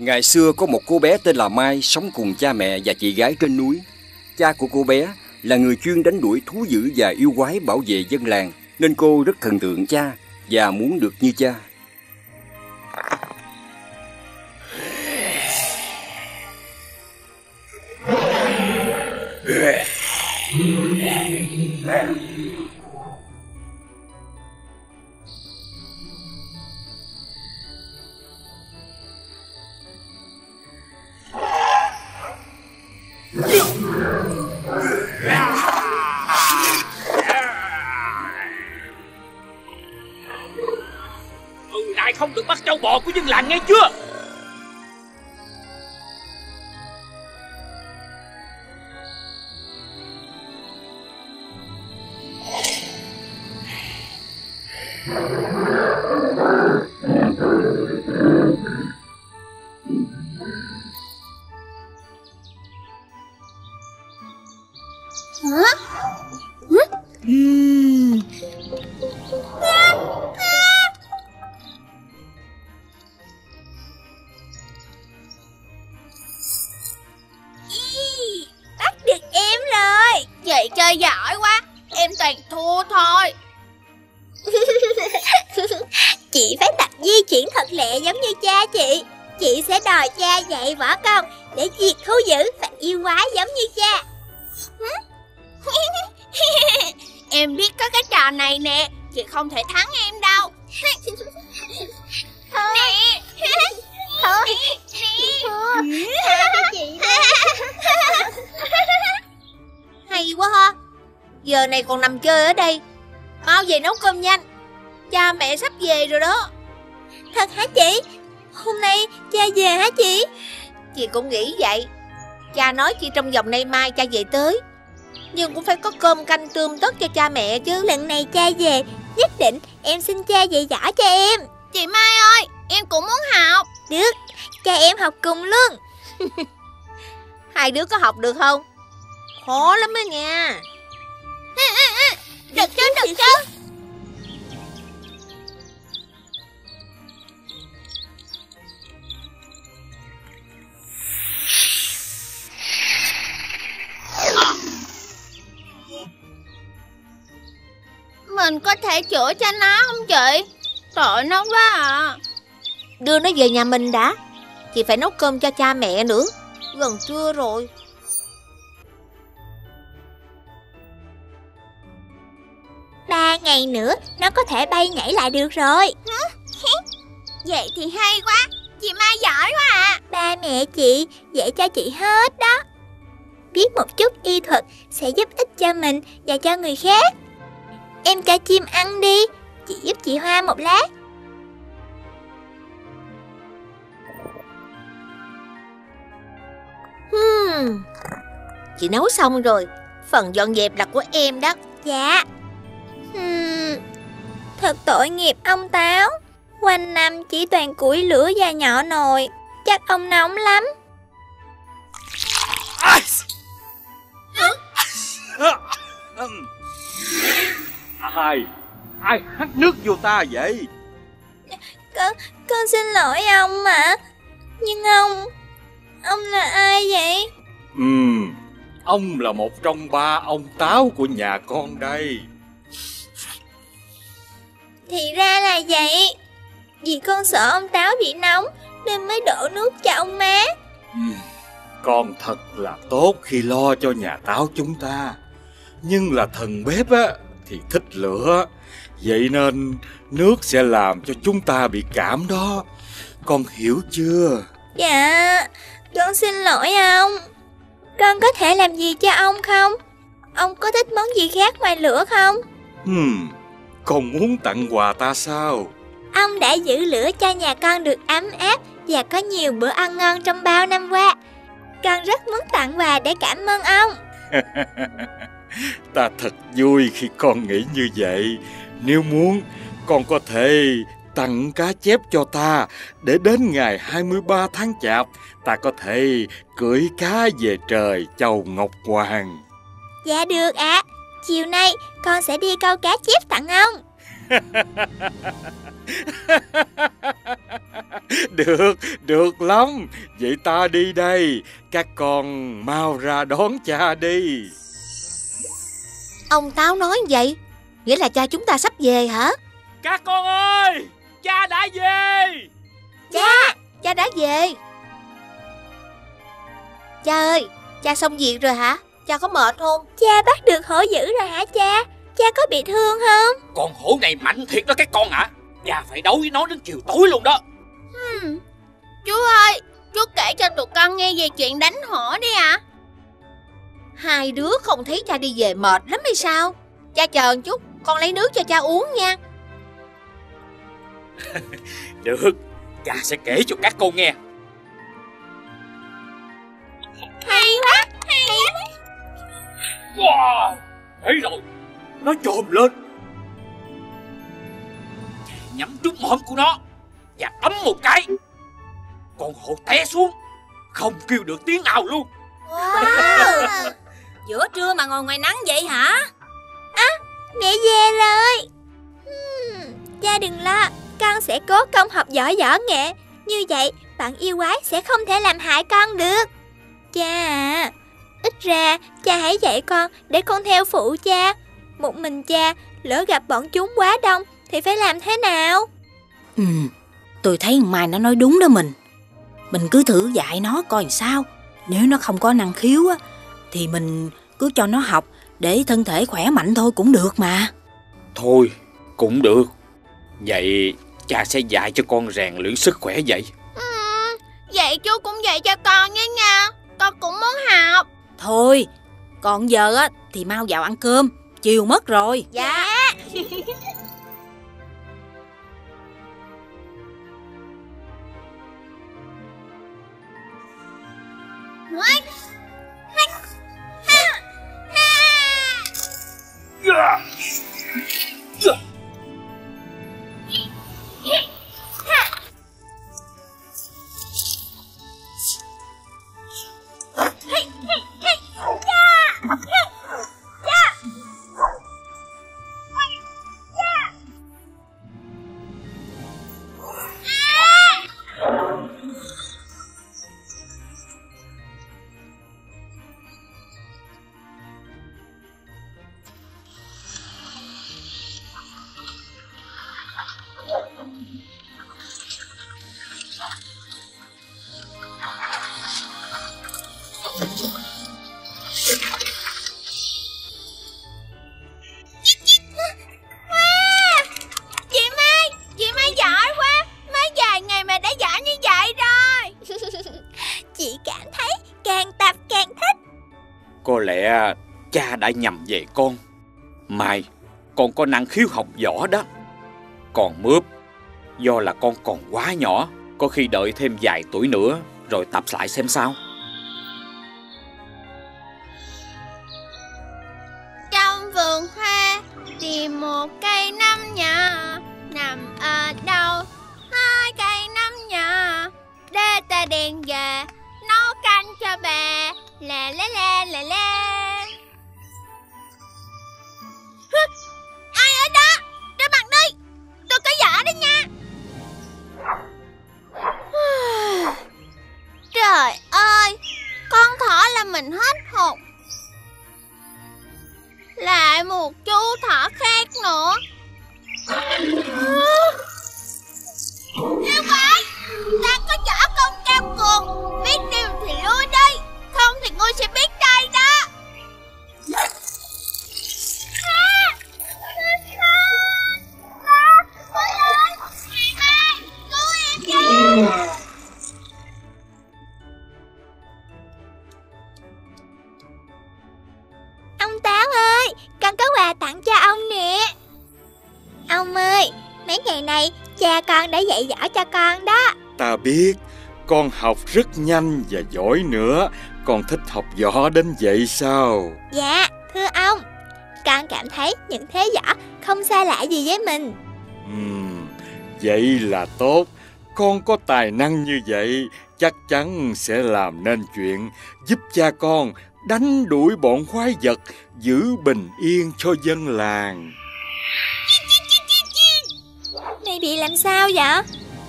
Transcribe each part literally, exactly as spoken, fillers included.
Ngày xưa có một cô bé tên là Mai sống cùng cha mẹ và chị gái trên núi. Cha của cô bé là người chuyên đánh đuổi thú dữ và yêu quái bảo vệ dân làng, nên cô rất thần tượng cha và muốn được như cha. Không được bắt trâu bò của dân làng nghe chưa? Nói chi trong vòng nay mai cha về tới, nhưng cũng phải có cơm canh tươm tất cho cha mẹ chứ. Lần này cha về nhất định em xin cha dạy dỗ cho em. Chị Mai ơi, em cũng muốn học. Được, cha em học cùng luôn. Hai đứa có học được không? Khó lắm đó nha. Được chứ, được chứ. Mình có thể chữa cho nó không chị? Tội nó quá à. Đưa nó về nhà mình đã. Chị phải nấu cơm cho cha mẹ nữa. Gần trưa rồi. Ba ngày nữa nó có thể bay nhảy lại được rồi. Vậy thì hay quá. Chị Mai giỏi quá à. Ba mẹ chị dạy cho chị hết đó. Biết một chút y thuật sẽ giúp ích cho mình và cho người khác. Em cho chim ăn đi, chị giúp chị Hoa một lát. Hmm. Chị nấu xong rồi, phần dọn dẹp là của em đó. Dạ. Hmm. Thật tội nghiệp ông Táo, quanh năm chỉ toàn củi lửa và nhỏ nồi, chắc ông nóng lắm. Ai, ai hắt nước vô ta vậy? Con, con xin lỗi ông ạ. Nhưng ông, ông là ai vậy? Ừ, ông là một trong ba ông Táo của nhà con đây. Thì ra là vậy. Vì con sợ ông Táo bị nóng nên mới đổ nước cho ông má. Ừ, con thật là tốt khi lo cho nhà Táo chúng ta. Nhưng là thần bếp á thì thích lửa, vậy nên nước sẽ làm cho chúng ta bị cảm đó. Con hiểu chưa? Dạ, con xin lỗi ông. Con có thể làm gì cho ông không? Ông có thích món gì khác ngoài lửa không? Hmm, con muốn tặng quà ta sao? Ông đã giữ lửa cho nhà con được ấm áp và có nhiều bữa ăn ngon trong bao năm qua. Con rất muốn tặng quà để cảm ơn ông. Ta thật vui khi con nghĩ như vậy. Nếu muốn, con có thể tặng cá chép cho ta, để đến ngày hai mươi ba tháng chạp, ta có thể cưỡi cá về trời chầu Ngọc Hoàng. Dạ được ạ. À, chiều nay con sẽ đi câu cá chép tặng ông. Được, được lắm. Vậy ta đi đây. Các con mau ra đón cha đi. Ông Táo nói vậy, nghĩa là cha chúng ta sắp về hả? Các con ơi, cha đã về. Cha, à. cha đã về. Cha ơi, cha xong việc rồi hả? Cha có mệt không? Cha bắt được hổ dữ rồi hả cha? Cha có bị thương không? Con hổ này mạnh thiệt đó các con ạ. À. Cha phải đấu với nó đến chiều tối luôn đó. Hmm. Chú ơi, chú kể cho tụi con nghe về chuyện đánh hổ đi ạ. À. Hai đứa không thấy cha đi về mệt lắm hay sao? Cha chờ một chút, con lấy nước cho cha uống nha. Được, cha sẽ kể cho các cô nghe. Hay quá, hay quá. Wow, thấy rồi, nó chồm lên. Chà, nhắm trúng mõm của nó và ấm một cái. Con hổ té xuống, không kêu được tiếng nào luôn. Wow. Giữa trưa mà ngồi ngoài nắng vậy hả? Á, à, mẹ về rồi. Hmm, cha đừng lo, con sẽ cố công học giỏi võ nghệ. Như vậy bạn yêu quái sẽ không thể làm hại con được. Cha à, ít ra cha hãy dạy con để con theo phụ cha. Một mình cha lỡ gặp bọn chúng quá đông thì phải làm thế nào? Ừ, tôi thấy Mai nó nói đúng đó mình. Mình cứ thử dạy nó coi làm sao. Nếu nó không có năng khiếu á, thì mình cứ cho nó học để thân thể khỏe mạnh thôi cũng được mà. Thôi, cũng được. Vậy cha sẽ dạy cho con rèn luyện sức khỏe vậy. Ừ, vậy chú cũng dạy cho con nha nha. Con cũng muốn học. Thôi, còn giờ á thì mau vào ăn cơm, chiều mất rồi. Dạ. Đã nhầm về con. Mai, con có năng khiếu học võ đó. Còn Mướp, do là con còn quá nhỏ, có khi đợi thêm vài tuổi nữa rồi tập lại xem sao. Trong vườn hoa tìm một cây năm nhỏ, nằm ở đâu hai cây năm nhỏ, để ta đem về nấu canh cho bà. Lè lè lè lè lè. Ai ở đó? Ra mặt đi, tôi có vợ đó nha. Trời ơi, con thỏ là mình hết hồn. Lại một chú thỏ khác nữa. Yêu quái, ta có võ công cao cường, biết điều thì lui đi, không thì ngươi sẽ biết đây đó. Ông Táo ơi, con có quà tặng cho ông nè. Ông ơi, mấy ngày này cha con đã dạy dỗ cho con đó. Ta biết, con học rất nhanh và giỏi nữa. Con thích học võ đến vậy sao? Dạ, thưa ông, con cảm thấy những thế võ không xa lạ gì với mình. Uhm, vậy là tốt. Con có tài năng như vậy chắc chắn sẽ làm nên chuyện giúp cha con đánh đuổi bọn quái vật, giữ bình yên cho dân làng. này bị làm sao vậy?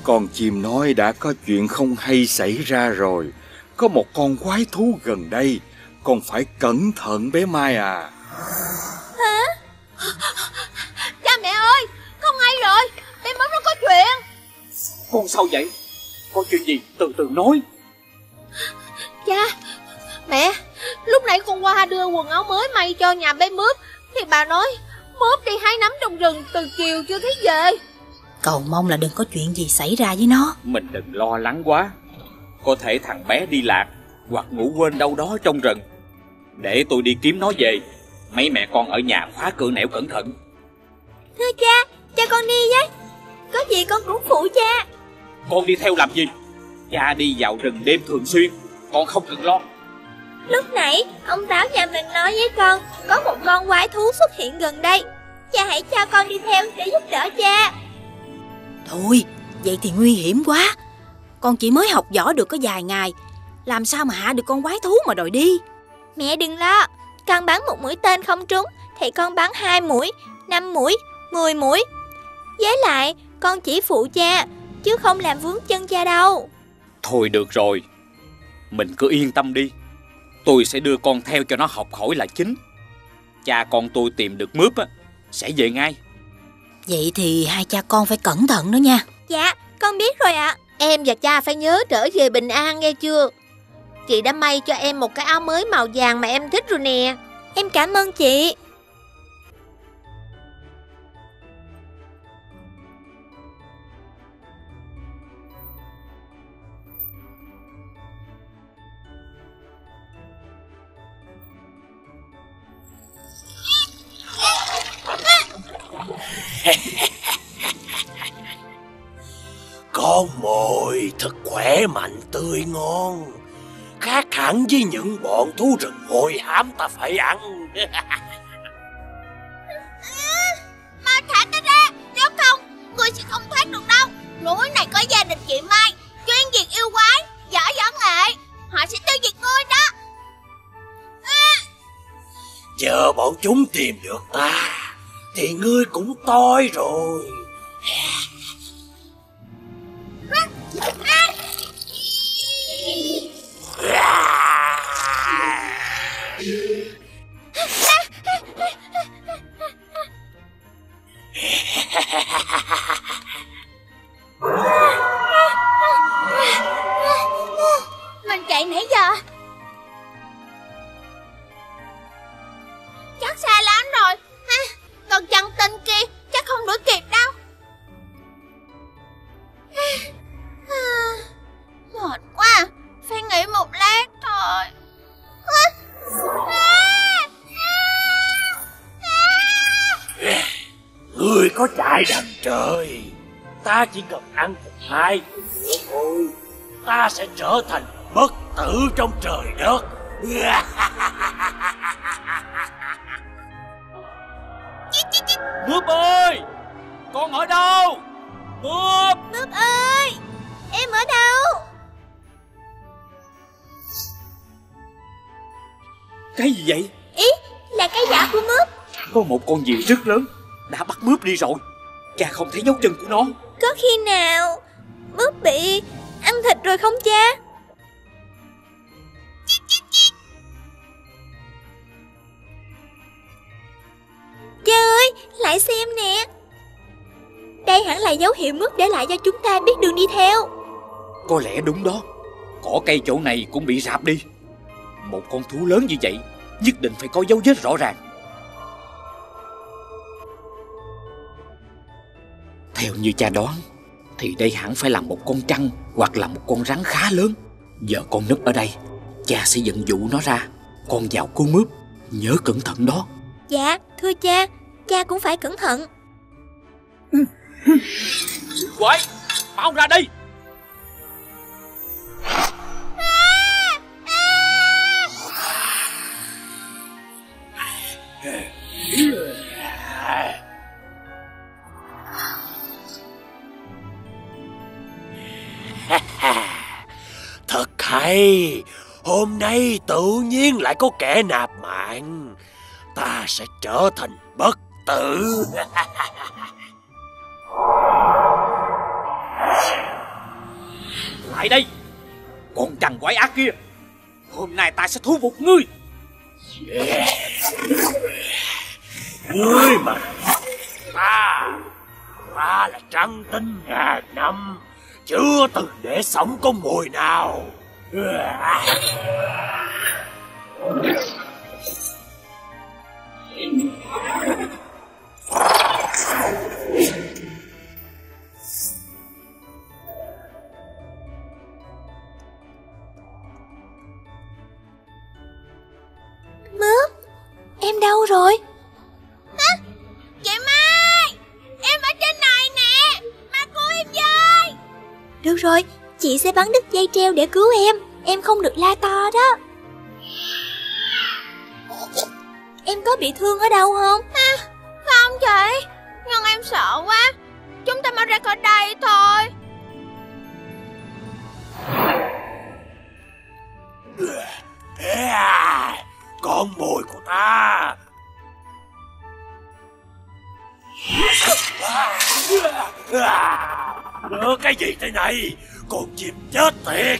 Con chim nói đã có chuyện không hay xảy ra rồi. Có một con quái thú gần đây, con phải cẩn thận bé Mai à. Hả? Cha mẹ ơi, không hay rồi, bé Mướp nó có chuyện. Con sao vậy? Có chuyện gì? Từ từ nói. Cha, mẹ, lúc nãy con qua đưa quần áo mới may cho nhà bé Mướp thì bà nói Mướp đi hái nấm trong rừng từ chiều chưa thấy về. Cầu mong là đừng có chuyện gì xảy ra với nó. Mình đừng lo lắng quá. Có thể thằng bé đi lạc hoặc ngủ quên đâu đó trong rừng. Để tôi đi kiếm nó về. Mấy mẹ con ở nhà khóa cửa nẻo cẩn thận. Thưa cha, cha con đi với. Có gì con cũng phụ cha. Con đi theo làm gì? Cha đi vào rừng đêm thường xuyên, con không cần lo. Lúc nãy ông Táo nhà mình nói với con có một con quái thú xuất hiện gần đây. Cha hãy cho con đi theo để giúp đỡ cha. Thôi, vậy thì nguy hiểm quá. Con chỉ mới học võ được có vài ngày, làm sao mà hạ được con quái thú mà đòi đi. Mẹ đừng lo, con bắn một mũi tên không trúng thì con bắn hai mũi, năm mũi, mười mũi. Với lại con chỉ phụ cha chứ không làm vướng chân cha đâu. Thôi được rồi, mình cứ yên tâm đi. Tôi sẽ đưa con theo cho nó học hỏi là chính. Cha con tôi tìm được Mướp á, sẽ về ngay. Vậy thì hai cha con phải cẩn thận đó nha. Dạ, con biết rồi ạ. Em và cha phải nhớ trở về bình an nghe chưa. Chị đã may cho em một cái áo mới màu vàng mà em thích rồi nè. Em cảm ơn chị. Con mồi thật khỏe mạnh tươi ngon, khác hẳn với những bọn thú rừng hôi hám ta phải ăn. Ừ, mau thả nó ra, nếu không ngươi sẽ không thoát được đâu. Núi này có gia đình chị Mai chuyên việc yêu quái, giỏi võ nghệ, họ sẽ tiêu diệt ngươi đó. À, chờ bọn chúng tìm được ta thì ngươi cũng toi rồi. Mình chạy nãy giờ chắc xa lắm rồi ha. Còn Trăn Tinh kia chắc không đuổi kịp đâu. Mệt quá, phải nghỉ một lát thôi. Ngươi có chạy đằng trời, ta chỉ cần ăn một hai thôi, ta sẽ trở thành bất tử trong trời đất. Mướp ơi, con ở đâu? Mướp, Mướp ơi, em ở đâu? Cái gì vậy? Ý là cái giả của Mướp. Có một con gì rất lớn đã bắt Mướp đi rồi, cha không thấy dấu chân của nó. Có khi nào Mướp bị ăn thịt rồi không cha? Cha ơi, lại xem nè. Đây hẳn là dấu hiệu Mướp để lại cho chúng ta biết đường đi theo. Có lẽ đúng đó. Cỏ cây chỗ này cũng bị rạp đi. Một con thú lớn như vậy nhất định phải có dấu vết rõ ràng. Theo như cha đoán thì đây hẳn phải là một con trăn hoặc là một con rắn khá lớn. Giờ con núp ở đây, cha sẽ dẫn dụ nó ra. Con vào cứu Mướp, nhớ cẩn thận đó. Dạ thưa cha, cha cũng phải cẩn thận. Quái, mau ra đây. Thật hay, hôm nay tự nhiên lại có kẻ nạp mạng, ta sẽ trở thành bất tử. lại đây. Con trăng quái ác kia, hôm nay ta sẽ thu phục ngươi. Yeah. Ngươi mà ta, ta là Trăn Tinh ngàn năm chưa từng để sống con mồi nào. Mướp, em đâu rồi? Hả? Chị Mai, em ở trên này nè, mà cứu em với. Được rồi, chị sẽ bắn đứt dây treo để cứu em. Em không được la to đó. Em có bị thương ở đâu không? À, không chị, nhưng em sợ quá. Chúng ta mau ra khỏi đây thôi. Con mồi của ta. Nữa cái gì thế này? Con chim chết tiệt.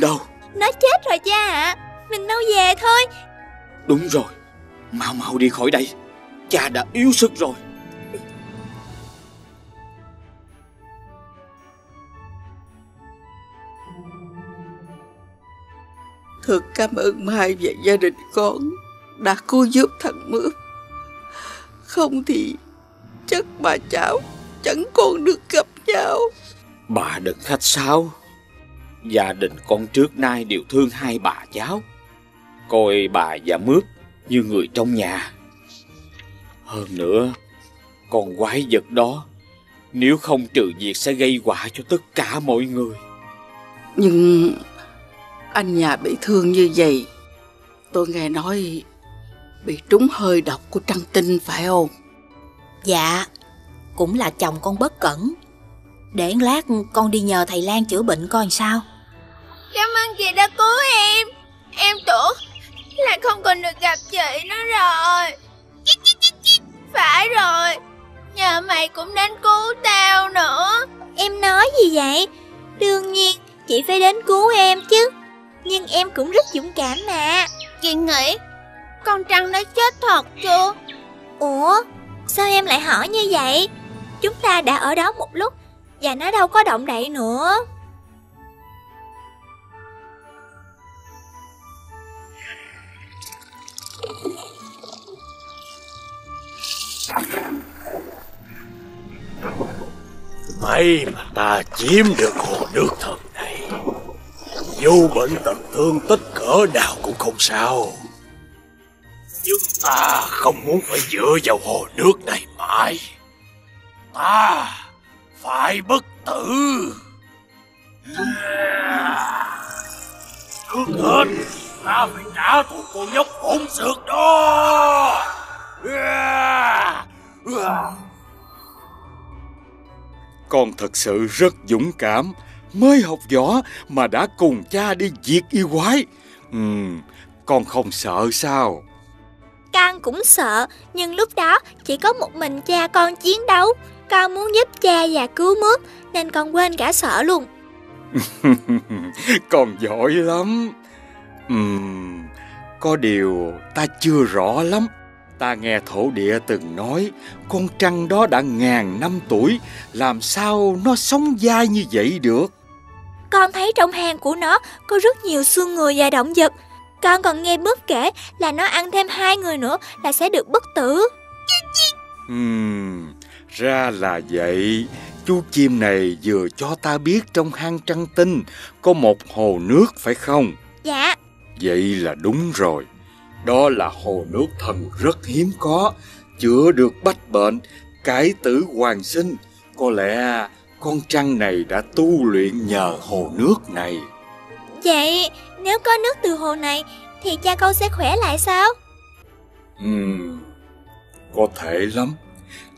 Đâu? Nó chết rồi cha ạ. Mình mau về thôi. Đúng rồi, mau mau đi khỏi đây, cha đã yếu sức rồi. Thật cảm ơn Mai và gia đình con đã cứu giúp thằng Mướp. Không thì chắc bà cháu chẳng còn được gặp nhau. Bà đừng khách sáo. Gia đình con trước nay đều thương hai bà cháu, coi bà và Mướp như người trong nhà. Hơn nữa, con quái vật đó nếu không trừ diệt sẽ gây họa cho tất cả mọi người. Nhưng anh nhà bị thương như vậy, tôi nghe nói bị trúng hơi độc của Trăn Tinh phải không? Dạ, cũng là chồng con bất cẩn. Để lát con đi nhờ thầy Lan chữa bệnh coi làm sao. Cảm ơn chị đã cứu em. Em tưởng là không còn được gặp chị nữa rồi. Phải rồi, nhờ mày cũng đến cứu tao nữa. Em nói gì vậy? Đương nhiên chị phải đến cứu em chứ. Nhưng em cũng rất dũng cảm mà. Chị nghĩ con Trăn đã chết thật chưa? Ủa, sao em lại hỏi như vậy? Chúng ta đã ở đó một lúc và nó đâu có động đậy nữa. May mà ta chiếm được hồ nước thần này. Dù bệnh tật thương tích cỡ nào cũng không sao, nhưng ta không muốn phải dựa vào hồ nước này mãi. Ta phải bất tử. Trước hết ta phải trả thù con nhóc hỗn xược đó. Con thật sự rất dũng cảm, mới học võ mà đã cùng cha đi diệt yêu quái. Ừ, con không sợ sao? Con cũng sợ, nhưng lúc đó chỉ có một mình cha con chiến đấu. Con muốn giúp cha và cứu Mướp nên con quên cả sợ luôn. Con giỏi lắm. uhm, Có điều ta chưa rõ lắm. Ta nghe thổ địa từng nói con Trăn đó đã ngàn năm tuổi, làm sao nó sống dai như vậy được? Con thấy trong hang của nó có rất nhiều xương người và động vật. Con còn nghe Mướp kể là nó ăn thêm hai người nữa là sẽ được bất tử. uhm, Ra là vậy. Chú chim này vừa cho ta biết trong hang Trăn Tinh có một hồ nước phải không? Dạ. Vậy là đúng rồi. Đó là hồ nước thần rất hiếm có, chữa được bách bệnh, cải tử hoàn sinh. Có lẽ con trăn này đã tu luyện nhờ hồ nước này. Vậy nếu có nước từ hồ này thì cha con sẽ khỏe lại sao? Ừm, có thể lắm.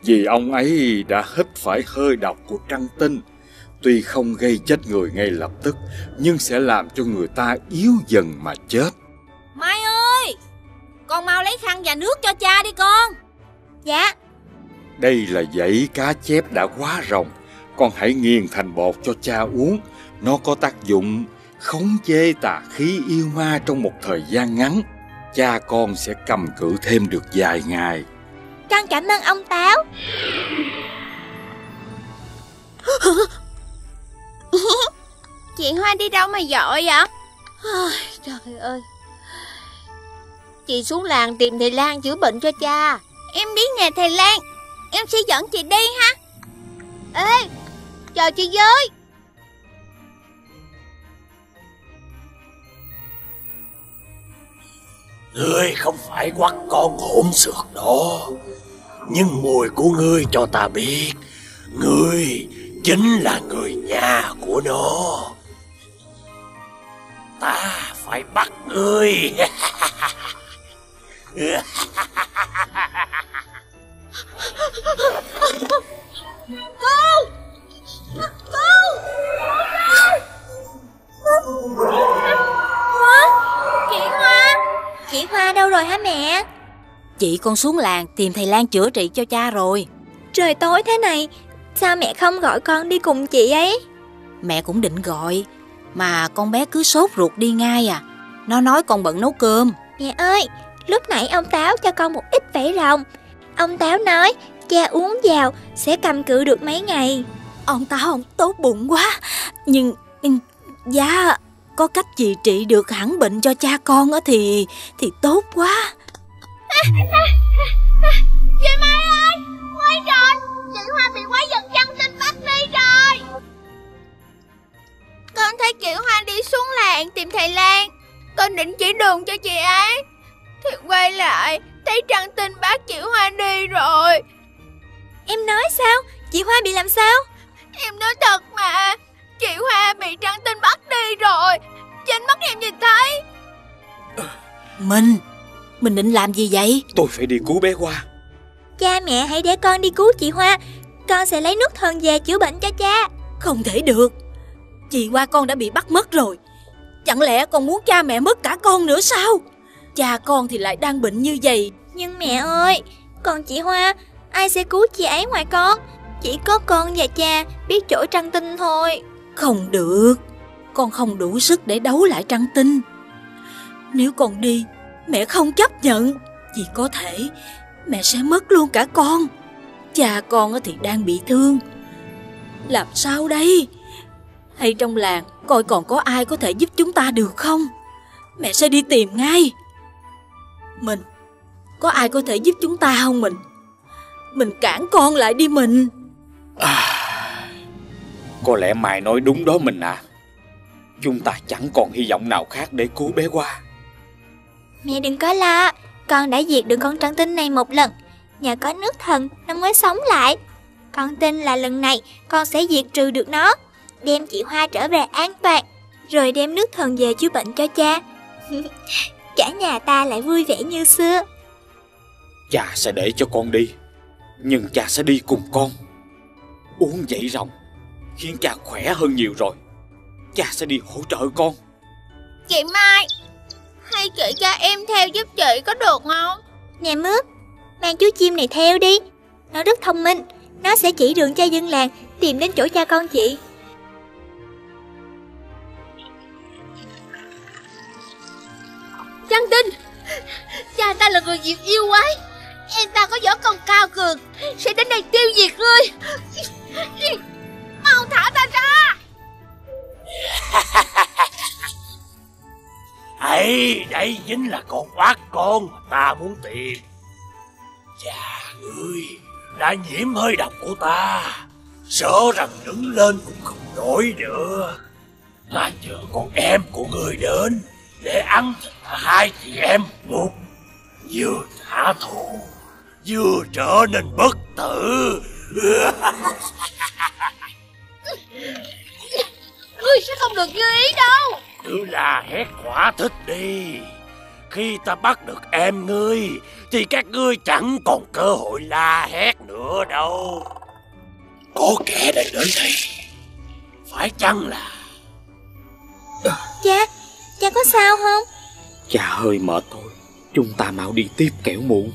Vì ông ấy đã hít phải hơi độc của Trăn Tinh. Tuy không gây chết người ngay lập tức, nhưng sẽ làm cho người ta yếu dần mà chết. Mai ơi, con mau lấy khăn và nước cho cha đi con. Dạ. Đây là dãy cá chép đã quá rồng, con hãy nghiền thành bột cho cha uống. Nó có tác dụng khống chế tà khí yêu ma trong một thời gian ngắn. Cha con sẽ cầm cự thêm được vài ngày. Con cảm ơn ông Táo. Chị Hoa đi đâu mà vội vậy? Trời ơi, chị xuống làng tìm thầy Lan chữa bệnh cho cha. Em biết nè thầy Lan, em sẽ dẫn chị đi ha. Ê, chờ chị với. Ngươi không phải quắt con hỗn xược đó, nhưng mùi của ngươi cho ta biết ngươi chính là người nhà của nó. Ta phải bắt ngươi. Cô! Cô! Chị Hoa! Chị Hoa đâu rồi hả mẹ? Chị con xuống làng tìm thầy Lan chữa trị cho cha rồi. Trời tối thế này, sao mẹ không gọi con đi cùng chị ấy? Mẹ cũng định gọi, mà con bé cứ sốt ruột đi ngay à. Nó nói con bận nấu cơm. Mẹ ơi, lúc nãy ông Táo cho con một ít vảy rồng. Ông Táo nói cha uống vào sẽ cầm cự được mấy ngày. Ông Táo ông tốt bụng quá. Nhưng giá có cách gì trị được hẳn bệnh cho cha con á thì thì tốt quá. À, à, à, chị Mai ơi, quay rồi. Chị Hoa bị quái vật Trăn Tinh bắt đi rồi. Con thấy chị Hoa đi xuống làng tìm thầy Lan, con định chỉ đường cho chị ấy thì quay lại thấy Trăn Tinh bắt chị Hoa đi rồi. Em nói sao? Chị Hoa bị làm sao? Em nói thật mà, chị Hoa bị Trăn Tinh bắt đi rồi. Trên mắt em nhìn thấy. Mình Mình định làm gì vậy? Tôi phải đi cứu bé Hoa. Cha mẹ hãy để con đi cứu chị Hoa. Con sẽ lấy nước thần về chữa bệnh cho cha. Không thể được. Chị Hoa con đã bị bắt mất rồi. Chẳng lẽ con muốn cha mẹ mất cả con nữa sao? Cha con thì lại đang bệnh như vậy. Nhưng mẹ ơi, còn chị Hoa, ai sẽ cứu chị ấy ngoài con? Chỉ có con và cha biết chỗ Trăn Tinh thôi. Không được. Con không đủ sức để đấu lại Trăn Tinh. Nếu con đi, mẹ không chấp nhận. Chỉ có thể mẹ sẽ mất luôn cả con. Cha con thì đang bị thương. Làm sao đây? Hay trong làng coi còn có ai có thể giúp chúng ta được không? Mẹ sẽ đi tìm ngay. Mình, có ai có thể giúp chúng ta không mình? Mình cản con lại đi mình. À, có lẽ Mai nói đúng đó mình à. Chúng ta chẳng còn hy vọng nào khác để cứu bé Hoa. Mẹ đừng có lo, con đã diệt được con Trăn Tinh này một lần. Nhờ có nước thần nó mới sống lại. Con tin là lần này con sẽ diệt trừ được nó, đem chị Hoa trở về an toàn, rồi đem nước thần về chữa bệnh cho cha. Cả nhà ta lại vui vẻ như xưa. Cha sẽ để cho con đi, nhưng cha sẽ đi cùng con. Uống dậy rồng khiến cha khỏe hơn nhiều rồi. Cha sẽ đi hỗ trợ con. Chị Mai, hay chị cho em theo giúp chị có được không? Nè Mướp, mang chú chim này theo đi. Nó rất thông minh. Nó sẽ chỉ đường cho dân làng tìm đến chỗ cha con chị. Trăn Tinh, cha ta là người diệt yêu quái. Em ta có võ công cao cường, sẽ đến đây tiêu diệt ngươi. Mau thả ta ra. Ấy, đây chính là con quát con mà ta muốn tìm. Cha ngươi đã nhiễm hơi độc của ta, sợ rằng đứng lên cũng không nổi nữa. Ta chờ con em của người đến để ăn thịt hai chị em một, vừa thả thù vừa trở nên bất tử. Ngươi sẽ không được như ý đâu. Cứ là hét thỏa thích đi. Khi ta bắt được em ngươi thì các ngươi chẳng còn cơ hội la hét nữa đâu. Có kẻ đã đến đây. Phải chăng là... Cha, cha có sao không? Cha hơi mệt thôi. Chúng ta mau đi tiếp kẻo muộn.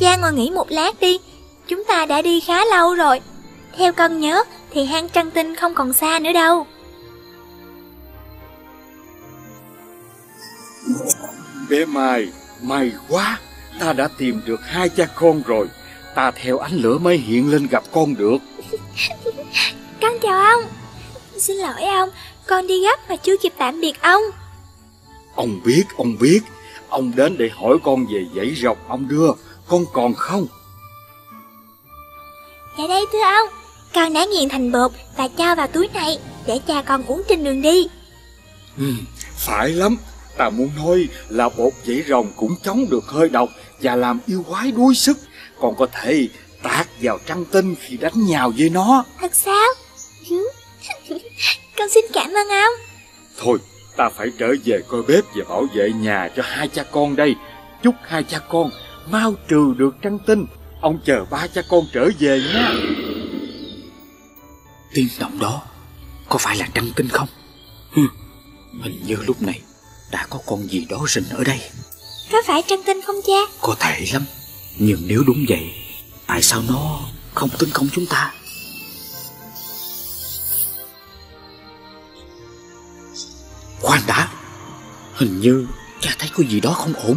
Cha ngồi nghỉ một lát đi. Chúng ta đã đi khá lâu rồi. Theo con nhớ thì hang Trăn Tinh không còn xa nữa đâu. Bé Mai, may quá, ta đã tìm được hai cha con rồi. Ta theo ánh lửa mới hiện lên gặp con được. Con chào ông. Xin lỗi ông, con đi gấp mà chưa kịp tạm biệt ông. Ông biết, ông biết. Ông đến để hỏi con về dãy rọc ông đưa, con còn không? Dạ đây thưa ông, con đã nghiền thành bột và cho vào túi này để cha con uống trên đường đi. Ừ, phải lắm. Ta muốn nói là bột dãy rồng cũng chống được hơi độc và làm yêu quái đuối sức. Còn có thể tạt vào Trăn Tinh khi đánh nhào với nó. Thật sao? Con xin cảm ơn ông. Thôi, ta phải trở về coi bếp và bảo vệ nhà cho hai cha con đây. Chúc hai cha con mau trừ được Trăn Tinh. Ông chờ ba cha con trở về nha. Tiếng động đó có phải là Trăn Tinh không? Hừm, hình như lúc này đã có con gì đó rình ở đây. Có phải Trăn Tinh không cha? Có thể lắm. Nhưng nếu đúng vậy, tại sao nó không tấn công chúng ta? Khoan đã, hình như cha thấy có gì đó không ổn.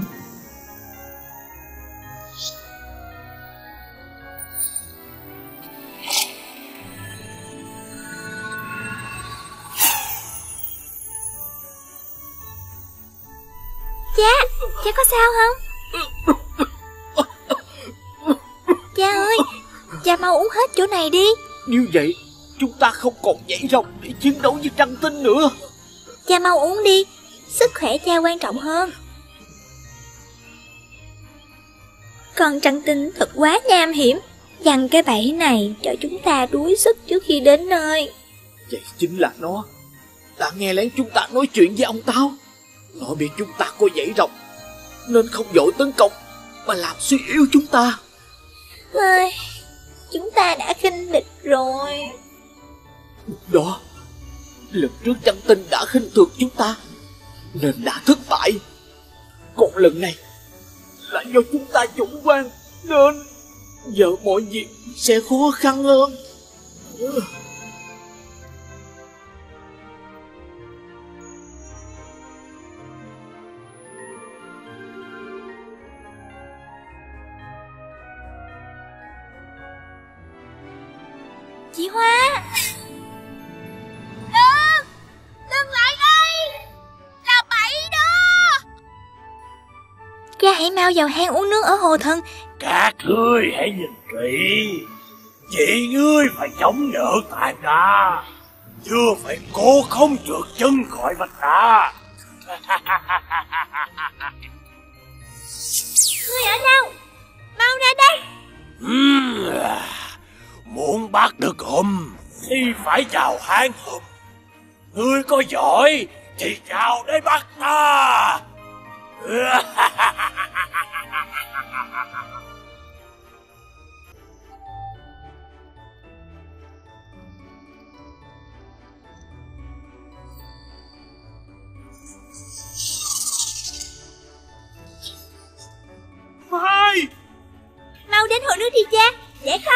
Cha có sao không? Cha ơi, cha mau uống hết chỗ này đi. Như vậy chúng ta không còn dãy rồng để chiến đấu với Trăn Tinh nữa. Cha mau uống đi, sức khỏe cha quan trọng hơn. Con Trăn Tinh thật quá nham hiểm, dằn cái bẫy này cho chúng ta đuối sức trước khi đến nơi. Vậy chính là nó đã nghe lén chúng ta nói chuyện với ông tao. Nó biết chúng ta có dãy rồng nên không vội tấn công mà làm suy yếu chúng ta. Ôi, chúng ta đã khinh địch rồi. Đó, lần trước Trăn Tinh đã khinh thường chúng ta nên đã thất bại. Còn lần này là do chúng ta chủ quan nên giờ mọi việc sẽ khó khăn hơn. Chị Hoa, đừng, đừng lại đây, là bẫy đó. Cha hãy mau vào hang uống nước ở hồ thần. Các ngươi hãy nhìn kỹ, chị ngươi phải chống đỡ tại ta, chưa phải cố không trượt chân khỏi vách đá. Ngươi ở đâu? Mau ra đây. Muốn bắt được hùm thì phải vào hang hùm. Ngươi có giỏi thì vào đây bắt ta. Mai, mau đến hồ nước đi cha, để con.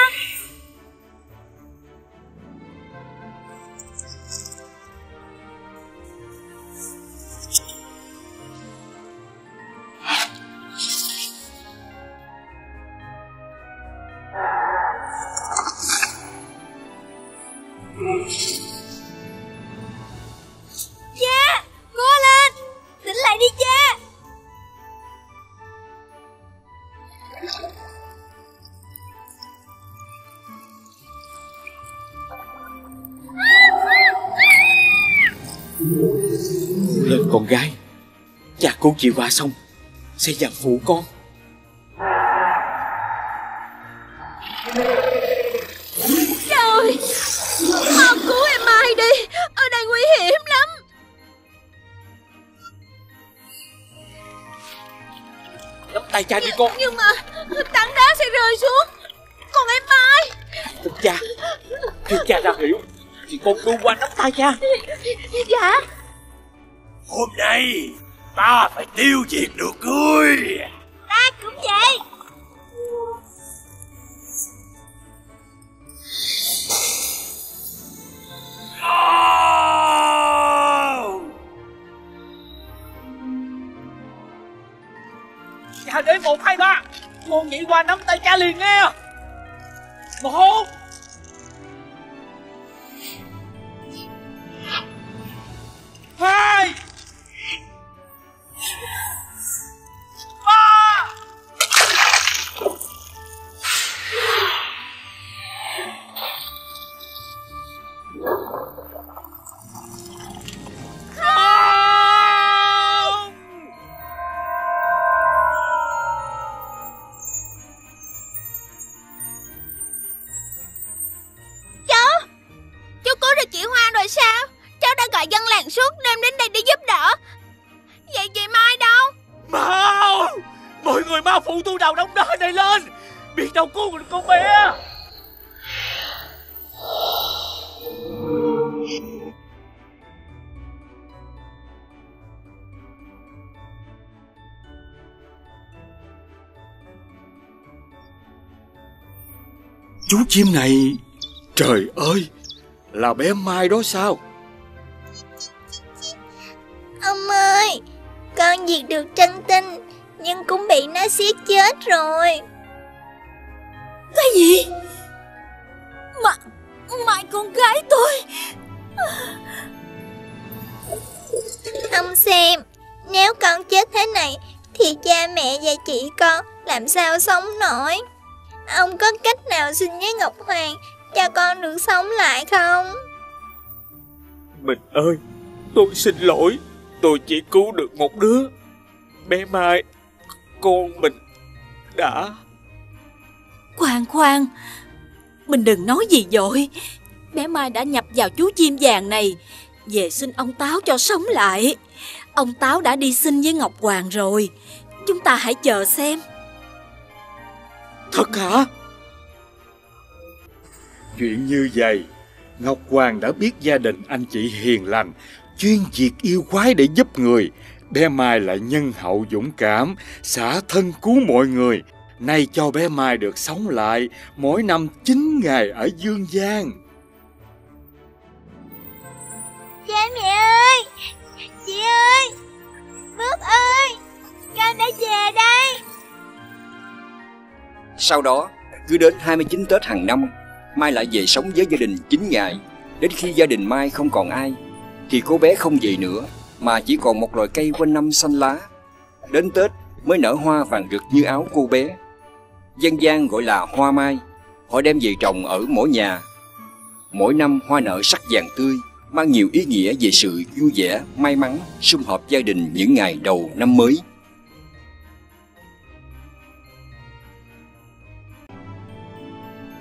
Lên con gái, cha cứu chị qua xong sẽ giảng phụ con. Trời ơi, mau cứu em Mai đi, ở đây nguy hiểm lắm. Nắm tay cha đi con. Nhưng mà tảng đá sẽ rơi xuống. Còn em Mai. Thưa cha, khi cha đã hiểu thì con đu qua nắm tay cha. Dạ. Hôm nay ta phải tiêu diệt được ngươi. Ta cũng vậy. Cha đến một hai ba, con nhảy qua nắm tay cha liền nghe. Một, hai, ba. Chú chim này, trời ơi, là bé Mai đó sao? Ông ơi, con diệt được Trăn Tinh, nhưng cũng bị nó xiết chết rồi. Cái gì? Mà, Mai con gái tôi. Ông xem, nếu con chết thế này thì cha mẹ và chị con làm sao sống nổi. Ông có cách nào xin với Ngọc Hoàng cho con được sống lại không? Mình ơi, tôi xin lỗi. Tôi chỉ cứu được một đứa. Bé Mai, con mình đã... Khoan khoan, mình đừng nói gì dội. Bé Mai đã nhập vào chú chim vàng này. Về xin ông Táo cho sống lại. Ông Táo đã đi xin với Ngọc Hoàng rồi. Chúng ta hãy chờ xem. Thật hả? Chuyện như vậy, Ngọc Hoàng đã biết gia đình anh chị hiền lành, chuyên diệt yêu quái để giúp người. Bé Mai lại nhân hậu dũng cảm, xả thân cứu mọi người. Nay cho bé Mai được sống lại, mỗi năm chín ngày ở dương gian. Cha mẹ ơi, chị ơi, Mướp ơi, con đã về đây. Sau đó, cứ đến hai mươi chín Tết hàng năm, Mai lại về sống với gia đình chín ngày. Đến khi gia đình Mai không còn ai, thì cô bé không về nữa, mà chỉ còn một loài cây quanh năm xanh lá. Đến Tết mới nở hoa vàng rực như áo cô bé. Dân gian gọi là hoa mai. Họ đem về trồng ở mỗi nhà. Mỗi năm hoa nở sắc vàng tươi, mang nhiều ý nghĩa về sự vui vẻ, may mắn, sum họp gia đình những ngày đầu năm mới.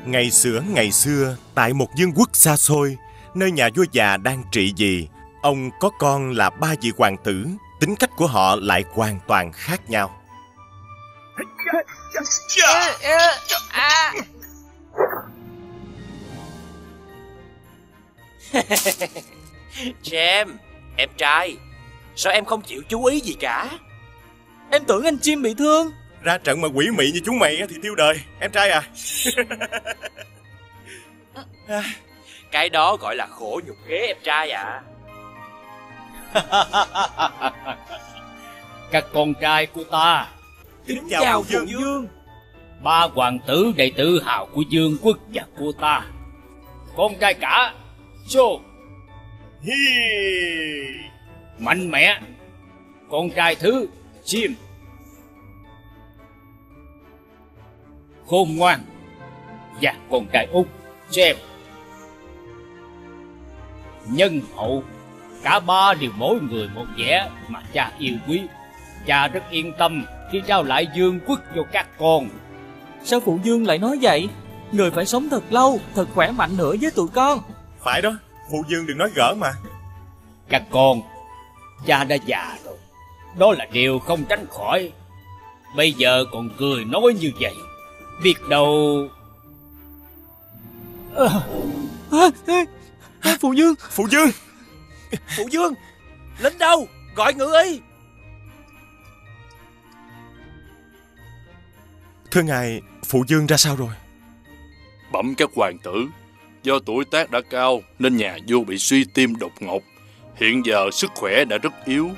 Ngày xưa ngày xưa, tại một vương quốc xa xôi, nơi nhà vua già đang trị vì, ông có con là ba vị hoàng tử. Tính cách của họ lại hoàn toàn khác nhau. Jim, em trai, sao em không chịu chú ý gì cả? Em tưởng anh Jim bị thương. Ra trận mà quỷ mị như chúng mày thì tiêu đời, em trai à. Cái đó gọi là khổ nhục kế em trai à. Các con trai của ta, kính chào Phụ vương. Ba hoàng tử đầy tự hào của vương quốc và của ta. Con trai cả Joe mạnh mẽ. Con trai thứ Jim khôn ngoan. Và con trai út Joe nhân hậu cả ba đều mỗi người một vẻ mà cha yêu quý. Cha rất yên tâm khi trao lại Dương Quốc cho các con. Sao phụ Dương lại nói vậy? Người phải sống thật lâu, thật khỏe mạnh nữa với tụi con. Phải đó, phụ Dương đừng nói gỡ mà. Các con, cha đã già rồi, đó là điều không tránh khỏi. Bây giờ còn cười nói như vậy, biết đâu... À, à, à, à, phụ Dương, phụ Dương, phụ Dương, lính đâu? Gọi ngự y. Thưa ngài, phụ Dương ra sao rồi? Bẩm các hoàng tử, do tuổi tác đã cao nên nhà vua bị suy tim đột ngột. Hiện giờ sức khỏe đã rất yếu,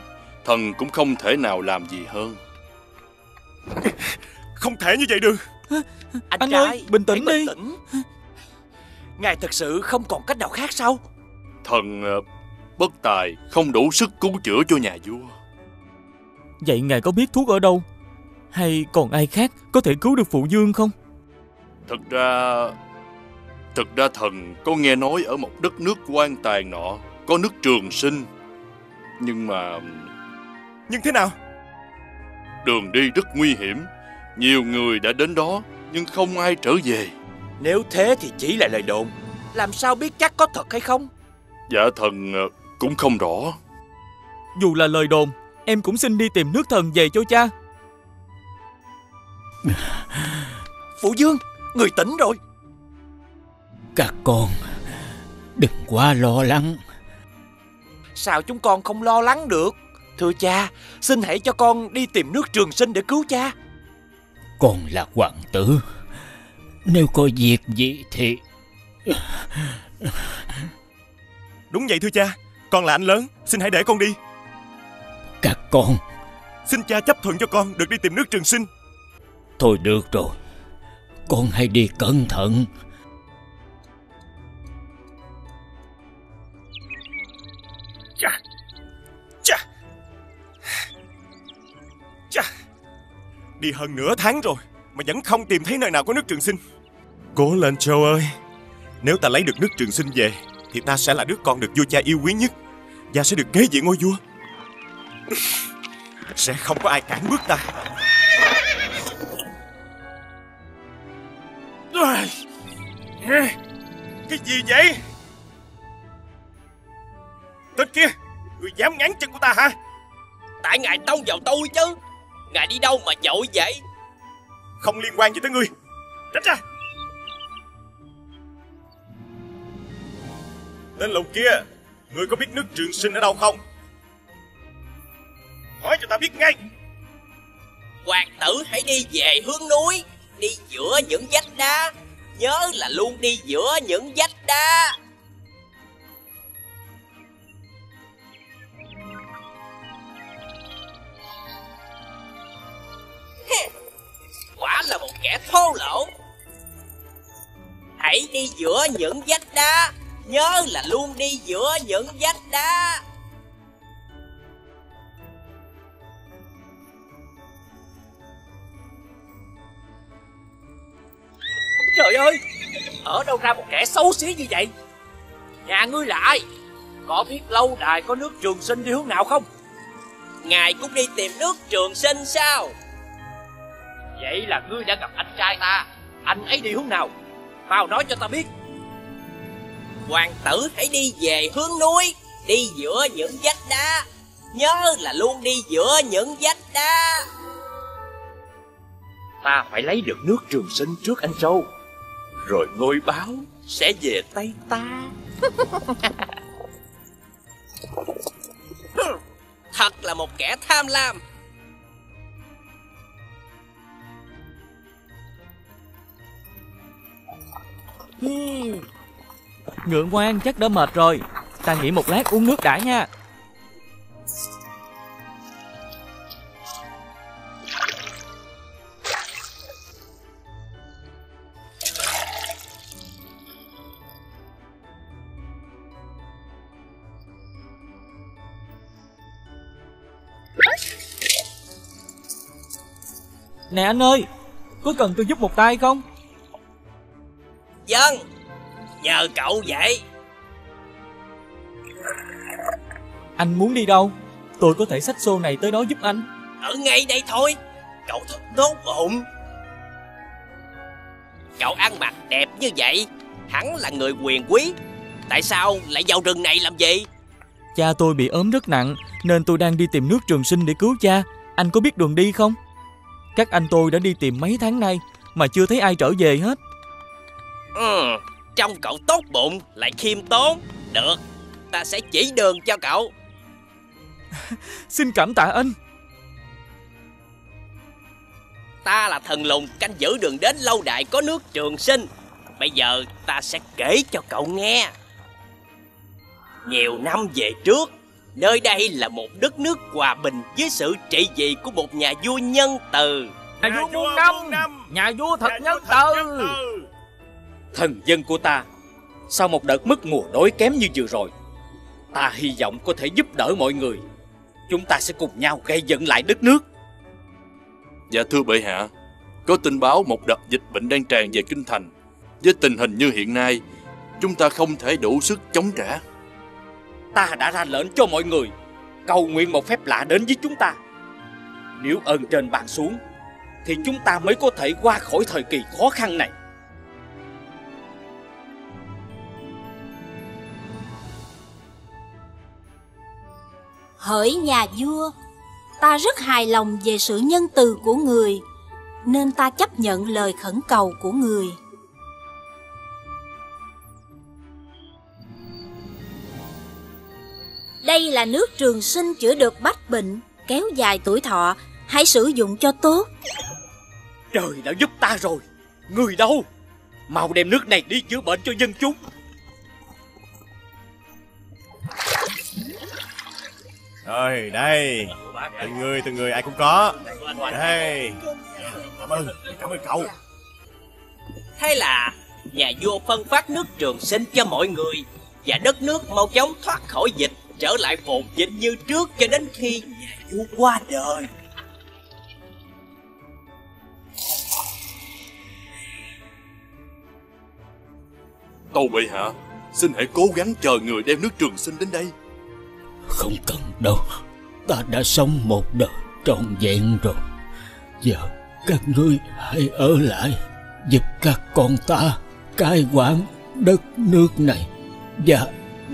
thần cũng không thể nào làm gì hơn. Không thể như vậy được. Anh, anh trai, ơi, bình tĩnh đi. Bình tĩnh. Ngài thật sự không còn cách nào khác sao? Thần bất tài, không đủ sức cứu chữa cho nhà vua. Vậy ngài có biết thuốc ở đâu? Hay còn ai khác có thể cứu được phụ Dương không? Thật ra... Thật ra thần có nghe nói ở một đất nước hoang tàn nọ có nước trường sinh. Nhưng mà... Nhưng thế nào? Đường đi rất nguy hiểm. Nhiều người đã đến đó nhưng không ai trở về. Nếu thế thì chỉ là lời đồn, làm sao biết chắc có thật hay không? Dạ thần cũng không rõ. Dù là lời đồn, em cũng xin đi tìm nước thần về cho cha. Phụ Dương, người tỉnh rồi. Các con đừng quá lo lắng. Sao chúng con không lo lắng được? Thưa cha, xin hãy cho con đi tìm nước trường sinh để cứu cha. Con là hoàng tử, nếu có việc gì thì... Đúng vậy thưa cha, con là anh lớn, xin hãy để con đi. Các con, xin cha chấp thuận cho con được đi tìm nước trường sinh. Thôi được rồi, con hãy đi cẩn thận. Chà, chà, chà, đi hơn nửa tháng rồi mà vẫn không tìm thấy nơi nào có nước trường sinh. Cố lên Châu ơi, nếu ta lấy được nước trường sinh về thì ta sẽ là đứa con được vua cha yêu quý nhất và sẽ được kế vị ngôi vua. Sẽ không có ai cản bước ta. Cái gì vậy? Tên kia, người dám ngắn chân của ta hả? Tại ngài tông vào tôi chứ. Ngài đi đâu mà vội vậy? Không liên quan gì tới ngươi. Tránh ra. Tên lùng kia, ngươi có biết nước trường sinh ở đâu không? Nói cho ta biết ngay. Hoàng tử hãy đi về hướng núi, đi giữa những vách đá. Nhớ là luôn đi giữa những vách đá. Quả là một kẻ thô lỗ. Hãy đi giữa những vách đá. Nhớ là luôn đi giữa những vách đá. Trời ơi, ở đâu ra một kẻ xấu xí như vậy? Nhà ngươi là ai? Có biết lâu đài có nước trường sinh đi hướng nào không? Ngài cũng đi tìm nước trường sinh sao? Vậy là ngươi đã gặp anh trai ta. Anh ấy đi hướng nào? Mau nói cho ta biết. Hoàng tử hãy đi về hướng núi, đi giữa những vách đá. Nhớ là luôn đi giữa những vách đá. Ta phải lấy được nước trường sinh trước anh Châu, rồi ngôi báo sẽ về tay ta. Thật là một kẻ tham lam. Ngựa ngoan chắc đã mệt rồi, ta nghỉ một lát uống nước đã nha. Nè anh ơi, có cần tôi giúp một tay không? Vâng, nhờ cậu vậy. Anh muốn đi đâu? Tôi có thể xách xô này tới đó giúp anh. Ở ngay đây thôi. Cậu thật tốt bụng. Cậu ăn mặc đẹp như vậy, hắn là người quyền quý, tại sao lại vào rừng này làm gì? Cha tôi bị ốm rất nặng, nên tôi đang đi tìm nước trường sinh để cứu cha. Anh có biết đường đi không? Các anh tôi đã đi tìm mấy tháng nay mà chưa thấy ai trở về hết. Ừ, trong cậu tốt bụng lại khiêm tốn. Được, ta sẽ chỉ đường cho cậu. Xin cảm tạ anh. Ta là thần lùng canh giữ đường đến lâu đài có nước trường sinh. Bây giờ ta sẽ kể cho cậu nghe. Nhiều năm về trước, nơi đây là một đất nước hòa bình dưới sự trị vì của một nhà vua nhân từ. Nhà, nhà vua muôn năm, năm, nhà vua thật nhà nhân, nhân từ. Thần dân của ta, sau một đợt mất mùa đói kém như vừa rồi, ta hy vọng có thể giúp đỡ mọi người. Chúng ta sẽ cùng nhau gây dựng lại đất nước. Dạ thưa bệ hạ, có tin báo một đợt dịch bệnh đang tràn về kinh thành. Với tình hình như hiện nay, chúng ta không thể đủ sức chống trả. Ta đã ra lệnh cho mọi người cầu nguyện một phép lạ đến với chúng ta. Nếu ơn trên ban xuống, thì chúng ta mới có thể qua khỏi thời kỳ khó khăn này. Hỡi nhà vua, ta rất hài lòng về sự nhân từ của người, nên ta chấp nhận lời khẩn cầu của người. Đây là nước trường sinh chữa được bách bệnh, kéo dài tuổi thọ, hãy sử dụng cho tốt. Trời đã giúp ta rồi, người đâu? Mau đem nước này đi chữa bệnh cho dân chúng. Rồi đây, từng người từng người ai cũng có. Đây, cảm ơn, cảm ơn cậu. Thế là nhà vua phân phát nước trường sinh cho mọi người, và đất nước mau chóng thoát khỏi dịch, trở lại phồn vinh như trước cho đến khi nhà vua qua đời. Tâu bệ hạ, xin hãy cố gắng chờ người đem nước trường sinh đến đây. Không cần đâu, ta đã sống một đời trọn vẹn rồi. Giờ các ngươi hãy ở lại giúp các con ta cai quản đất nước này và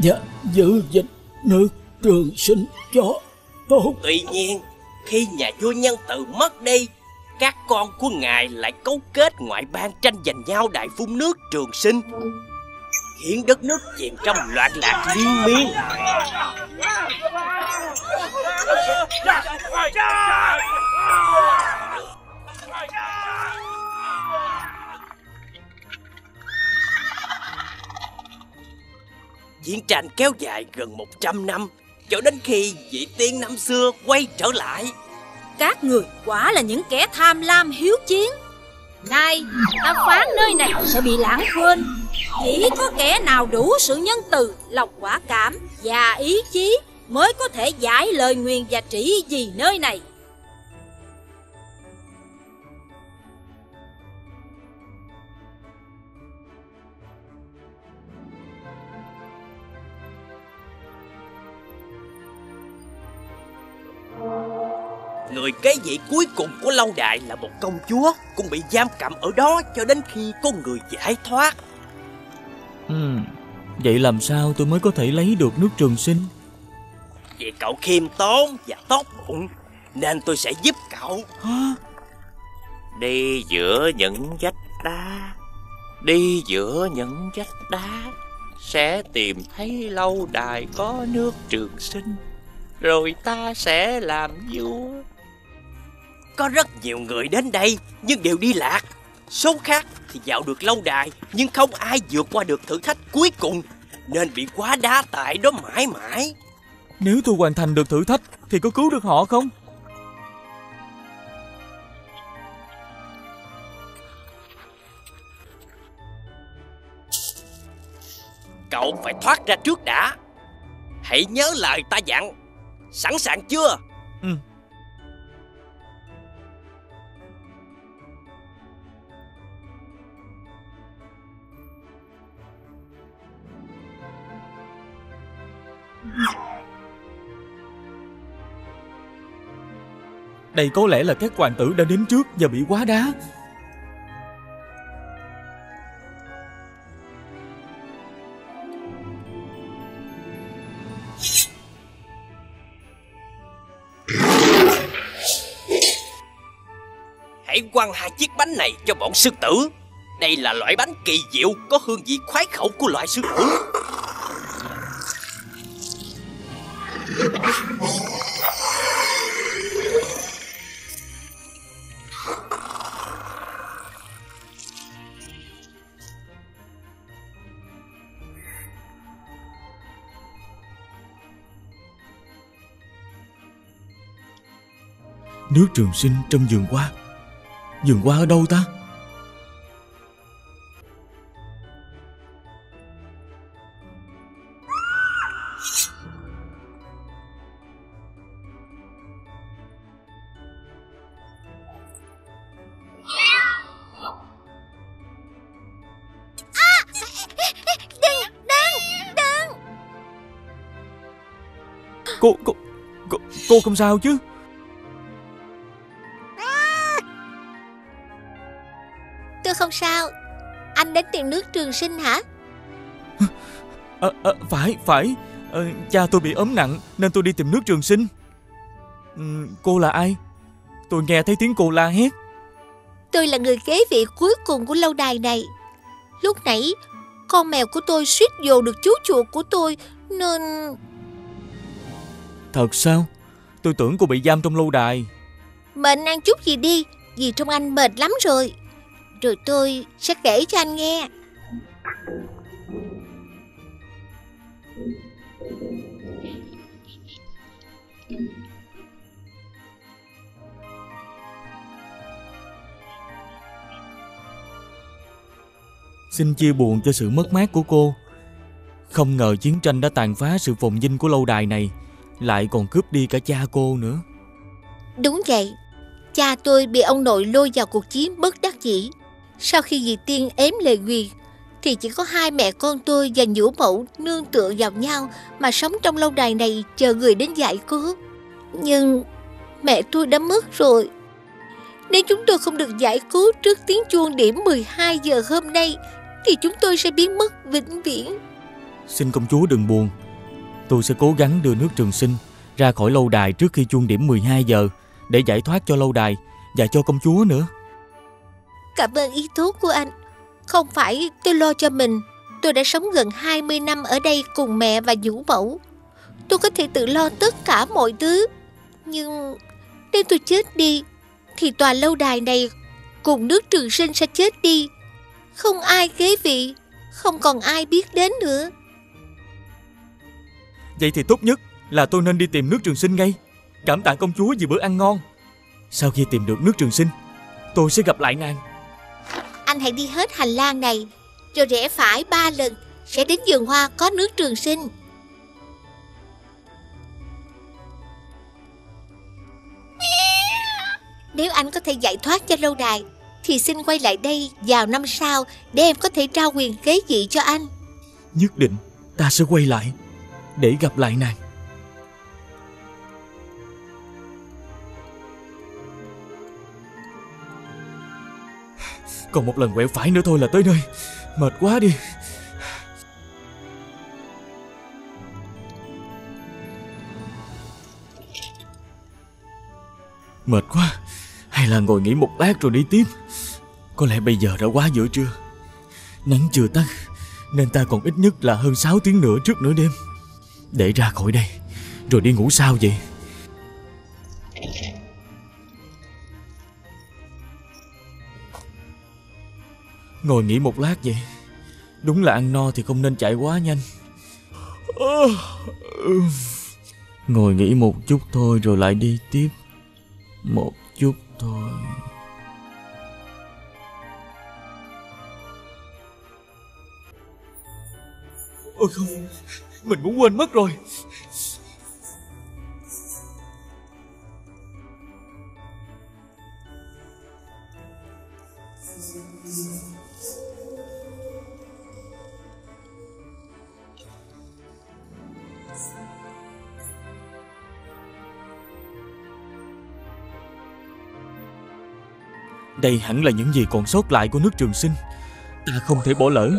và giữ gìn nước trường sinh cho tốt. Tuy nhiên, khi nhà vua nhân từ mất đi, các con của ngài lại cấu kết ngoại bang tranh giành nhau đại phun nước trường sinh, khiến đất nước chìm trong loạn lạc liên miên. Chiến tranh kéo dài gần một trăm năm, cho đến khi vị tiên năm xưa quay trở lại. Các người quả là những kẻ tham lam hiếu chiến. Nay, ta phán nơi này sẽ bị lãng quên. Chỉ có kẻ nào đủ sự nhân từ, lòng quả cảm và ý chí mới có thể giải lời nguyền và trị vì nơi này. Người kế vị cuối cùng của lâu đài là một công chúa, cũng bị giam cầm ở đó cho đến khi có người giải thoát. Ừ, vậy làm sao tôi mới có thể lấy được nước trường sinh? Vì cậu khiêm tốn và tốt bụng nên tôi sẽ giúp cậu. Hả? Đi giữa những vách đá, đi giữa những vách đá, sẽ tìm thấy lâu đài có nước trường sinh, rồi ta sẽ làm vua. Có rất nhiều người đến đây nhưng đều đi lạc. Số khác thì vào được lâu đài nhưng không ai vượt qua được thử thách cuối cùng, nên bị quá đá tại đó mãi mãi. Nếu tôi hoàn thành được thử thách thì có cứu được họ không? Cậu phải thoát ra trước đã. Hãy nhớ lời ta dặn. Sẵn sàng chưa? Ừ. Đây có lẽ là các hoàng tử đã đến trước và bị quá đá. Hãy quăng hai chiếc bánh này cho bọn sư tử. Đây là loại bánh kỳ diệu, có hương vị khoái khẩu của loại sư tử. Nước trường sinh trong vườn hoa. Vườn hoa ở đâu ta? Cô, cô, cô, cô không sao chứ? Tôi không sao. Anh đến tìm nước trường sinh hả? À, à, phải, phải. À, cha tôi bị ốm nặng nên tôi đi tìm nước trường sinh. Ừ, cô là ai? Tôi nghe thấy tiếng cô la hét. Tôi là người kế vị cuối cùng của lâu đài này. Lúc nãy, con mèo của tôi suýt vồ được chú chuột của tôi nên... Thật sao? Tôi tưởng cô bị giam trong lâu đài. Mình ăn chút gì đi, vì trong anh mệt lắm rồi. Rồi tôi sẽ kể cho anh nghe. Xin chia buồn cho sự mất mát của cô. Không ngờ chiến tranh đã tàn phá sự phồn vinh của lâu đài này, lại còn cướp đi cả cha cô nữa. Đúng vậy. Cha tôi bị ông nội lôi vào cuộc chiến bất đắc dĩ. Sau khi dì Tiên ếm lời nguyền thì chỉ có hai mẹ con tôi và nhũ mẫu nương tựa vào nhau mà sống trong lâu đài này chờ người đến giải cứu. Nhưng mẹ tôi đã mất rồi. Nếu chúng tôi không được giải cứu trước tiếng chuông điểm mười hai giờ hôm nay thì chúng tôi sẽ biến mất vĩnh viễn. Xin công chúa đừng buồn. Tôi sẽ cố gắng đưa nước trường sinh ra khỏi lâu đài trước khi chuông điểm mười hai giờ, để giải thoát cho lâu đài và cho công chúa nữa. Cảm ơn ý tốt của anh. Không phải tôi lo cho mình. Tôi đã sống gần hai mươi năm ở đây cùng mẹ và nhũ mẫu. Tôi có thể tự lo tất cả mọi thứ. Nhưng nếu tôi chết đi thì tòa lâu đài này cùng nước trường sinh sẽ chết đi. Không ai kế vị, không còn ai biết đến nữa. Vậy thì tốt nhất là tôi nên đi tìm nước trường sinh ngay. Cảm tạ công chúa vì bữa ăn ngon. Sau khi tìm được nước trường sinh, tôi sẽ gặp lại nàng. Anh hãy đi hết hành lang này rồi rẽ phải ba lần sẽ đến vườn hoa có nước trường sinh. Nếu anh có thể giải thoát cho lâu đài thì xin quay lại đây vào năm sau để em có thể trao quyền kế vị cho anh. Nhất định ta sẽ quay lại để gặp lại nàng. Còn một lần quẹo phải nữa thôi là tới nơi. Mệt quá đi. Mệt quá. Hay là ngồi nghỉ một lát rồi đi tiếp. Có lẽ bây giờ đã quá giữa trưa. Nắng chưa tắt nên ta còn ít nhất là hơn sáu tiếng nữa trước nửa đêm. Để ra khỏi đây rồi đi ngủ sao vậy? Ngồi nghỉ một lát vậy. Đúng là ăn no thì không nên chạy quá nhanh. Ngồi nghỉ một chút thôi rồi lại đi tiếp. Một chút thôi. Ôi không, mình cũng quên mất rồi. Đây hẳn là những gì còn sót lại của nước Trường Sinh. Ta không thể bỏ lỡ.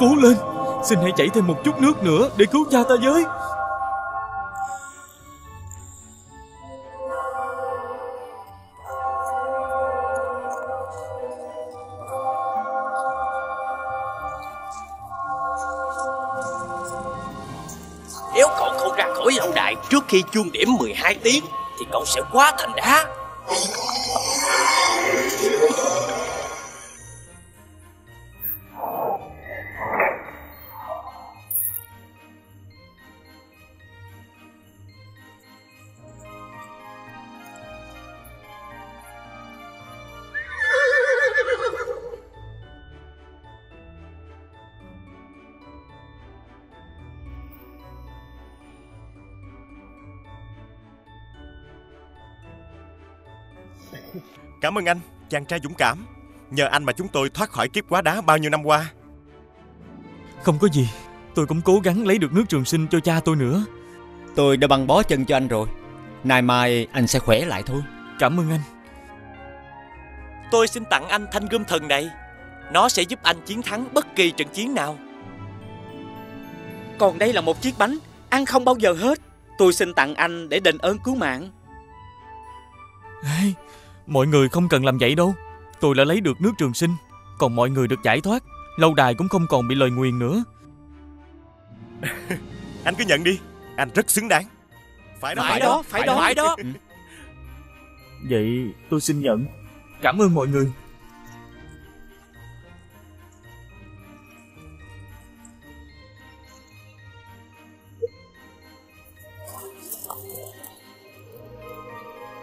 Cố lên, xin hãy chảy thêm một chút nước nữa để cứu cha ta với. Nếu cậu không ra khỏi lâu đài trước khi chuông điểm mười hai tiếng thì cậu sẽ hóa thành đá. Cảm ơn anh, chàng trai dũng cảm. Nhờ anh mà chúng tôi thoát khỏi kiếp quá đá bao nhiêu năm qua. Không có gì, tôi cũng cố gắng lấy được nước Trường Sinh cho cha tôi nữa. Tôi đã băng bó chân cho anh rồi. Nay mai anh sẽ khỏe lại thôi. Cảm ơn anh. Tôi xin tặng anh thanh gươm thần này. Nó sẽ giúp anh chiến thắng bất kỳ trận chiến nào. Còn đây là một chiếc bánh, ăn không bao giờ hết. Tôi xin tặng anh để đền ơn cứu mạng. Ê, mọi người không cần làm vậy đâu. Tôi đã lấy được nước Trường Sinh, còn mọi người được giải thoát. Lâu đài cũng không còn bị lời nguyền nữa. Anh cứ nhận đi, anh rất xứng đáng. Phải đó, phải, phải đó, đó, phải đó, phải đó. Vậy tôi xin nhận. Cảm ơn mọi người.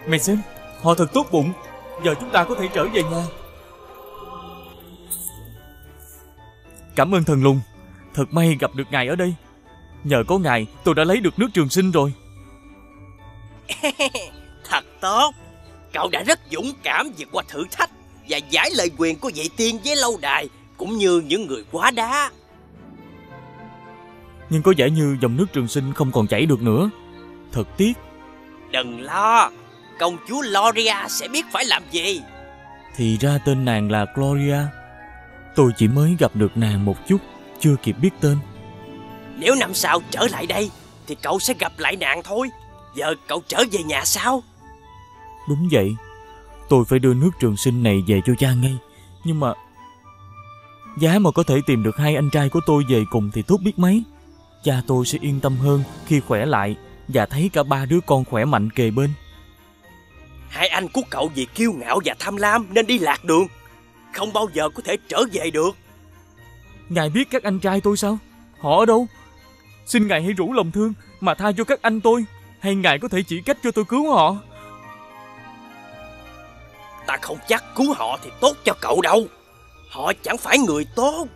Mày xem, họ thật tốt bụng. Giờ chúng ta có thể trở về nhà. Cảm ơn thần Lùng. Thật may gặp được ngài ở đây. Nhờ có ngài tôi đã lấy được nước Trường Sinh rồi. Thật tốt. Cậu đã rất dũng cảm vượt qua thử thách và giải lời quyền của vị tiên với lâu đài, cũng như những người quá đá. Nhưng có vẻ như dòng nước Trường Sinh không còn chảy được nữa. Thật tiếc. Đừng lo, công chúa Gloria sẽ biết phải làm gì. Thì ra tên nàng là Gloria. Tôi chỉ mới gặp được nàng một chút, chưa kịp biết tên. Nếu năm sau trở lại đây thì cậu sẽ gặp lại nàng thôi. Giờ cậu trở về nhà sao? Đúng vậy, tôi phải đưa nước Trường Sinh này về cho cha ngay. Nhưng mà giá mà có thể tìm được hai anh trai của tôi về cùng thì tốt biết mấy. Cha tôi sẽ yên tâm hơn khi khỏe lại và thấy cả ba đứa con khỏe mạnh kề bên. Hai anh của cậu vì kiêu ngạo và tham lam nên đi lạc đường, không bao giờ có thể trở về được. Ngài biết các anh trai tôi sao? Họ ở đâu? Xin ngài hãy rủ lòng thương mà tha cho các anh tôi. Hay ngài có thể chỉ cách cho tôi cứu họ? Ta không chắc cứu họ thì tốt cho cậu đâu. Họ chẳng phải người tốt.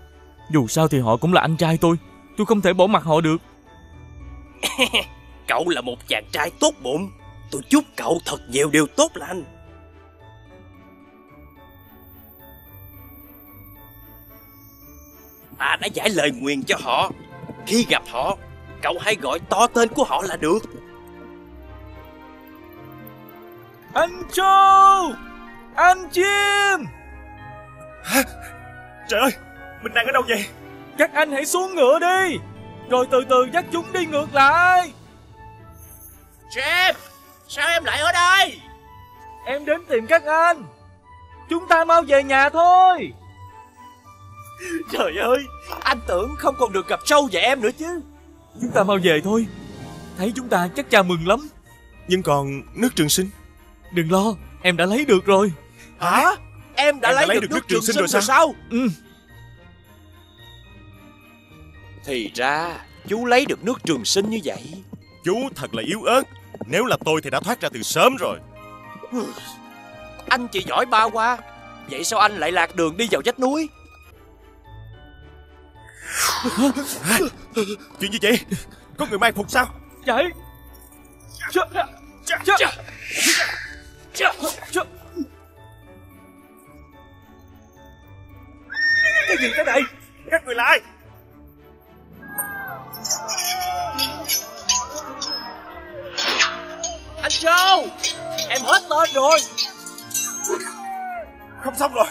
Dù sao thì họ cũng là anh trai tôi. Tôi không thể bỏ mặc họ được. Cậu là một chàng trai tốt bụng. Tôi chúc cậu thật nhiều điều tốt lành. Ta đã giải lời nguyền cho họ. Khi gặp họ, cậu hãy gọi to tên của họ là được. Anh Châu! Anh Jim! Hả? Trời ơi! Mình đang ở đâu vậy? Các anh hãy xuống ngựa đi, rồi từ từ dắt chúng đi ngược lại. Jim! Sao em lại ở đây? Em đến tìm các anh. Chúng ta mau về nhà thôi. Trời ơi, anh tưởng không còn được gặp Châu và em nữa chứ. Chúng ta mau về thôi. Thấy chúng ta chắc cha mừng lắm. Nhưng còn nước Trường Sinh? Đừng lo, em đã lấy được rồi. Hả? Em đã, em lấy, đã lấy được, được nước, nước Trường Sinh, Sinh rồi sao? Ừ. Thì ra chú lấy được nước Trường Sinh như vậy. Chú thật là yếu ớt. Nếu là tôi thì đã thoát ra từ sớm rồi. Anh chỉ giỏi ba qua. Vậy sao anh lại lạc đường đi vào vách núi? Chuyện gì vậy? Có người mai phục sao? Chạy. Cái gì thế này? Các người là ai? Anh Châu! Em hết tên rồi. Không xong rồi.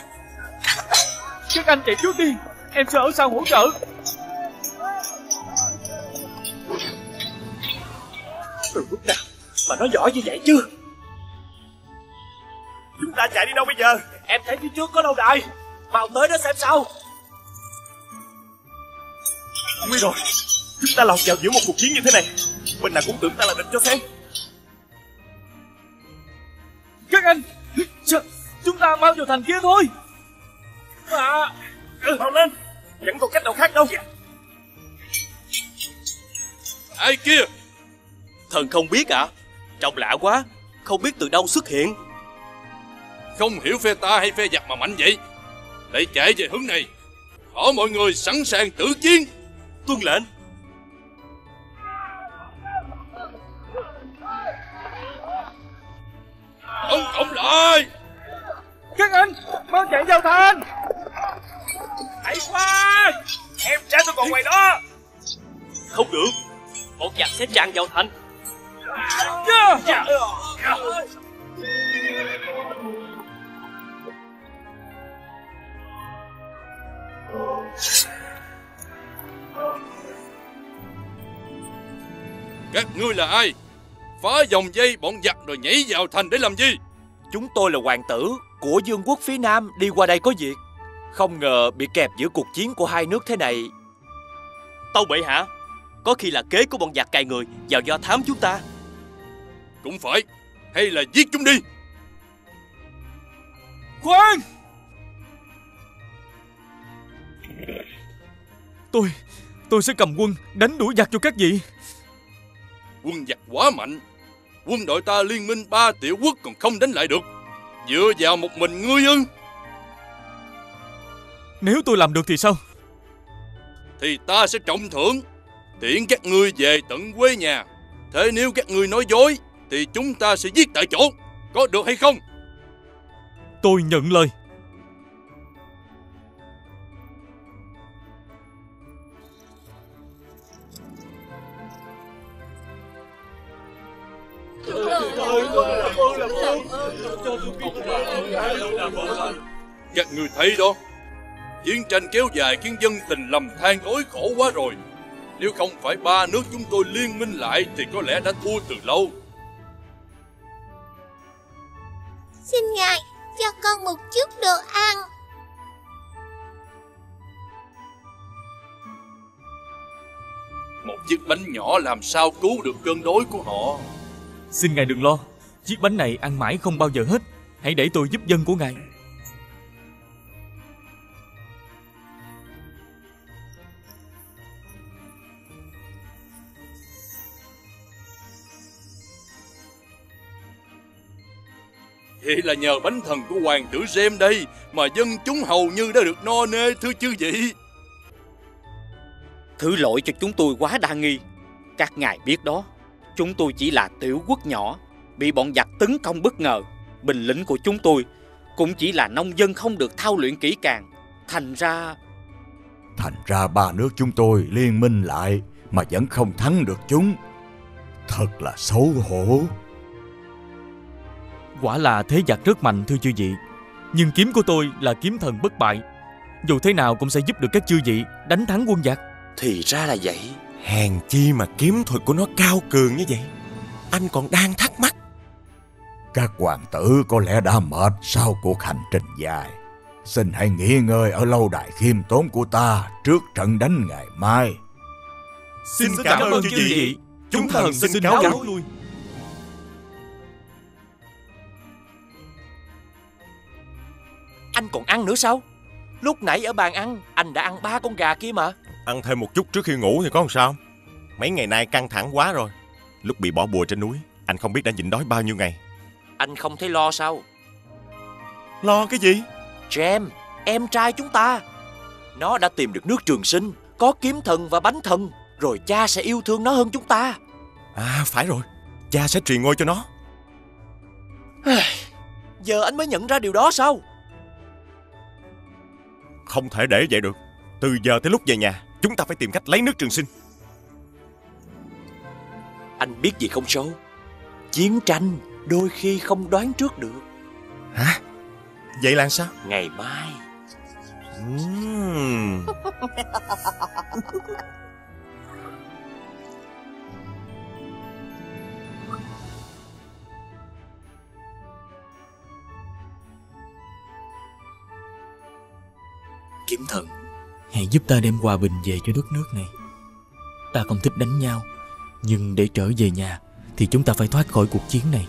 Các anh chạy trước đi, em sẽ ở sau hỗ trợ. Từ lúc nào mà nó giỏi như vậy chứ? Chúng ta chạy đi đâu bây giờ? Em thấy phía trước có lâu đài, mau tới đó xem sao. Nguy rồi, chúng ta lọt vào giữa một cuộc chiến như thế này. Bên nào cũng tưởng ta là địch cho xem. Các anh, chúng ta mau vào thành kia thôi. À, mau lên, vẫn còn cách nào khác đâu. Ai kia? Thần không biết ạ à? Trông lạ quá, không biết từ đâu xuất hiện. Không hiểu phe ta hay phe giặc mà mạnh vậy. Lại chạy về hướng này. Hỏi mọi người sẵn sàng tử chiến. Tuân lệnh. Ông cộng lại. Các anh mau chạy vào thành. Hãy qua. Em trai tôi còn ngoài đó. Không được, bọn giặc sẽ tràn vào thành. Các ngươi là ai? Phá vòng dây bọn giặc rồi nhảy vào thành để làm gì? Chúng tôi là hoàng tử của Dương quốc phía Nam, đi qua đây có việc. Không ngờ bị kẹp giữa cuộc chiến của hai nước thế này. Tâu bệ hạ, có khi là kế của bọn giặc cài người vào do thám chúng ta. Cũng phải, hay là giết chúng đi. Khoan! Tôi, tôi sẽ cầm quân đánh đuổi giặc cho các vị. Quân giặc quá mạnh, quân đội ta liên minh ba tiểu quốc còn không đánh lại được. Dựa vào một mình ngươi ư? Nếu tôi làm được thì sao? Thì ta sẽ trọng thưởng, tiễn các ngươi về tận quê nhà. Thế nếu các ngươi nói dối thì chúng ta sẽ giết tại chỗ. Có được hay không? Tôi nhận lời. Các người thấy đó, chiến tranh kéo dài khiến dân tình lầm than tối khổ quá rồi. Nếu không phải ba nước chúng tôi liên minh lại thì có lẽ đã thua từ lâu. Xin ngài cho con một chút đồ ăn. Một chiếc bánh nhỏ làm sao cứu được cơn đói của họ. Xin ngài đừng lo, chiếc bánh này ăn mãi không bao giờ hết. Hãy để tôi giúp dân của ngài. Vậy là nhờ bánh thần của hoàng tử Jim đây mà dân chúng hầu như đã được no nê, thưa chư vị. Thứ lỗi cho chúng tôi quá đa nghi. Các ngài biết đó, chúng tôi chỉ là tiểu quốc nhỏ, bị bọn giặc tấn công bất ngờ. Binh lính của chúng tôi cũng chỉ là nông dân không được thao luyện kỹ càng. Thành ra... Thành ra ba nước chúng tôi liên minh lại mà vẫn không thắng được chúng. Thật là xấu hổ. Quả là thế giặc rất mạnh, thưa chư vị. Nhưng kiếm của tôi là kiếm thần bất bại, dù thế nào cũng sẽ giúp được các chư vị đánh thắng quân giặc. Thì ra là vậy. Hèn chi mà kiếm thuật của nó cao cường như vậy. Anh còn đang thắc mắc. Các hoàng tử có lẽ đã mệt sau cuộc hành trình dài. Xin hãy nghỉ ngơi ở lâu đài khiêm tốn của ta trước trận đánh ngày mai. Xin, xin cảm, cảm ơn chư vị. Chúng thần xin, xin cáo lui. Anh còn ăn nữa sao? Lúc nãy ở bàn ăn, anh đã ăn ba con gà kia mà. Ăn thêm một chút trước khi ngủ thì có làm sao? Mấy ngày nay căng thẳng quá rồi. Lúc bị bỏ bùa trên núi, anh không biết đã nhịn đói bao nhiêu ngày. Anh không thấy lo sao? Lo cái gì? Jim, em trai chúng ta, nó đã tìm được nước trường sinh, có kiếm thần và bánh thần. Rồi cha sẽ yêu thương nó hơn chúng ta. À phải rồi, cha sẽ truyền ngôi cho nó. Giờ anh mới nhận ra điều đó sao? Không thể để vậy được. Từ giờ tới lúc về nhà, chúng ta phải tìm cách lấy nước trường sinh. Anh biết gì không Joe? Chiến tranh đôi khi không đoán trước được. Hả? Vậy là sao? Ngày mai. uhm. Kiếm thần, hãy giúp ta đem hòa bình về cho đất nước này. Ta không thích đánh nhau, nhưng để trở về nhà thì chúng ta phải thoát khỏi cuộc chiến này.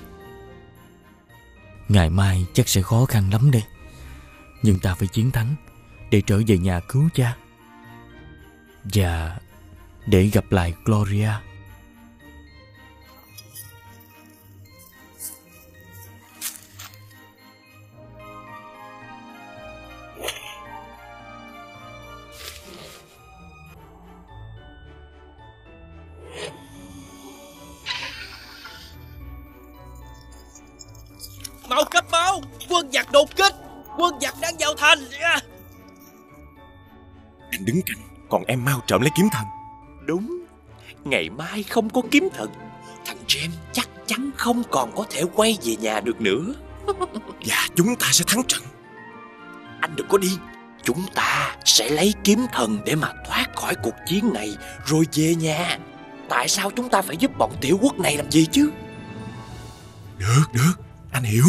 Ngày mai chắc sẽ khó khăn lắm đây, nhưng ta phải chiến thắng để trở về nhà cứu cha và để gặp lại Gloria. Mau cấp máu! Quân giặc đột kích! Quân giặc đang vào thành! Anh đứng cạnh, còn em mau trộm lấy kiếm thần. Đúng, ngày mai không có kiếm thần, thằng Jim chắc chắn không còn có thể quay về nhà được nữa. Và chúng ta sẽ thắng trận. Anh đừng có điên. Chúng ta sẽ lấy kiếm thần để mà thoát khỏi cuộc chiến này rồi về nhà. Tại sao chúng ta phải giúp bọn tiểu quốc này làm gì chứ? Được, được, anh hiểu.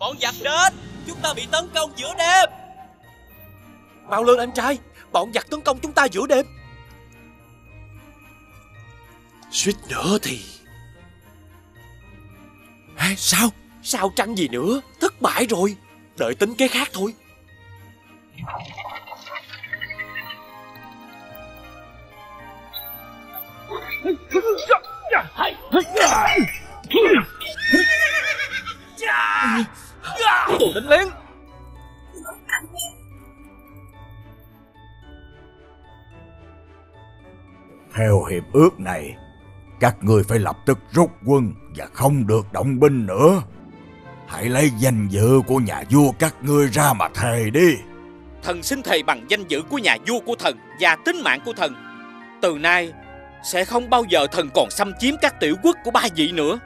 Bọn giặc đến, chúng ta bị tấn công giữa đêm. Mau lên anh trai, bọn giặc tấn công chúng ta giữa đêm. Suýt nữa thì... Hả, sao? Sao trăng gì nữa, thất bại rồi. Đợi tính cái khác thôi. Đánh lén. Theo hiệp ước này, các người phải lập tức rút quân và không được động binh nữa. Hãy lấy danh dự của nhà vua các ngươi ra mà thề đi. Thần xin thề bằng danh dự của nhà vua của thần và tính mạng của thần, từ nay sẽ không bao giờ thần còn xâm chiếm các tiểu quốc của ba vị nữa.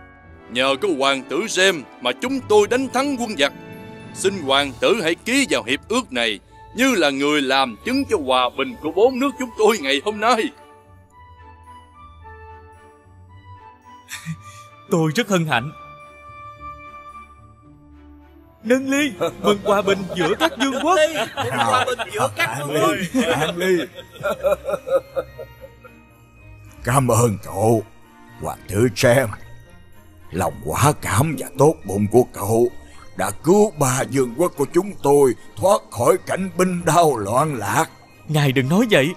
Nhờ có hoàng tử Xem mà chúng tôi đánh thắng quân giặc. Xin hoàng tử hãy ký vào hiệp ước này như là người làm chứng cho hòa bình của bốn nước chúng tôi ngày hôm nay. Tôi rất hân hạnh. Nâng ly, mừng hòa bình giữa các vương quốc. Mừng hòa bình giữa các vương quốc. Cảm ơn cậu, hoàng tử Xem. Lòng quả cảm và tốt bụng của cậu đã cứu ba vương quốc của chúng tôi thoát khỏi cảnh binh đao loạn lạc. Ngài đừng nói vậy,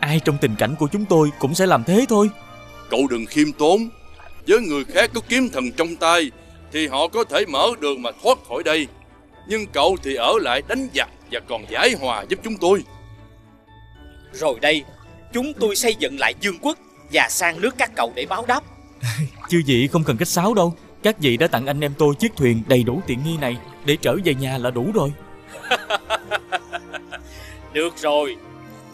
ai trong tình cảnh của chúng tôi cũng sẽ làm thế thôi. Cậu đừng khiêm tốn, với người khác có kiếm thần trong tay thì họ có thể mở đường mà thoát khỏi đây. Nhưng cậu thì ở lại đánh giặc và còn giải hòa giúp chúng tôi. Rồi đây, chúng tôi xây dựng lại vương quốc và sang nước các cậu để báo đáp. Chư vị không cần khách sáo đâu. Các vị đã tặng anh em tôi chiếc thuyền đầy đủ tiện nghi này để trở về nhà là đủ rồi. Được rồi,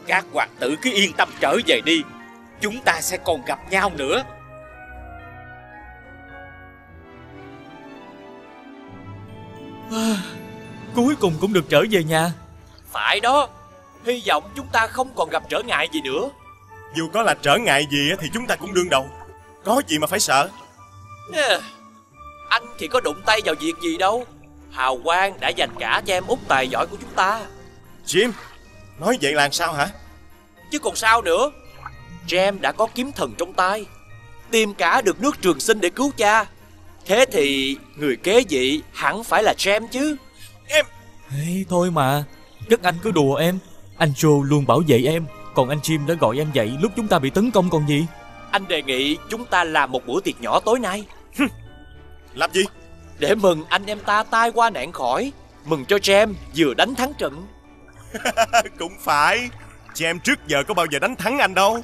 các hoàng tử cứ yên tâm trở về đi. Chúng ta sẽ còn gặp nhau nữa. À, cuối cùng cũng được trở về nhà. Phải đó, hy vọng chúng ta không còn gặp trở ngại gì nữa. Dù có là trở ngại gì thì chúng ta cũng đương đầu, có gì mà phải sợ. À, anh thì có đụng tay vào việc gì đâu. Hào quang đã dành cả cho em út tài giỏi của chúng ta. Jim, nói vậy là sao hả? Chứ còn sao nữa, Jim đã có kiếm thần trong tay, tìm cả được nước Trường Sinh để cứu cha. Thế thì người kế vị hẳn phải là Jim chứ. Em... Ê, thôi mà, các anh cứ đùa em. Anh Joe luôn bảo vệ em, còn anh Jim đã gọi em dậy lúc chúng ta bị tấn công còn gì. Anh đề nghị chúng ta làm một bữa tiệc nhỏ tối nay. Làm gì? Để mừng anh em ta tai qua nạn khỏi, mừng cho Jim vừa đánh thắng trận. Cũng phải, Jim trước giờ có bao giờ đánh thắng anh đâu.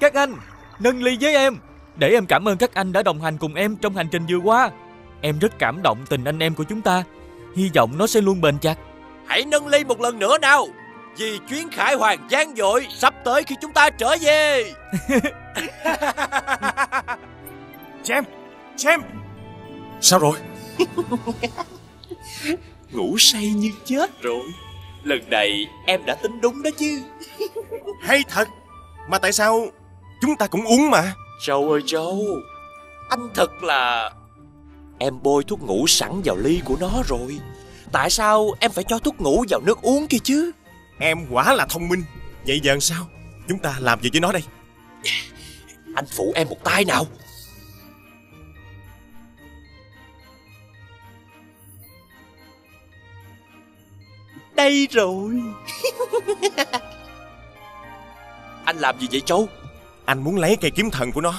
Các anh, nâng ly với em, để em cảm ơn các anh đã đồng hành cùng em trong hành trình vừa qua. Em rất cảm động tình anh em của chúng ta. Hy vọng nó sẽ luôn bền chặt. Hãy nâng ly một lần nữa nào, vì chuyến khải hoàn vang dội sắp tới khi chúng ta trở về. Jim, Jim, sao rồi? Ngủ say như chết rồi. Lần này em đã tính đúng đó chứ. Hay thật. Mà tại sao chúng ta cũng uống mà? Châu ơi Châu, anh thật là... Em bôi thuốc ngủ sẵn vào ly của nó rồi. Tại sao em phải cho thuốc ngủ vào nước uống kia chứ? Em quả là thông minh. Vậy giờ sao? Chúng ta làm gì với nó đây? Anh phụ em một tay nào. Đây rồi. Anh làm gì vậy Châu? Anh muốn lấy cây kiếm thần của nó.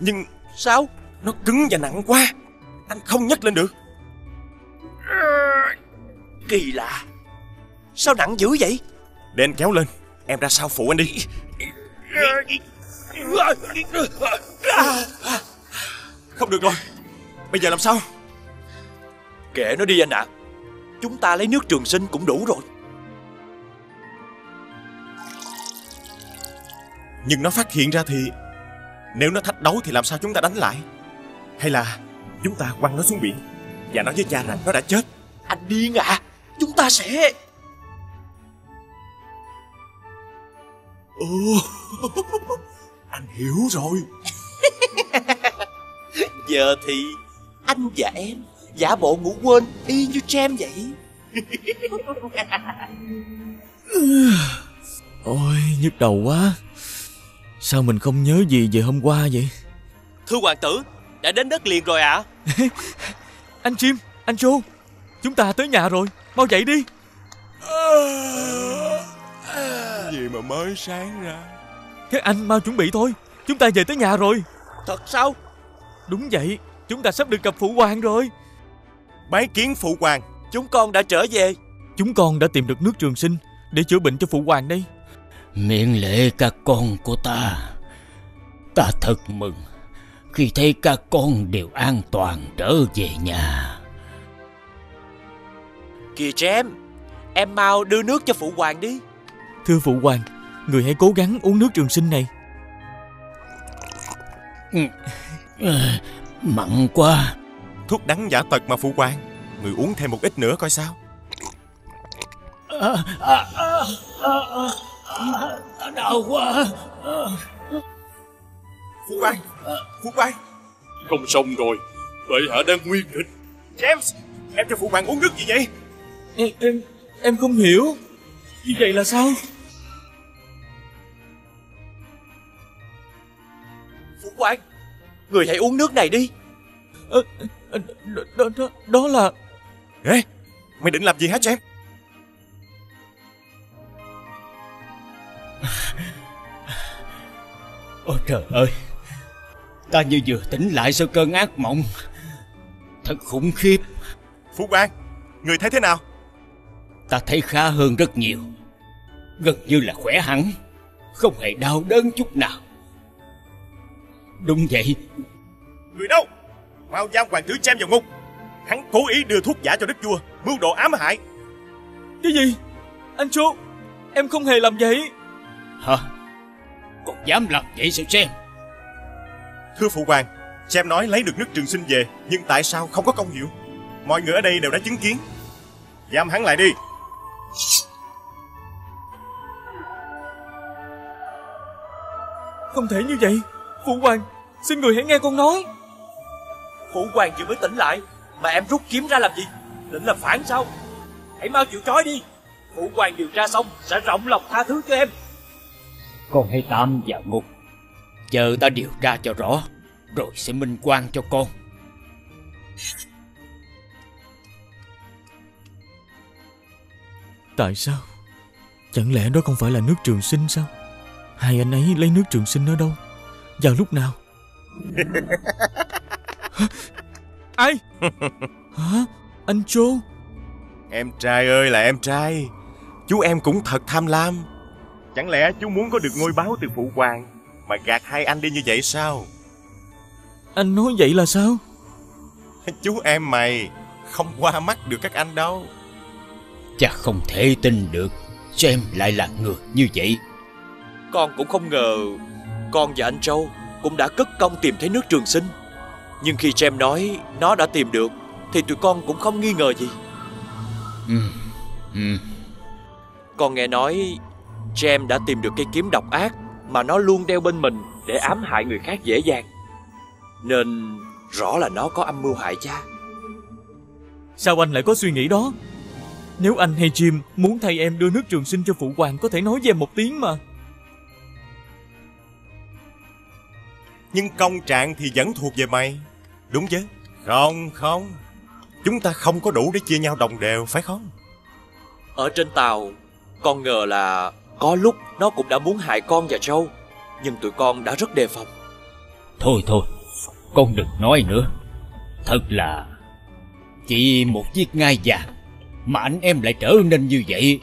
Nhưng sao? Nó cứng và nặng quá, anh không nhấc lên được. Kỳ lạ, sao nặng dữ vậy? Để anh kéo lên. Em ra sau phụ anh đi. Không được rồi. Bây giờ làm sao? Kệ nó đi anh ạ. À, chúng ta lấy nước trường sinh cũng đủ rồi. Nhưng nó phát hiện ra thì... Nếu nó thách đấu thì làm sao chúng ta đánh lại? Hay là chúng ta quăng nó xuống biển và nói với cha rằng nó đã chết? Anh điên à? Chúng ta sẽ... Ừ, anh hiểu rồi. Giờ thì anh và em giả bộ ngủ quên y như Jam vậy. Ôi, nhức đầu quá. Sao mình không nhớ gì về hôm qua vậy? Thưa hoàng tử, đã đến đất liền rồi ạ. À? Anh Jim, anh Joe, chúng ta tới nhà rồi, mau dậy đi. Gì mà mới sáng ra. Các anh mau chuẩn bị thôi, chúng ta về tới nhà rồi. Thật sao? Đúng vậy, chúng ta sắp được gặp phụ hoàng rồi. Bái kiến phụ hoàng. Chúng con đã trở về. Chúng con đã tìm được nước trường sinh để chữa bệnh cho phụ hoàng đây. Miễn lễ các con của ta. Ta thật mừng khi thấy các con đều an toàn trở về nhà. Kìa Jim, em mau đưa nước cho phụ hoàng đi. Thưa phụ hoàng, người hãy cố gắng uống nước trường sinh này. Mặn quá. Thuốc đắng giả tật mà phụ hoàng. Người uống thêm một ít nữa coi sao. À, à, à, à, à. Đau quá. Phụ hoàng, phụ hoàng, không xong rồi. Bệ hạ đang nguy kịch. James, em cho phụ hoàng uống nước gì vậy? Em, em, em không hiểu. Như vậy là sao? Phụ hoàng, người hãy uống nước này đi. À, đó, đó, đó là... Ê, mày định làm gì hả James? Ôi trời ơi, ta như vừa tỉnh lại sau cơn ác mộng. Thật khủng khiếp. Phụ hoàng, người thấy thế nào? Ta thấy khá hơn rất nhiều. Gần như là khỏe hẳn, không hề đau đớn chút nào. Đúng vậy. Người đâu? Mau giam hoàng tử Jam vào ngục. Hắn cố ý đưa thuốc giả cho đức vua, mưu đồ ám hại. Cái gì? Anh chú, em không hề làm vậy. Hả? Còn dám làm vậy sao Xem? Thưa phụ hoàng, Xem nói lấy được nước trường sinh về, nhưng tại sao không có công hiệu? Mọi người ở đây đều đã chứng kiến. Giam hắn lại đi. Không thể như vậy. Phụ hoàng, xin người hãy nghe con nói. Phụ hoàng vừa mới tỉnh lại mà em rút kiếm ra làm gì? Định là phản sao? Hãy mau chịu trói đi. Phụ hoàng điều tra xong sẽ rộng lòng tha thứ cho em. Con hãy tạm vào ngục, chờ ta điều tra cho rõ rồi sẽ minh oan cho con. Tại sao? Chẳng lẽ đó không phải là nước trường sinh sao? Hai anh ấy lấy nước trường sinh ở đâu, vào lúc nào? Ai? Hả? Anh Joe? Em trai ơi là em trai, chú em cũng thật tham lam. Chẳng lẽ chú muốn có được ngôi báo từ phụ hoàng mà gạt hai anh đi như vậy sao? Anh nói vậy là sao? Chú em mày không qua mắt được các anh đâu. Cha không thể tin được cho em lại là người như vậy. Con cũng không ngờ con và anh Châu cũng đã cất công tìm thấy nước trường sinh. Nhưng khi Jim nói nó đã tìm được thì tụi con cũng không nghi ngờ gì. ừ. Ừ. Con nghe nói Jim đã tìm được cây kiếm độc ác mà nó luôn đeo bên mình để ám hại người khác dễ dàng, nên rõ là nó có âm mưu hại cha. Sao anh lại có suy nghĩ đó? Nếu anh hay Jim muốn thay em đưa nước trường sinh cho phụ hoàng, có thể nói với em một tiếng mà. Nhưng công trạng thì vẫn thuộc về mày, đúng chứ? Không không, chúng ta không có đủ để chia nhau đồng đều, phải không? Ở trên tàu, con ngờ là có lúc nó cũng đã muốn hại con và Châu, nhưng tụi con đã rất đề phòng. Thôi thôi, con đừng nói nữa. Thật là chỉ một chiếc ngai vàng mà anh em lại trở nên như vậy.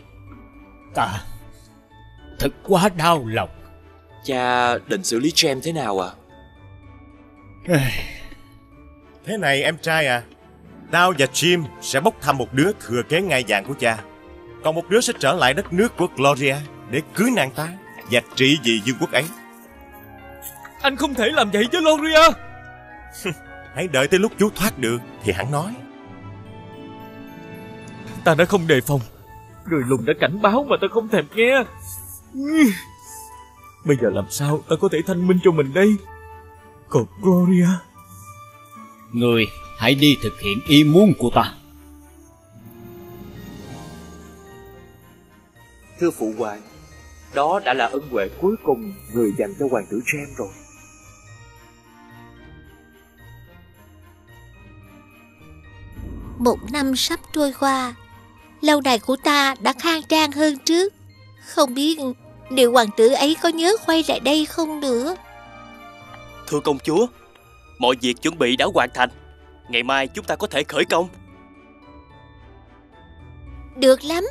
Ta thật quá đau lòng. Cha định xử lý cho em thế nào à? Thế này em trai à, tao và Jim sẽ bốc thăm một đứa thừa kế ngai vàng của cha, còn một đứa sẽ trở lại đất nước của Gloria để cưới nàng ta và trị vì vương quốc ấy. Anh không thể làm vậy với Gloria. Hãy đợi tới lúc chú thoát được thì hẳn nói. Ta đã không đề phòng, người lùng đã cảnh báo mà ta không thèm nghe. Bây giờ làm sao ta có thể thanh minh cho mình đây? Còn Gloria, người hãy đi thực hiện ý muốn của ta. Thưa phụ hoàng, đó đã là ân huệ cuối cùng người dành cho hoàng tử Trem rồi. Một năm sắp trôi qua, lâu đài của ta đã khang trang hơn trước. Không biết liệu hoàng tử ấy có nhớ quay lại đây không nữa. Thưa công chúa, mọi việc chuẩn bị đã hoàn thành. Ngày mai chúng ta có thể khởi công. Được lắm.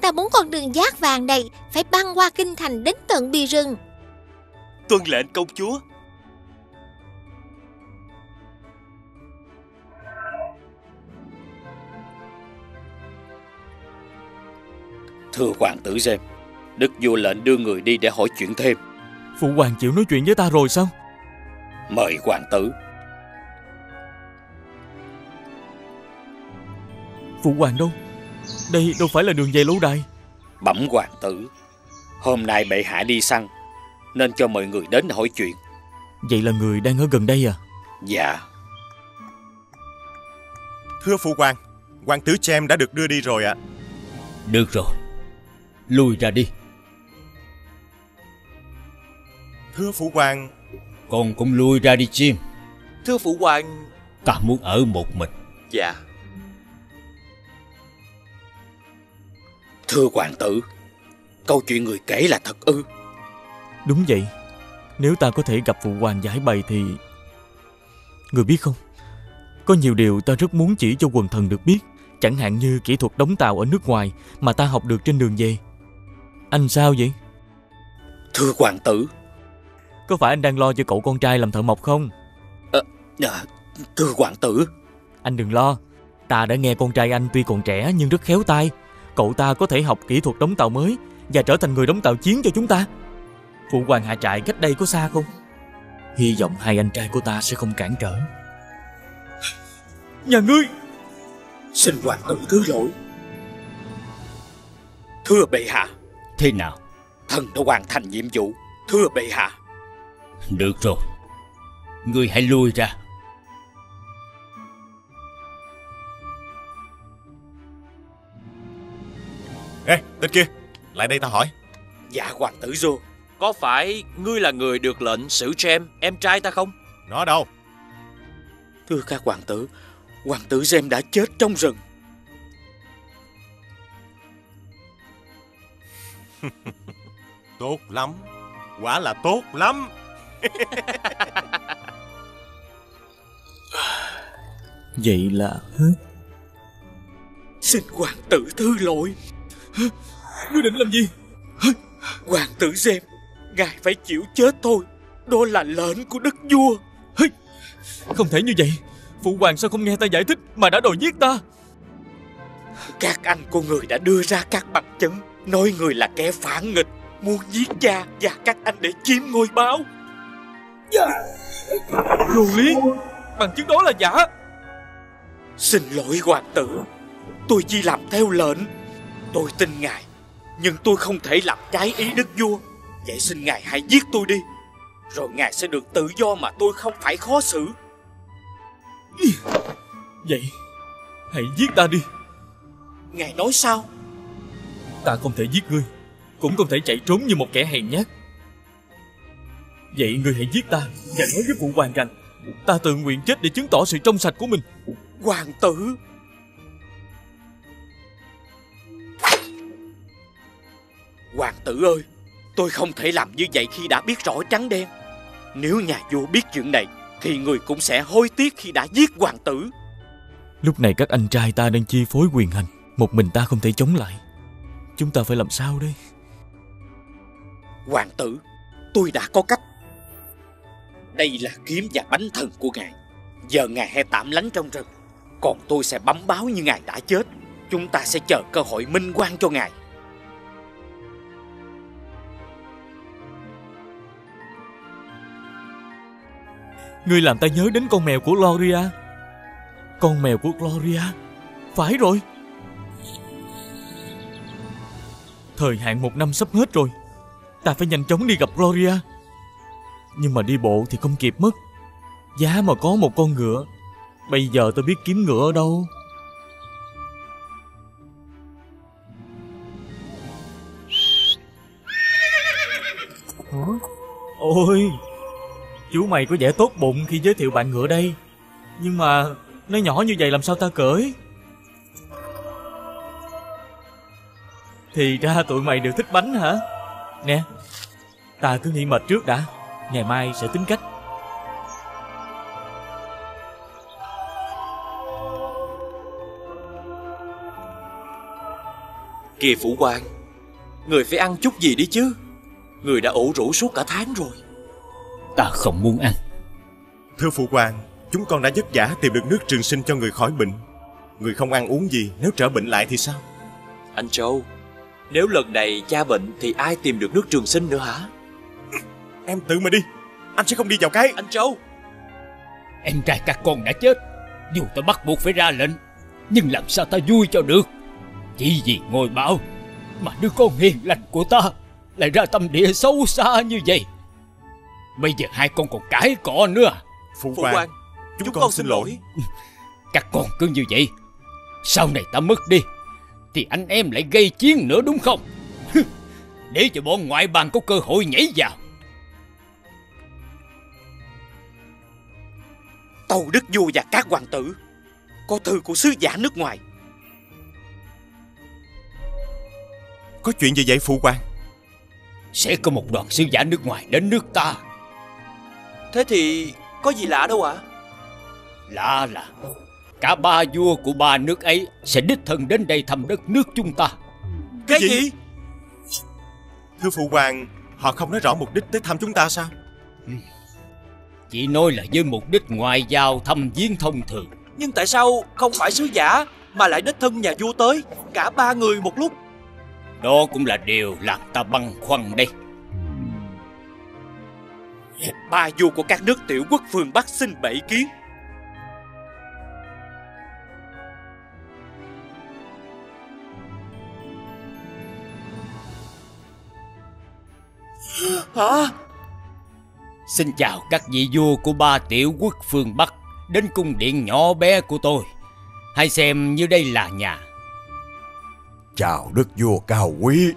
Ta muốn con đường giác vàng này phải băng qua kinh thành đến tận bìa rừng. Tuân lệnh công chúa. Thưa hoàng tử xem, đức vua lệnh đưa người đi để hỏi chuyện thêm. Phụ hoàng chịu nói chuyện với ta rồi sao? Mời hoàng tử. Phụ hoàng đâu? Đây đâu phải là đường về lâu đài. Bẩm hoàng tử, hôm nay bệ hạ đi săn nên cho mời người đến hỏi chuyện. Vậy là người đang ở gần đây à? Dạ. Thưa phụ hoàng, hoàng tử Trem đã được đưa đi rồi ạ. À. Được rồi, lui ra đi. Thưa phụ hoàng. Con cũng lui ra đi Jim. Thưa phụ hoàng, ta muốn ở một mình. Dạ. Thưa hoàng tử, câu chuyện người kể là thật ư? Đúng vậy. Nếu ta có thể gặp phụ hoàng giải bày thì... Người biết không, có nhiều điều ta rất muốn chỉ cho quần thần được biết. Chẳng hạn như kỹ thuật đóng tàu ở nước ngoài mà ta học được trên đường về. Anh sao vậy? Thưa hoàng tử, có phải anh đang lo cho cậu con trai làm thợ mộc không? À, à, thưa hoàng tử. Anh đừng lo. Ta đã nghe con trai anh tuy còn trẻ nhưng rất khéo tay. Cậu ta có thể học kỹ thuật đóng tàu mới và trở thành người đóng tàu chiến cho chúng ta. Phụ hoàng hạ trại cách đây có xa không? Hy vọng hai anh trai của ta sẽ không cản trở. Nhà ngươi, xin hoàng tử thứ lỗi. Thưa bệ hạ. Thế nào? Thần đã hoàn thành nhiệm vụ. Thưa bệ hạ. Được rồi, ngươi hãy lui ra. Ê, tên kia, lại đây tao hỏi. Dạ hoàng tử Joe. Có phải ngươi là người được lệnh xử Jem, em trai ta không? Nó đâu? Thưa các hoàng tử, hoàng tử Jem đã chết trong rừng. Tốt lắm, quả là tốt lắm. Vậy là hết. Xin hoàng tử thứ lỗi. Ngươi định làm gì? Hoàng tử xem, ngài phải chịu chết thôi. Đó là lệnh của đức vua. Không thể như vậy. Phụ hoàng sao không nghe ta giải thích mà đã đòi giết ta? Các anh của người đã đưa ra các bằng chứng, nói người là kẻ phản nghịch, muốn giết cha và các anh để chiếm ngôi báo. Lưu Liên, bằng chứng đó là giả. Xin lỗi hoàng tử, tôi chỉ làm theo lệnh. Tôi tin ngài, nhưng tôi không thể làm trái ý đức vua. Vậy xin ngài hãy giết tôi đi, rồi ngài sẽ được tự do mà tôi không phải khó xử. Vậy hãy giết ta đi. Ngài nói sao? Ta không thể giết ngươi, cũng không thể chạy trốn như một kẻ hèn nhát. Vậy ngươi hãy giết ta và nói với phụ hoàng rằng ta tự nguyện chết để chứng tỏ sự trong sạch của mình. Hoàng tử! Hoàng tử ơi, tôi không thể làm như vậy khi đã biết rõ trắng đen. Nếu nhà vua biết chuyện này thì người cũng sẽ hối tiếc khi đã giết hoàng tử. Lúc này các anh trai ta đang chi phối quyền hành, một mình ta không thể chống lại. Chúng ta phải làm sao đây? Hoàng tử, tôi đã có cách. Đây là kiếm và bánh thần của ngài. Giờ ngài hãy tạm lánh trong rừng, còn tôi sẽ bấm báo như ngài đã chết. Chúng ta sẽ chờ cơ hội minh oan cho ngài. Ngươi làm ta nhớ đến con mèo của Gloria. Con mèo của Gloria. Phải rồi, thời hạn một năm sắp hết rồi. Ta phải nhanh chóng đi gặp Gloria. Nhưng mà đi bộ thì không kịp mất. Giá mà có một con ngựa. Bây giờ tôi biết kiếm ngựa ở đâu. Ủa? Ôi, chú mày có vẻ tốt bụng khi giới thiệu bạn ngựa đây. Nhưng mà nó nhỏ như vậy làm sao ta cưỡi? Thì ra tụi mày đều thích bánh hả? Nè, ta cứ nghỉ mệt trước đã, ngày mai sẽ tính cách. Kìa phụ hoàng, người phải ăn chút gì đi chứ. Người đã ủ rũ suốt cả tháng rồi. Ta không muốn ăn. Thưa phụ hoàng, chúng con đã vất vả tìm được nước trường sinh cho người khỏi bệnh. Người không ăn uống gì, nếu trở bệnh lại thì sao? Anh Châu, nếu lần này cha bệnh thì ai tìm được nước trường sinh nữa hả? Em tự mình đi, anh sẽ không đi vào cái. Anh Châu, em trai các con đã chết, dù ta bắt buộc phải ra lệnh, nhưng làm sao ta vui cho được. Chỉ vì ngồi bảo mà đứa con hiền lành của ta lại ra tâm địa xấu xa như vậy. Bây giờ hai con còn cãi cọ nữa à? Phụ, Phụ hoàng, chúng, chúng con, con xin lỗi. Các con cứ như vậy, sau này ta mất đi thì anh em lại gây chiến nữa đúng không? Để cho bọn ngoại bang có cơ hội nhảy vào. Tâu đức vua và các hoàng tử, có thư của sứ giả nước ngoài. Có chuyện gì vậy phụ hoàng? Sẽ có một đoàn sứ giả nước ngoài đến nước ta. Thế thì có gì lạ đâu ạ? À? Lạ là cả ba vua của ba nước ấy sẽ đích thân đến đây thăm đất nước chúng ta. Cái gì? gì? Thưa phụ hoàng, họ không nói rõ mục đích tới thăm chúng ta sao? Ừ. Chỉ nói là với mục đích ngoại giao thăm viếng thông thường. Nhưng tại sao không phải sứ giả mà lại đích thân nhà vua tới, cả ba người một lúc? Đó cũng là điều làm ta băn khoăn đây. Ba vua của các nước tiểu quốc phương Bắc xin bệ kiến. Hả? Xin chào các vị vua của ba tiểu quốc phương Bắc đến cung điện nhỏ bé của tôi. Hãy xem như đây là nhà. Chào đức vua cao quý,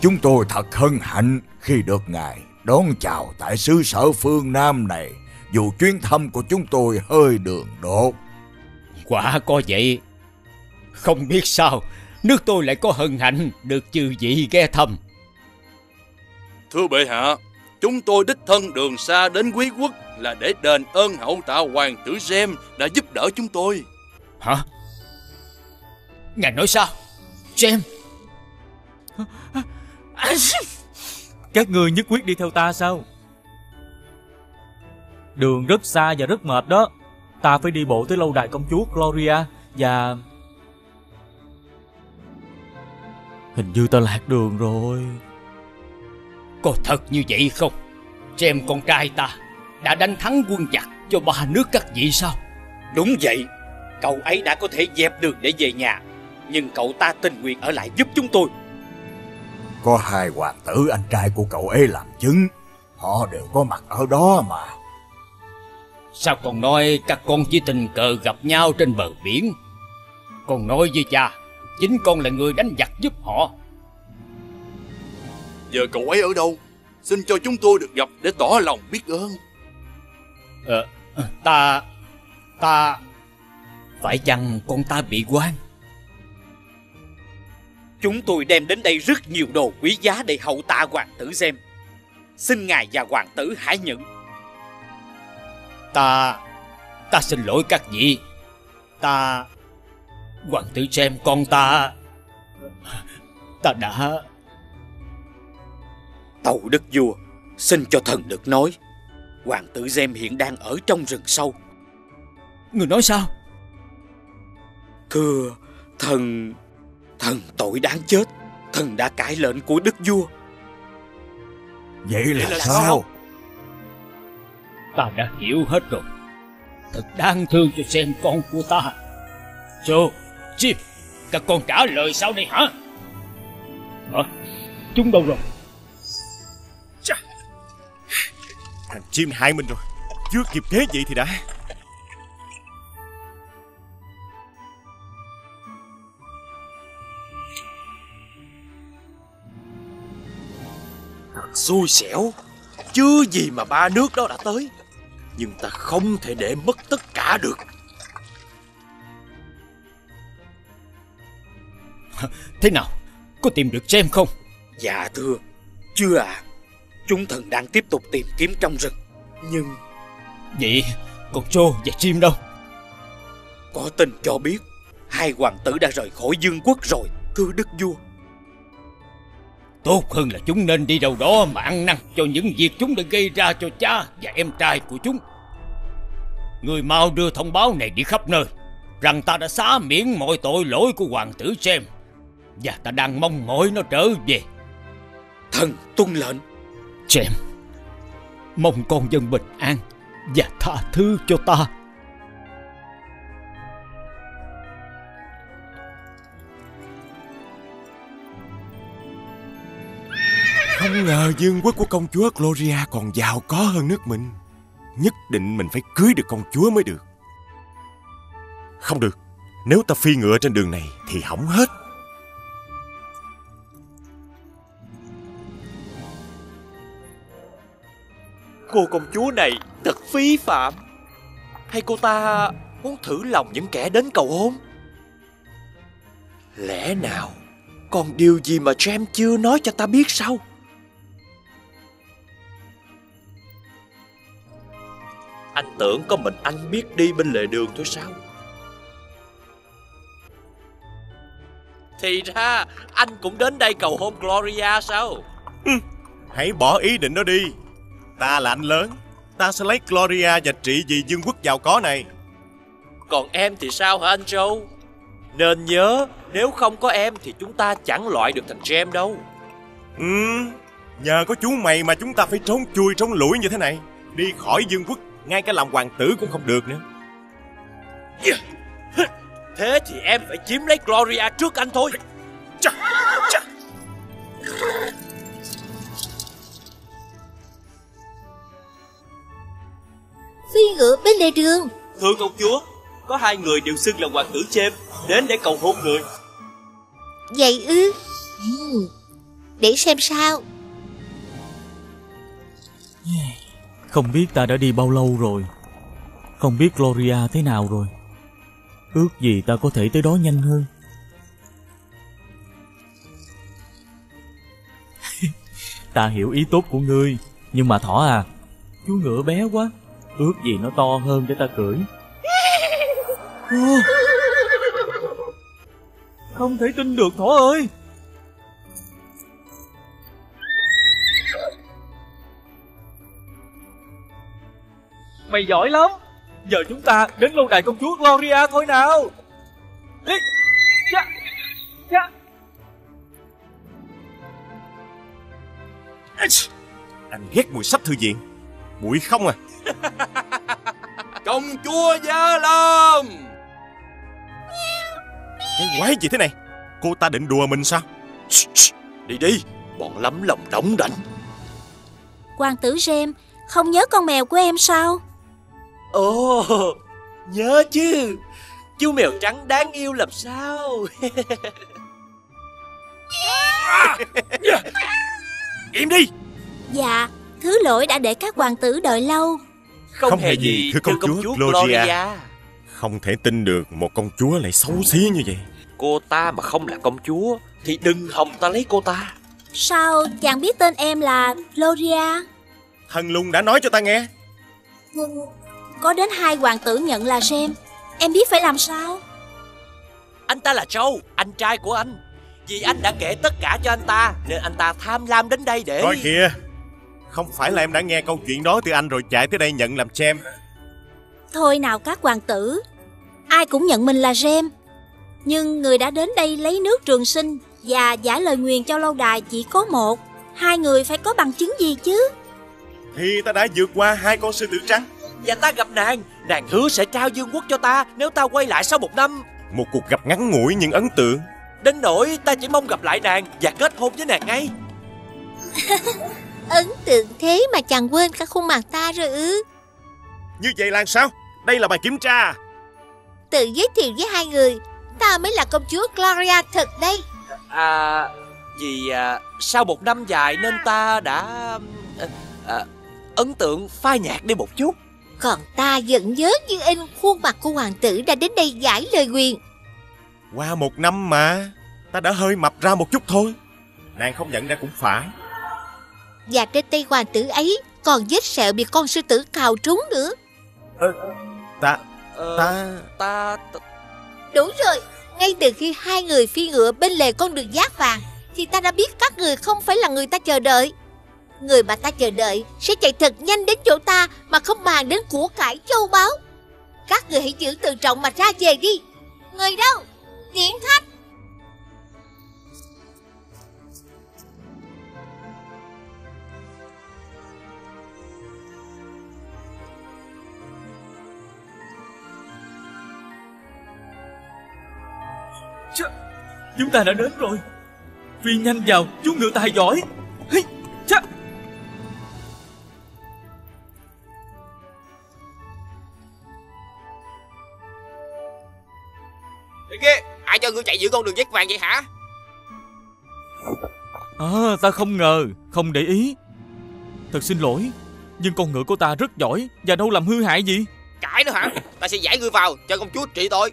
chúng tôi thật hân hạnh khi được ngài đón chào tại xứ sở phương Nam này, dù chuyến thăm của chúng tôi hơi đường đột. Quả có vậy, không biết sao nước tôi lại có hân hạnh được chư vị ghé thăm. Thưa bệ hạ, chúng tôi đích thân đường xa đến quý quốc là để đền ơn hậu tạ hoàng tử Xem đã giúp đỡ chúng tôi. Hả? Ngài nói sao? Xem? Các ngươi nhất quyết đi theo ta sao? Đường rất xa và rất mệt đó. Ta phải đi bộ tới lâu đài công chúa Gloria và... Hình như ta lạc đường rồi. Có thật như vậy không? Xem con trai ta đã đánh thắng quân giặc cho ba nước các vị sao? Đúng vậy. Cậu ấy đã có thể dẹp đường để về nhà, nhưng cậu ta tình nguyện ở lại giúp chúng tôi. Có hai hoàng tử anh trai của cậu ấy làm chứng. Họ đều có mặt ở đó mà. Sao con nói các con chỉ tình cờ gặp nhau trên bờ biển? Con nói với cha, chính con là người đánh giặc giúp họ. Giờ cậu ấy ở đâu? Xin cho chúng tôi được gặp để tỏ lòng biết ơn. Ờ, ta... ta... Phải chăng con ta bị oan? Chúng tôi đem đến đây rất nhiều đồ quý giá để hậu tạ hoàng tử xem. Xin ngài và hoàng tử hãy nhận. Ta... ta xin lỗi các vị. Ta... Hoàng tử xem con ta... Ta đã... Tâu đức vua, xin cho thần được nói. Hoàng tử Gem hiện đang ở trong rừng sâu. Người nói sao? Thưa thần, thần tội đáng chết. Thần đã cãi lệnh của đức vua. Vậy là, Vậy là sao? sao? Ta đã hiểu hết rồi. Thật đáng thương cho xem con của ta. Joe, Jim, các con trả lời sao đây hả? Hả? Chúng đâu rồi? Thằng Jim hại mình rồi. Chưa kịp thế vậy thì đã. Xui xẻo, chứ gì mà ba nước đó đã tới. Nhưng ta không thể để mất tất cả được. Thế nào, có tìm được Jim không? Dạ thưa, chưa à. Chúng thần đang tiếp tục tìm kiếm trong rừng. Nhưng... Vậy còn Joe và Jim đâu? Có tin cho biết hai hoàng tử đã rời khỏi Dương quốc rồi, thưa đức vua. Tốt hơn là chúng nên đi đâu đó mà ăn năn cho những việc chúng đã gây ra cho cha và em trai của chúng. Người mau đưa thông báo này đi khắp nơi, rằng ta đã xá miễn mọi tội lỗi của hoàng tử Xem, và ta đang mong mỏi nó trở về. Thần tuân lệnh. Xem, mong con dân bình an và tha thứ cho ta. Không ngờ vương quốc của công chúa Gloria còn giàu có hơn nước mình. Nhất định mình phải cưới được công chúa mới được. Không được, nếu ta phi ngựa trên đường này thì hỏng hết. Cô công chúa này thật phí phạm. Hay cô ta muốn thử lòng những kẻ đến cầu hôn? Lẽ nào còn điều gì mà Jim chưa nói cho ta biết sao? Anh tưởng có mình anh biết đi bên lề đường thôi sao? Thì ra anh cũng đến đây cầu hôn Gloria sao? Ừ, hãy bỏ ý định đó đi. Ta là anh lớn. Ta sẽ lấy Gloria và trị vì vương quốc giàu có này. Còn em thì sao hả anh Châu? Nên nhớ, nếu không có em thì chúng ta chẳng loại được thằng Jim đâu. Ừ, nhờ có chú mày mà chúng ta phải trốn chui trốn lủi như thế này. Đi khỏi vương quốc, ngay cả làm hoàng tử cũng không được nữa. Thế thì em phải chiếm lấy Gloria trước anh thôi. Chà, chà. Phi ngựa bên lề đường. Thưa công chúa, có hai người đều xưng là hoàng tử Jim đến để cầu hôn người. Vậy ư? Ừ. Để xem sao. Không biết ta đã đi bao lâu rồi. Không biết Gloria thế nào rồi. Ước gì ta có thể tới đó nhanh hơn. Ta hiểu ý tốt của ngươi. Nhưng mà thỏ à, chú ngựa bé quá. Ước gì nó to hơn để ta cưỡi. Không thể tin được thỏ ơi. Mày giỏi lắm. giờ chúng ta đến lâu đài công chúa Gloria thôi nào. Anh ghét mùi sắp thư viện, mùi không à. Công chúa Gia Lâm. Cái quái gì thế này? Cô ta định đùa mình sao? Đi đi, bọn lắm lòng đóng đảnh. Hoàng tử Rem không nhớ con mèo của em sao? Ồ, nhớ chứ. Chú mèo trắng đáng yêu làm sao. Im đi. Dạ, thứ lỗi đã để các hoàng tử đợi lâu. Không, không hề gì, thưa công, công chúa Gloria. Gloria. Không thể tin được một công chúa lại xấu xí như vậy. Cô ta mà không là công chúa thì đừng hòng ta lấy cô ta. Sao chàng biết tên em là Gloria? Thần Lùng đã nói cho ta nghe. Có đến hai hoàng tử nhận là Rem. Em biết phải làm sao? Anh ta là Châu, anh trai của anh. Vì anh đã kể tất cả cho anh ta nên anh ta tham lam đến đây để... Coi kìa, không phải là em đã nghe câu chuyện đó từ anh rồi chạy tới đây nhận làm Rem. Thôi nào các hoàng tử, ai cũng nhận mình là Rem. Nhưng người đã đến đây lấy nước trường sinh và giải lời nguyền cho lâu đài chỉ có một. Hai người phải có bằng chứng gì chứ? Thì ta đã vượt qua hai con sư tử trắng. Và ta gặp nàng. Nàng hứa sẽ trao Dương Quốc cho ta nếu ta quay lại sau một năm. Một cuộc gặp ngắn ngủi nhưng ấn tượng đến nỗi ta chỉ mong gặp lại nàng và kết hôn với nàng ngay. Ấn tượng thế mà chàng quên cả khuôn mặt ta rồi ư? Như vậy là sao? Đây là bài kiểm tra. Tự giới thiệu với hai người, ta mới là công chúa Gloria thật đây. À, vì à, sau một năm dài nên ta đã à, à, ấn tượng phai nhạt đi một chút. Còn ta vẫn nhớ như in khuôn mặt của hoàng tử đã đến đây giải lời nguyền. Qua một năm mà ta đã hơi mập ra một chút thôi. Nàng không nhận ra cũng phải. Và trên tay hoàng tử ấy còn vết sẹo bị con sư tử cào trúng nữa. Ờ, ta, ờ, ta... ta... ta... Đúng rồi, ngay từ khi hai người phi ngựa bên lề con đường Giác Vàng thì ta đã biết các người không phải là người ta chờ đợi. Người mà ta chờ đợi sẽ chạy thật nhanh đến chỗ ta mà không màng đến của cải châu báu. Các người hãy giữ tự trọng mà ra về đi. Người đâu? Điển Thách. Ch Chúng ta đã đến rồi. Phi nhanh vào, chú ngựa tài giỏi. Ai cho ngươi chạy giữa con đường Giác Vàng vậy hả? À, ta không ngờ, không để ý. Thật xin lỗi, nhưng con ngựa của ta rất giỏi và đâu làm hư hại gì. Cãi nữa hả? Ta sẽ giải ngươi vào cho công chúa trị tội.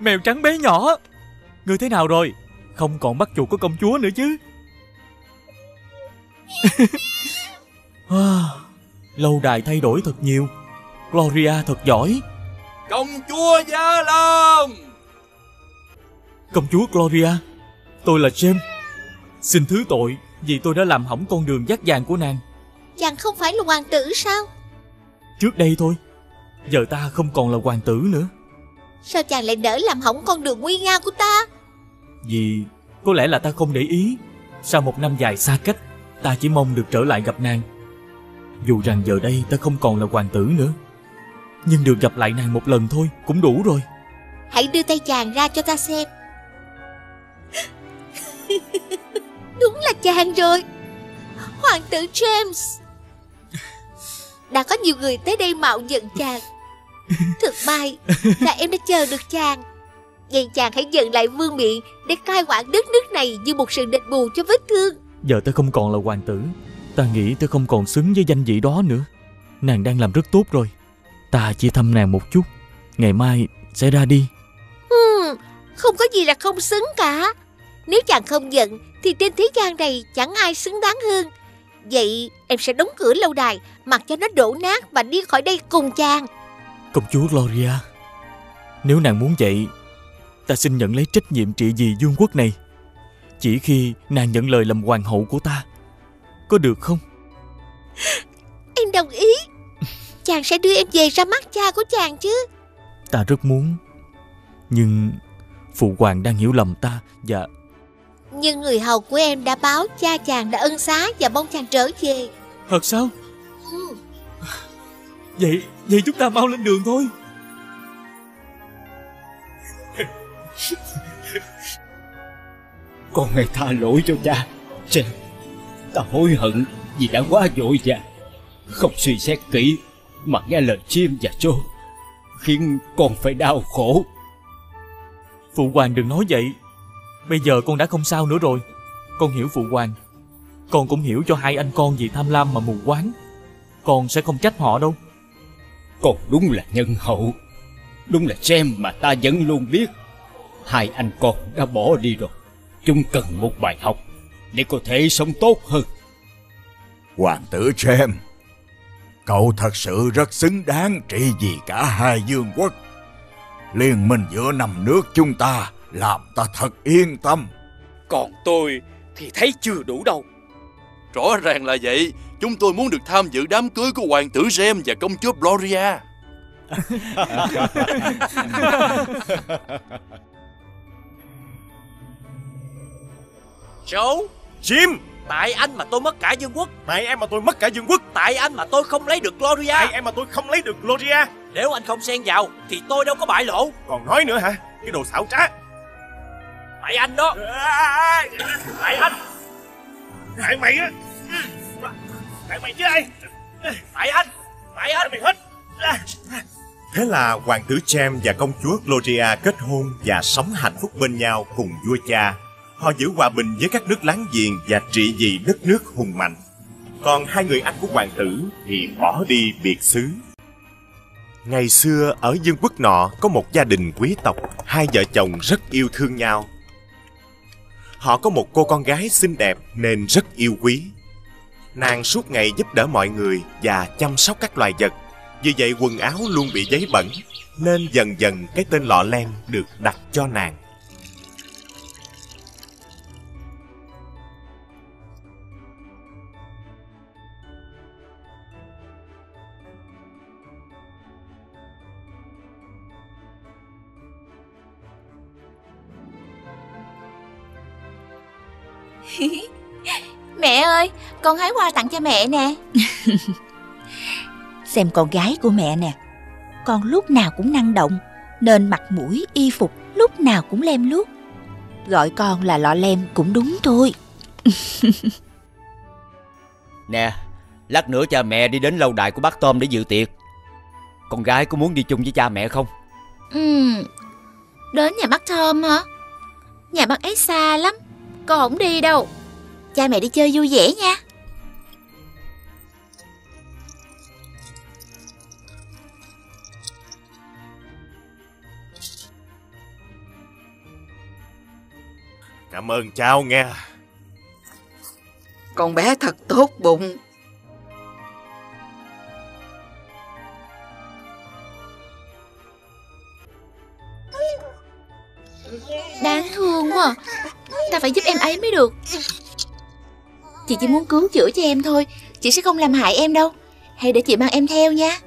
Mèo trắng bé nhỏ, ngươi thế nào rồi? Không còn bắt chuột của công chúa nữa chứ? Lâu đài thay đổi thật nhiều. Gloria thật giỏi. Công chúa Gia Lâm. Công chúa Gloria, tôi là Jim. Xin thứ tội vì tôi đã làm hỏng con đường Giác Vàng của nàng. Chàng không phải là hoàng tử sao? Trước đây thôi, giờ ta không còn là hoàng tử nữa. Sao chàng lại đỡ làm hỏng con đường nguy nga của ta? Vì có lẽ là ta không để ý. Sau một năm dài xa cách, ta chỉ mong được trở lại gặp nàng. Dù rằng giờ đây ta không còn là hoàng tử nữa, nhưng được gặp lại nàng một lần thôi cũng đủ rồi. Hãy đưa tay chàng ra cho ta xem. Đúng là chàng rồi, hoàng tử James. Đã có nhiều người tới đây mạo giận chàng. Thực may là em đã chờ được chàng. Vậy chàng hãy dần lại vương miện để cai quản đất nước này như một sự đền bù cho vết thương. Giờ ta không còn là hoàng tử, ta nghĩ ta không còn xứng với danh vị đó nữa. Nàng đang làm rất tốt rồi. Ta chỉ thăm nàng một chút, ngày mai sẽ ra đi. Ừ, không có gì là không xứng cả. Nếu chàng không giận thì trên thế gian này chẳng ai xứng đáng hơn. Vậy em sẽ đóng cửa lâu đài, mặc cho nó đổ nát và đi khỏi đây cùng chàng. Công chúa Gloria, nếu nàng muốn vậy, ta xin nhận lấy trách nhiệm trị vì vương quốc này. Chỉ khi nàng nhận lời làm hoàng hậu của ta, có được không? Em đồng ý. Chàng sẽ đưa em về ra mắt cha của chàng chứ? Ta rất muốn, nhưng phụ hoàng đang hiểu lầm ta và... Nhưng người hầu của em đã báo cha chàng đã ân xá và mong chàng trở về. Thật sao? Ừ. Vậy vậy chúng ta mau lên đường thôi. Con hãy tha lỗi cho cha. Chà, ta hối hận vì đã quá vội vàng, không suy xét kỹ mà nghe lời Jim và Joe, khiến con phải đau khổ. Phụ hoàng đừng nói vậy. Bây giờ con đã không sao nữa rồi. Con hiểu phụ hoàng. Con cũng hiểu cho hai anh con vì tham lam mà mù quáng. Con sẽ không trách họ đâu. Con đúng là nhân hậu. Đúng là Jim mà ta vẫn luôn biết. Hai anh con đã bỏ đi rồi. Chúng cần một bài học để có thể sống tốt hơn. Hoàng tử Jim, cậu thật sự rất xứng đáng trị vì cả hai vương quốc. Liên minh giữa năm nước chúng ta làm ta thật yên tâm. Còn tôi thì thấy chưa đủ đâu. Rõ ràng là vậy. Chúng tôi muốn được tham dự đám cưới của hoàng tử Jim và công chúa Gloria. Joe, Jim, tại anh mà tôi mất cả vương quốc. Tại em mà tôi mất cả vương quốc. Tại anh mà tôi không lấy được Gloria. Tại em mà tôi không lấy được Gloria. Nếu anh không xen vào thì tôi đâu có bại lộ. Còn nói nữa hả? Cái đồ xảo trá. Tại anh đó. Tại anh. Tại mày á. Tại mày chứ ai. Tại anh. Tại anh. Mày hết. Thế là hoàng tử Jim và công chúa Gloria kết hôn và sống hạnh phúc bên nhau cùng vua cha. Họ giữ hòa bình với các nước láng giềng và trị vì đất nước hùng mạnh. Còn hai người anh của hoàng tử thì bỏ đi biệt xứ. Ngày xưa ở vương quốc nọ có một gia đình quý tộc, hai vợ chồng rất yêu thương nhau. Họ có một cô con gái xinh đẹp nên rất yêu quý. Nàng suốt ngày giúp đỡ mọi người và chăm sóc các loài vật. Vì vậy quần áo luôn bị giấy bẩn, nên dần dần cái tên Lọ Lem được đặt cho nàng. Mẹ ơi, con hái hoa tặng cho mẹ nè. Xem con gái của mẹ nè. Con lúc nào cũng năng động, nên mặt mũi y phục lúc nào cũng lem luốc. Gọi con là Lọ Lem cũng đúng thôi. Nè, lát nữa cha mẹ đi đến lâu đài của bác Tom để dự tiệc. Con gái có muốn đi chung với cha mẹ không? Ừ, đến nhà bác Tom hả? Nhà bác ấy xa lắm, con không đi đâu. Cha mẹ đi chơi vui vẻ nha. Cảm ơn cháu nghe. Con bé thật tốt bụng. Đáng thương quá. Ta phải giúp em ấy mới được. Chị chỉ muốn cứu chữa cho em thôi. Chị sẽ không làm hại em đâu. Hãy để chị mang em theo nha.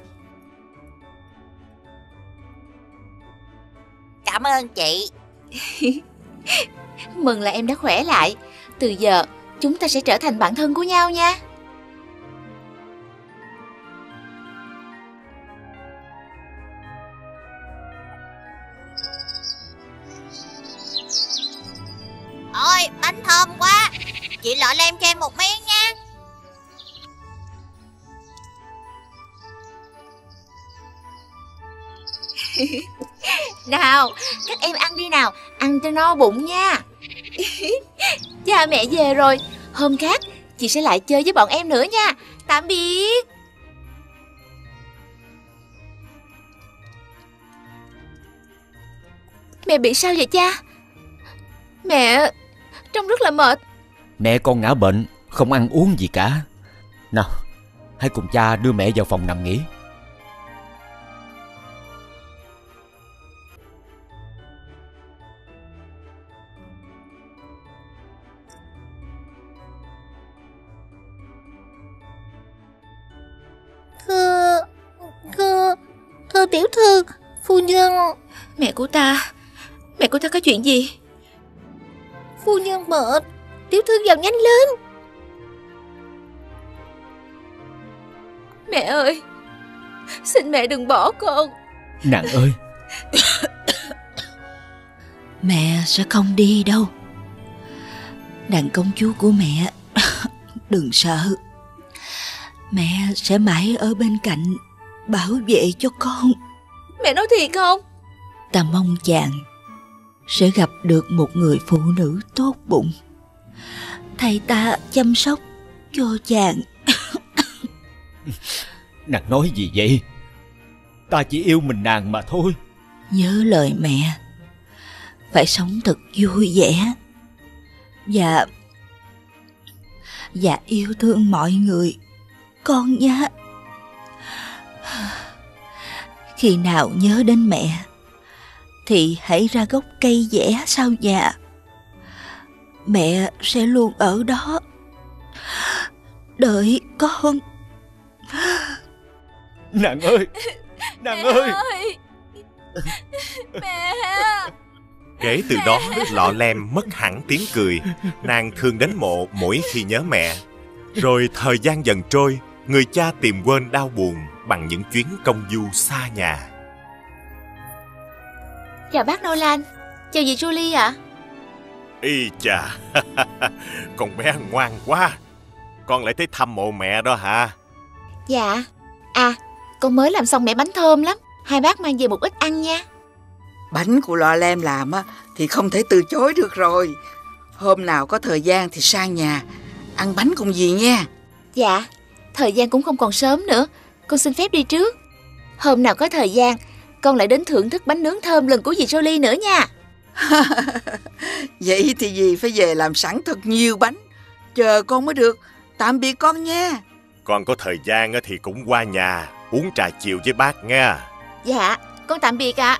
Cảm ơn chị. Mừng là em đã khỏe lại. Từ giờ chúng ta sẽ trở thành bạn thân của nhau nha. Ôi, bánh thơm quá. Chị Lọ Lem cho em một miếng nha. Nào, các em ăn đi nào. Ăn cho no bụng nha. Cha mẹ về rồi. Hôm khác chị sẽ lại chơi với bọn em nữa nha. Tạm biệt. Mẹ bị sao vậy cha? Mẹ trông rất là mệt. Mẹ con ngã bệnh, không ăn uống gì cả. Nào, hãy cùng cha đưa mẹ vào phòng nằm nghỉ. Thưa Tô tiểu thư, phu nhân... Mẹ của ta, mẹ của ta có chuyện gì? Phu nhân mệt, tiểu thư vào nhanh lên. Mẹ ơi, xin mẹ đừng bỏ con. Nàng ơi. Mẹ sẽ không đi đâu. Nàng công chúa của mẹ, đừng sợ. Mẹ sẽ mãi ở bên cạnh, bảo vệ cho con. Mẹ nói thiệt không? Ta mong chàng sẽ gặp được một người phụ nữ tốt bụng, thầy ta chăm sóc cho chàng. Nàng nói gì vậy? Ta chỉ yêu mình nàng mà thôi. Nhớ lời mẹ, phải sống thật vui vẻ và và yêu thương mọi người con nhá. Khi nào nhớ đến mẹ thì hãy ra gốc cây vẽ sau nhà. Mẹ sẽ luôn ở đó đợi con. Nàng ơi, nàng mẹ ơi. ơi Mẹ. Kể từ đó Lọ Lem mất hẳn tiếng cười. Nàng thường đến mộ mỗi khi nhớ mẹ. Rồi thời gian dần trôi, người cha tìm quên đau buồn bằng những chuyến công du xa nhà. Chào bác Nolan, chào dì Julie ạ. À? Y chà, con bé ngoan quá. Con lại tới thăm mộ mẹ đó hả? Dạ. À, con mới làm xong mẹ bánh thơm lắm. Hai bác mang về một ít ăn nha. Bánh của Lọ Lem làm á thì không thể từ chối được rồi. Hôm nào có thời gian thì sang nhà ăn bánh cùng dì nha. Dạ, thời gian cũng không còn sớm nữa, con xin phép đi trước. Hôm nào có thời gian con lại đến thưởng thức bánh nướng thơm lần của dì Jolie nữa nha. Vậy thì dì phải về làm sẵn thật nhiều bánh, chờ con mới được. Tạm biệt con nha. Con có thời gian thì cũng qua nhà uống trà chiều với bác nha. Dạ, con tạm biệt ạ.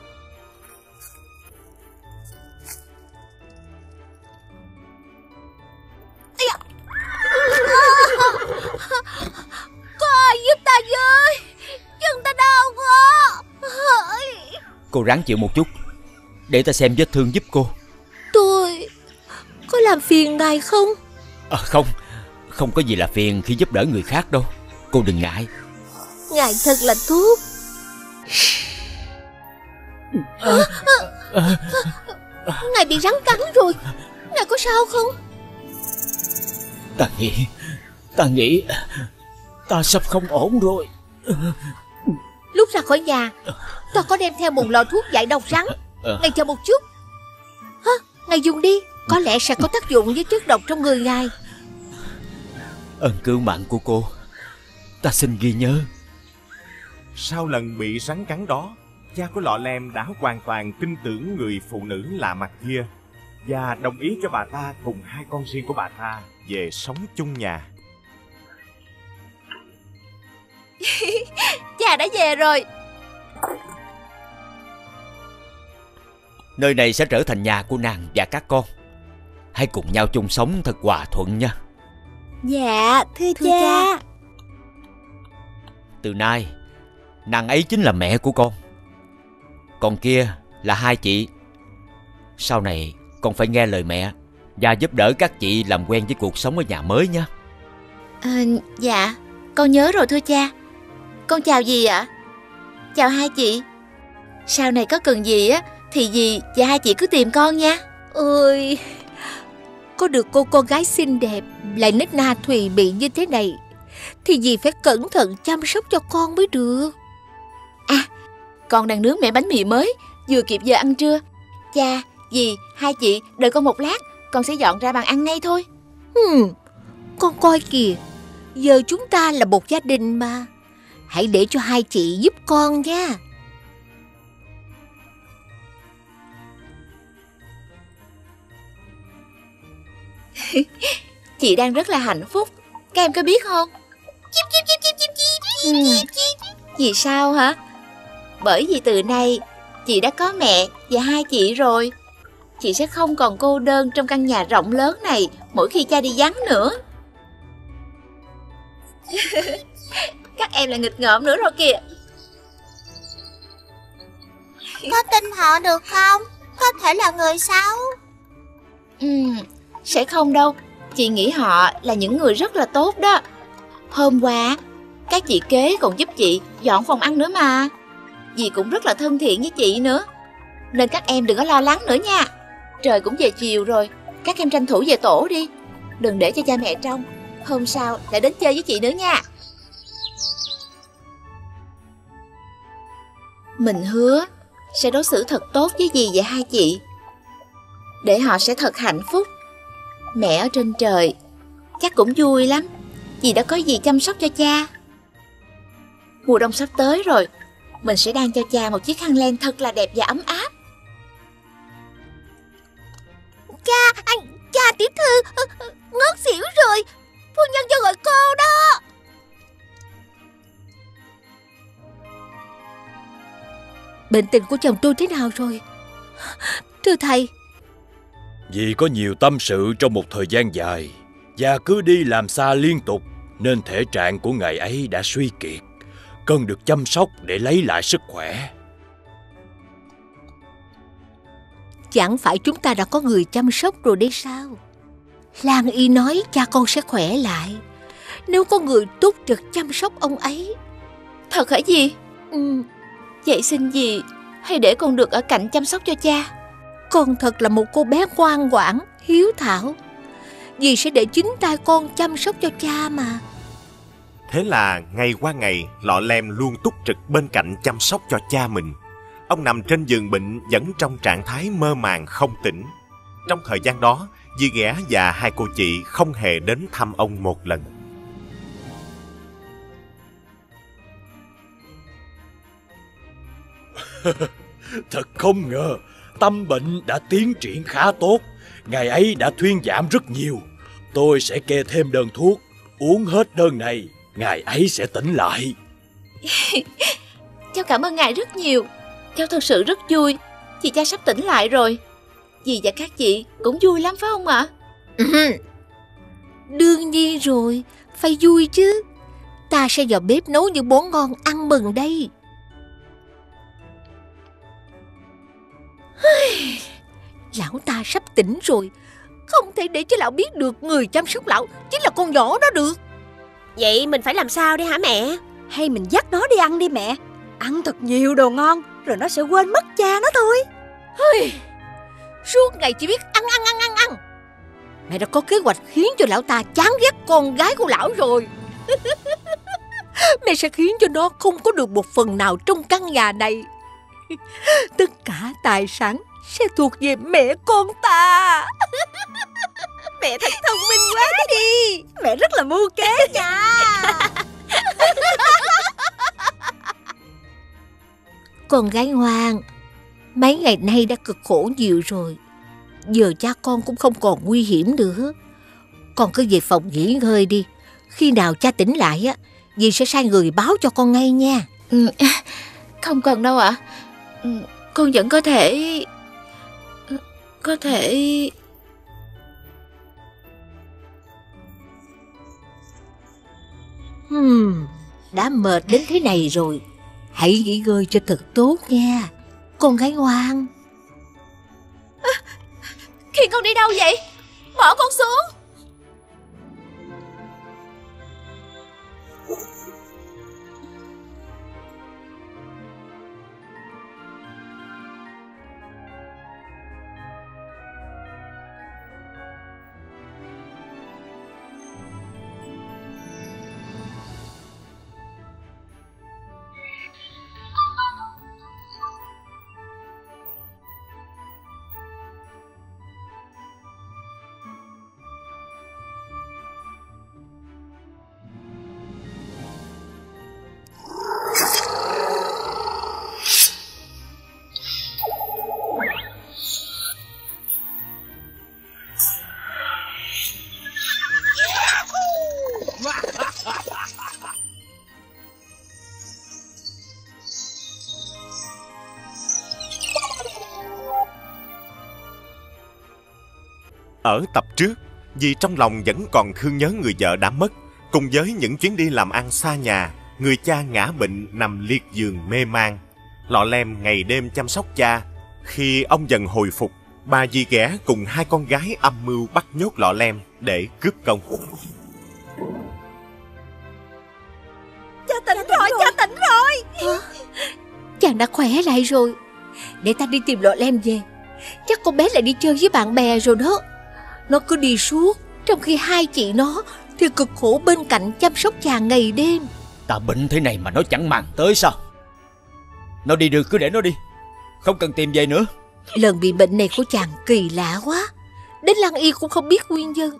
À. Có ai giúp ta với? Chân ta đau quá. Cô ráng chịu một chút, để ta xem vết thương giúp cô. Tôi có làm phiền ngài không? À, không, không có gì là phiền khi giúp đỡ người khác đâu. Cô đừng ngại. Ngài thật là thuốc. à, à, à, Ngài bị rắn cắn rồi. Ngài có sao không? Ta nghĩ Ta nghĩ ta sắp không ổn rồi. Lúc ra khỏi nhà ta có đem theo một lọ thuốc giải độc rắn. Ngài chờ một chút. Hả? Ngài dùng đi, có lẽ sẽ có tác dụng với chất độc trong người ngài. Ơn cứu mạng của cô ta xin ghi nhớ. Sau lần bị rắn cắn đó, cha của Lọ Lem đã hoàn toàn tin tưởng người phụ nữ lạ mặt kia và đồng ý cho bà ta cùng hai con riêng của bà ta về sống chung nhà. Cha đã về rồi. Nơi này sẽ trở thành nhà của nàng và các con. Hãy cùng nhau chung sống thật hòa thuận nha. Dạ thưa, thưa cha. cha Từ nay nàng ấy chính là mẹ của con, còn kia là hai chị. Sau này con phải nghe lời mẹ và giúp đỡ các chị làm quen với cuộc sống ở nhà mới nha. À, dạ con nhớ rồi thưa cha. Con chào dì ạ. Chào hai chị. Sau này có cần gì á thì dì và hai chị cứ tìm con nha. Ôi, có được cô con gái xinh đẹp lại nết na thùy mị như thế này thì dì phải cẩn thận chăm sóc cho con mới được. À, con đang nướng mẻ bánh mì mới, vừa kịp giờ ăn trưa. Cha, dì, hai chị đợi con một lát, con sẽ dọn ra bàn ăn ngay thôi. Hmm, con coi kìa, giờ chúng ta là một gia đình mà. Hãy để cho hai chị giúp con nha. Chị đang rất là hạnh phúc, các em có biết không? Ừ. Vì sao hả? Bởi vì từ nay chị đã có mẹ và hai chị rồi. Chị sẽ không còn cô đơn trong căn nhà rộng lớn này mỗi khi cha đi vắng nữa. Các em lại nghịch ngợm nữa rồi kìa. Có tin họ được không? Có thể là người xấu. Ừ, sẽ không đâu. Chị nghĩ họ là những người rất là tốt đó. Hôm qua các chị kế còn giúp chị dọn phòng ăn nữa mà. Dì cũng rất là thân thiện với chị nữa. Nên các em đừng có lo lắng nữa nha. Trời cũng về chiều rồi, các em tranh thủ về tổ đi. Đừng để cho cha mẹ trông. Hôm sau lại đến chơi với chị nữa nha. Mình hứa sẽ đối xử thật tốt với dì và hai chị, để họ sẽ thật hạnh phúc. Mẹ ở trên trời chắc cũng vui lắm, dì đã có dì chăm sóc cho cha. Mùa đông sắp tới rồi, mình sẽ đang cho cha một chiếc khăn len thật là đẹp và ấm áp. Cha, anh, cha tiểu thư ngất xỉu rồi. Phu nhân cho gọi cô đó. Bệnh tình của chồng tôi thế nào rồi, thưa thầy? Vì có nhiều tâm sự trong một thời gian dài và cứ đi làm xa liên tục, nên thể trạng của ngài ấy đã suy kiệt, cần được chăm sóc để lấy lại sức khỏe. Chẳng phải chúng ta đã có người chăm sóc rồi đấy sao? Lan Y nói cha con sẽ khỏe lại nếu có người túc trực chăm sóc ông ấy. Thật hả dì? Ừ. Vậy xin dì hãy để con được ở cạnh chăm sóc cho cha. Con thật là một cô bé ngoan ngoãn, hiếu thảo. Dì sẽ để chính tay con chăm sóc cho cha mà. Thế là ngày qua ngày, Lọ Lem luôn túc trực bên cạnh chăm sóc cho cha mình. Ông nằm trên giường bệnh vẫn trong trạng thái mơ màng không tỉnh. Trong thời gian đó, dì ghẻ và hai cô chị không hề đến thăm ông một lần. Thật không ngờ, tâm bệnh đã tiến triển khá tốt. Ngài ấy đã thuyên giảm rất nhiều. Tôi sẽ kê thêm đơn thuốc. Uống hết đơn này, ngài ấy sẽ tỉnh lại. Cháu cảm ơn ngài rất nhiều. Cháu thật sự rất vui. Chị cha sắp tỉnh lại rồi. Dì và các chị cũng vui lắm phải không ạ? Ừ. Đương nhiên rồi, phải vui chứ. Ta sẽ vào bếp nấu những món ngon ăn mừng đây. Lão ta sắp tỉnh rồi, không thể để cho lão biết được người chăm sóc lão chính là con nhỏ đó được. Vậy mình phải làm sao đây hả mẹ? Hay mình dắt nó đi ăn đi mẹ. Ăn thật nhiều đồ ngon rồi nó sẽ quên mất cha nó thôi. Suốt ngày chỉ biết ăn ăn ăn ăn ăn. Mẹ đã có kế hoạch khiến cho lão ta chán ghét con gái của lão rồi. Mẹ sẽ khiến cho nó không có được một phần nào trong căn nhà này. Tất cả tài sản sẽ thuộc về mẹ con ta. Mẹ thật thông minh quá đi. Mẹ rất là mưu kế nha. Con gái ngoan, mấy ngày nay đã cực khổ nhiều rồi, giờ cha con cũng không còn nguy hiểm nữa. Con cứ về phòng nghỉ ngơi đi. Khi nào cha tỉnh lại á, dì sẽ sai người báo cho con ngay nha. Không cần đâu ạ. À, con vẫn có thể Có thể hmm, đã mệt đến thế này rồi, hãy nghỉ ngơi cho thật tốt nha, con gái ngoan. À, khi con đi đâu vậy? Bỏ con xuống. Ở tập trước, dì trong lòng vẫn còn thương nhớ người vợ đã mất. Cùng với những chuyến đi làm ăn xa nhà, người cha ngã bệnh nằm liệt giường mê man. Lọ Lem ngày đêm chăm sóc cha. Khi ông dần hồi phục, bà dì ghẻ cùng hai con gái âm mưu bắt nhốt Lọ Lem để cướp công. Cha tỉnh, cha tỉnh rồi, rồi, cha tỉnh rồi. Hả? Chàng đã khỏe lại rồi. Để ta đi tìm Lọ Lem về. Chắc con bé lại đi chơi với bạn bè rồi đó. Nó cứ đi suốt, trong khi hai chị nó thì cực khổ bên cạnh chăm sóc chàng ngày đêm. Ta bệnh thế này mà nó chẳng màng tới sao? Nó đi được cứ để nó đi, không cần tìm về nữa. Lần bị bệnh này của chàng kỳ lạ quá, đến Lan Y cũng không biết nguyên nhân.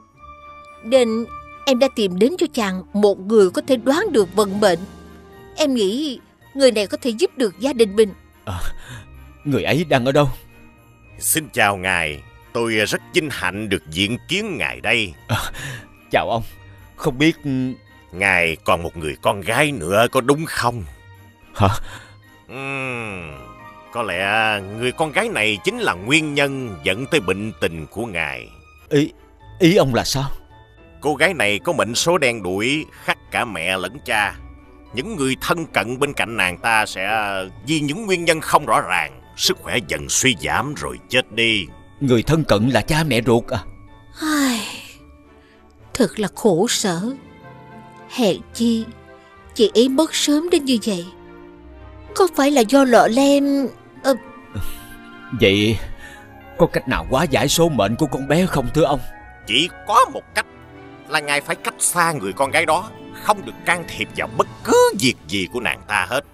Nên em đã tìm đến cho chàng một người có thể đoán được vận mệnh. Em nghĩ người này có thể giúp được gia đình mình. À, người ấy đang ở đâu? Xin chào ngài, tôi rất vinh hạnh được diện kiến ngài đây. À, chào ông, không biết... Ngài còn một người con gái nữa có đúng không? Hả? Uhm, có lẽ người con gái này chính là nguyên nhân dẫn tới bệnh tình của ngài. Ý, ý ông là sao? Cô gái này có mệnh số đen đủi, khắc cả mẹ lẫn cha. Những người thân cận bên cạnh nàng ta sẽ vì những nguyên nhân không rõ ràng, sức khỏe dần suy giảm rồi chết đi. Người thân cận là cha mẹ ruột à? Ai, thật là khổ sở. Hèn chi chị ấy mất sớm đến như vậy. Có phải là do Lọ Lem à... Vậy có cách nào hóa giải số mệnh của con bé không thưa ông? Chỉ có một cách, là ngài phải cách xa người con gái đó, không được can thiệp vào bất cứ việc gì của nàng ta hết.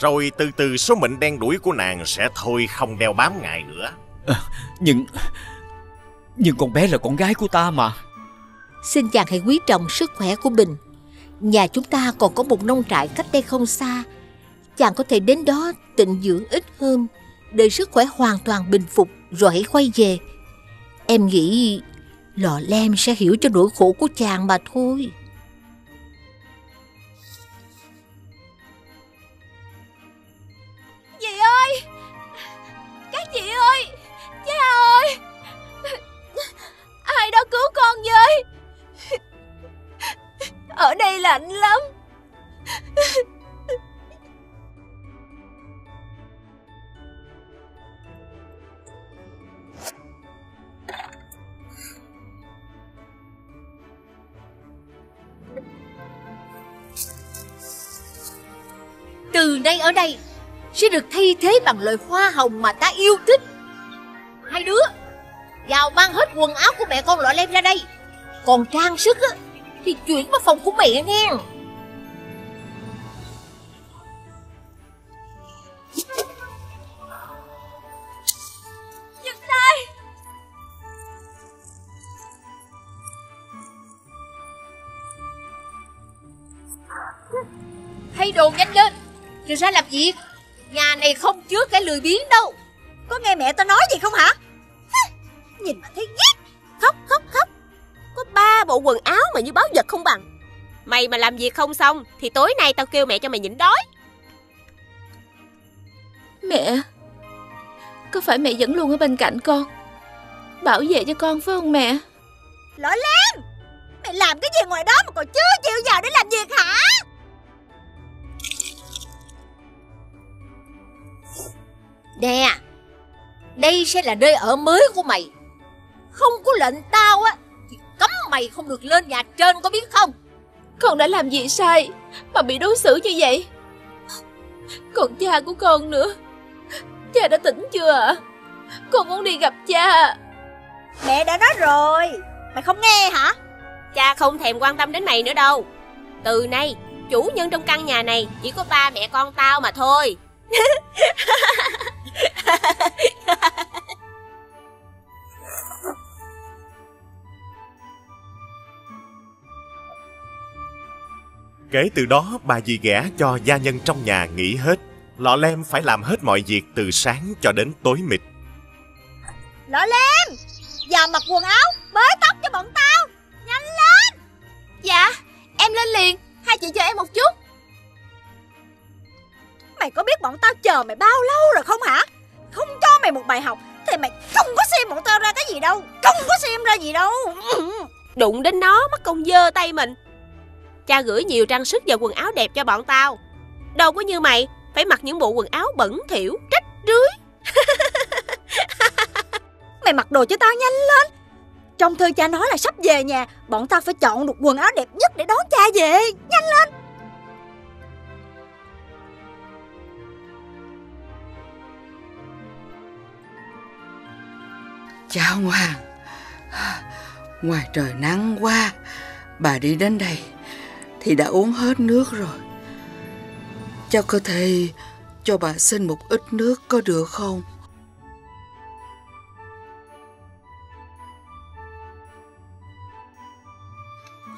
Rồi từ từ số mệnh đen đủi của nàng sẽ thôi không đeo bám ngài nữa. À, nhưng Nhưng con bé là con gái của ta mà. Xin chàng hãy quý trọng sức khỏe của mình. Nhà chúng ta còn có một nông trại cách đây không xa. Chàng có thể đến đó tịnh dưỡng ít hơn, để sức khỏe hoàn toàn bình phục rồi hãy quay về. Em nghĩ Lọ Lem sẽ hiểu cho nỗi khổ của chàng mà thôi. Dì ơi, các chị ơi, cha ơi, ai đó cứu con với. Ở đây lạnh lắm. Từ nay ở đây sẽ được thay thế bằng loại hoa hồng mà ta yêu thích. Hai đứa vào mang hết quần áo của mẹ con Lọ Lem ra đây. Còn trang sức á thì chuyển vào phòng của mẹ nghe. Dừng lại. Thay đồ nhanh lên rồi ra làm việc. Nhà này không chứa cái lười biếng đâu. Có nghe mẹ ta nói gì không hả? Nhìn mà thấy ghét. Khóc khóc khóc. Có ba bộ quần áo mà như báo vật không bằng. Mày mà làm việc không xong thì tối nay tao kêu mẹ cho mày nhịn đói. Mẹ, có phải mẹ vẫn luôn ở bên cạnh con, bảo vệ cho con phải không mẹ? Lọ Lem, mày làm cái gì ngoài đó mà còn chưa chịu vào để làm việc hả? Nè, đây sẽ là nơi ở mới của mày. Không có lệnh tao á thì cấm mày không được lên nhà trên, có biết không? Con đã làm gì sai mà bị đối xử như vậy? Còn cha của con nữa, cha đã tỉnh chưa ạ? Con muốn đi gặp cha. Mẹ đã nói rồi, mày không nghe hả? Cha không thèm quan tâm đến mày nữa đâu. Từ nay chủ nhân trong căn nhà này chỉ có ba mẹ con tao mà thôi. Kể từ đó bà dì ghẻ cho gia nhân trong nhà nghỉ hết. Lọ Lem phải làm hết mọi việc từ sáng cho đến tối mịt. Lọ Lem, giờ mặc quần áo, bới tóc cho bọn tao, nhanh lên. Dạ, em lên liền, hai chị chờ em một chút. Mày có biết bọn tao chờ mày bao lâu rồi không hả? Không cho mày một bài học thì mày không có xem bọn tao ra cái gì đâu. Không có xem ra gì đâu. Đụng đến nó mất công dơ tay mình. Cha gửi nhiều trang sức và quần áo đẹp cho bọn tao, đâu có như mày phải mặc những bộ quần áo bẩn thỉu rách rưới. Mày mặc đồ cho tao nhanh lên. Trong thư cha nói là sắp về nhà, bọn tao phải chọn được quần áo đẹp nhất để đón cha về. Nhanh lên. Chào Hoàng. Ngoài trời nắng quá, bà đi đến đây thì đã uống hết nước rồi. Cháu có thể cho bà xin một ít nước có được không?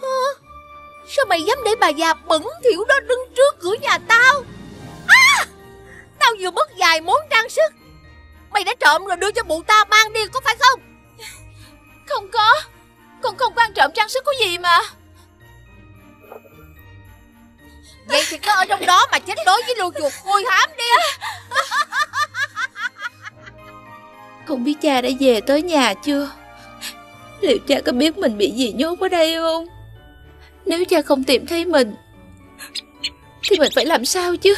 À, sao mày dám để bà già bẩn thỉu đó đứng trước cửa nhà tao? À, tao vừa mất vài món trang sức, mày đã trộm rồi đưa cho mụ ta mang đi có phải không? Không có, con không có ăn trộm trang sức của gì mà. Vậy thì cứ ở trong đó mà chết đối với lũ chuột hôi hám đi. Không biết cha đã về tới nhà chưa? Liệu cha có biết mình bị gì nhốt ở đây không? Nếu cha không tìm thấy mình thì mình phải làm sao chứ?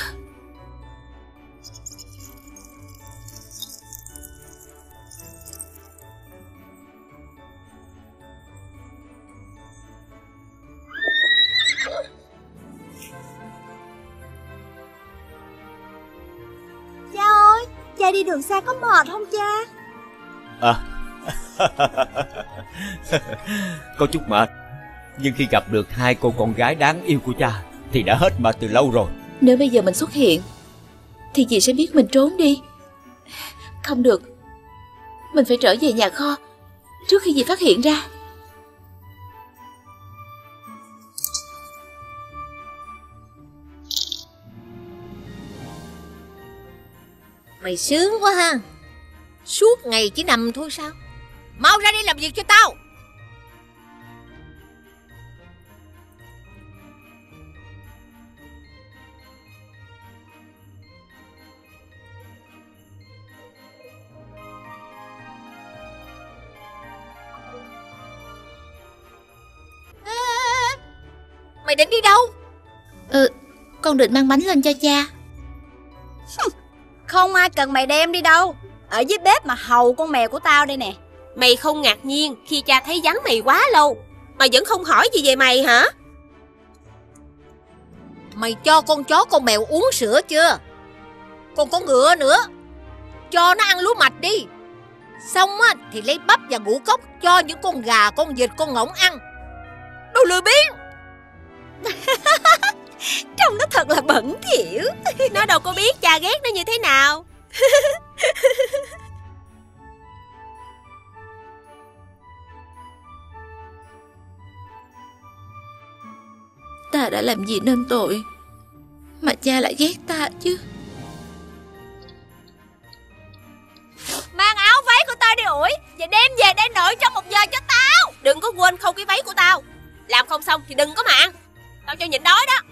Cha đi đường xa có mệt không cha? À, có chút mệt. Nhưng khi gặp được hai cô con gái đáng yêu của cha thì đã hết mệt từ lâu rồi. Nếu bây giờ mình xuất hiện thì dì sẽ biết mình trốn đi. Không được, mình phải trở về nhà kho trước khi dì phát hiện ra. Mày sướng quá ha. Suốt ngày chỉ nằm thôi sao? Mau ra đi làm việc cho tao. À, mày định đi đâu? Ừ, con định mang bánh lên cho cha. Không ai cần mày đem đi đâu. Ở dưới bếp mà hầu con mèo của tao đây nè. Mày không ngạc nhiên khi cha thấy vắng mày quá lâu mà vẫn không hỏi gì về mày hả? Mày cho con chó con mèo uống sữa chưa? Còn con ngựa nữa, cho nó ăn lúa mạch đi. Xong á thì lấy bắp và ngũ cốc cho những con gà, con vịt, con ngỗng ăn. Đồ lười biếng. Trông nó thật là bẩn thỉu. Nó đâu có biết cha ghét nó như thế nào. Ta đã làm gì nên tội mà cha lại ghét ta chứ? Mang áo váy của tao đi ủi và đem về đây nội trong một giờ cho tao. Đừng có quên khâu cái váy của tao. Làm không xong thì đừng có mà ăn. Tao cho nhịn đói đó.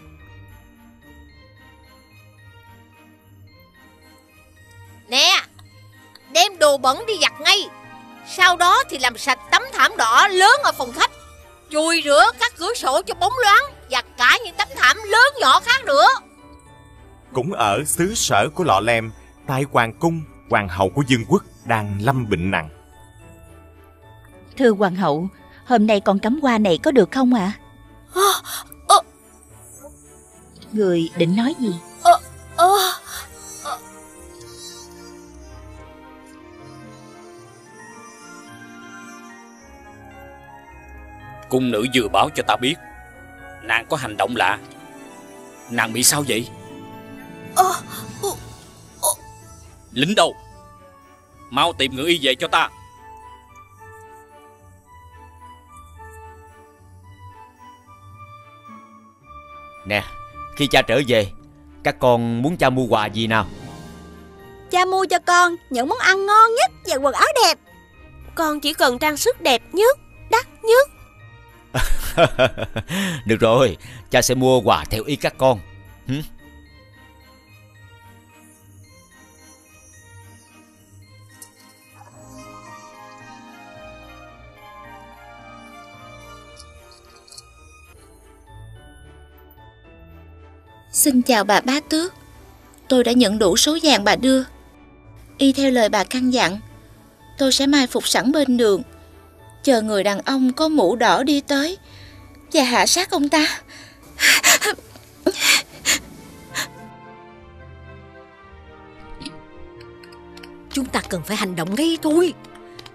Nè, đem đồ bẩn đi giặt ngay. Sau đó thì làm sạch tấm thảm đỏ lớn ở phòng khách, chùi rửa các cửa sổ cho bóng loáng, và cả những tấm thảm lớn nhỏ khác nữa. Cũng ở xứ sở của Lọ Lem, tại hoàng cung, hoàng hậu của Dương Quốc đang lâm bệnh nặng. Thưa hoàng hậu, hôm nay con cắm hoa này có được không ạ? À? À, à. Người định nói gì? À, à. Cung nữ vừa báo cho ta biết nàng có hành động lạ. Nàng bị sao vậy? Lính đâu? Mau tìm ngựa y về cho ta. Nè, khi cha trở về, các con muốn cha mua quà gì nào? Cha mua cho con những món ăn ngon nhất và quần áo đẹp. Con chỉ cần trang sức đẹp nhất, đắt nhất. Được rồi, cha sẽ mua quà theo ý các con. Hử? Xin chào bà Bá Tước. tôi đã nhận đủ số vàng bà đưa. Y theo lời bà căn dặn, tôi sẽ mai phục sẵn bên đường, chờ người đàn ông có mũ đỏ đi tới và hạ sát ông ta. Chúng ta cần phải hành động ngay thôi.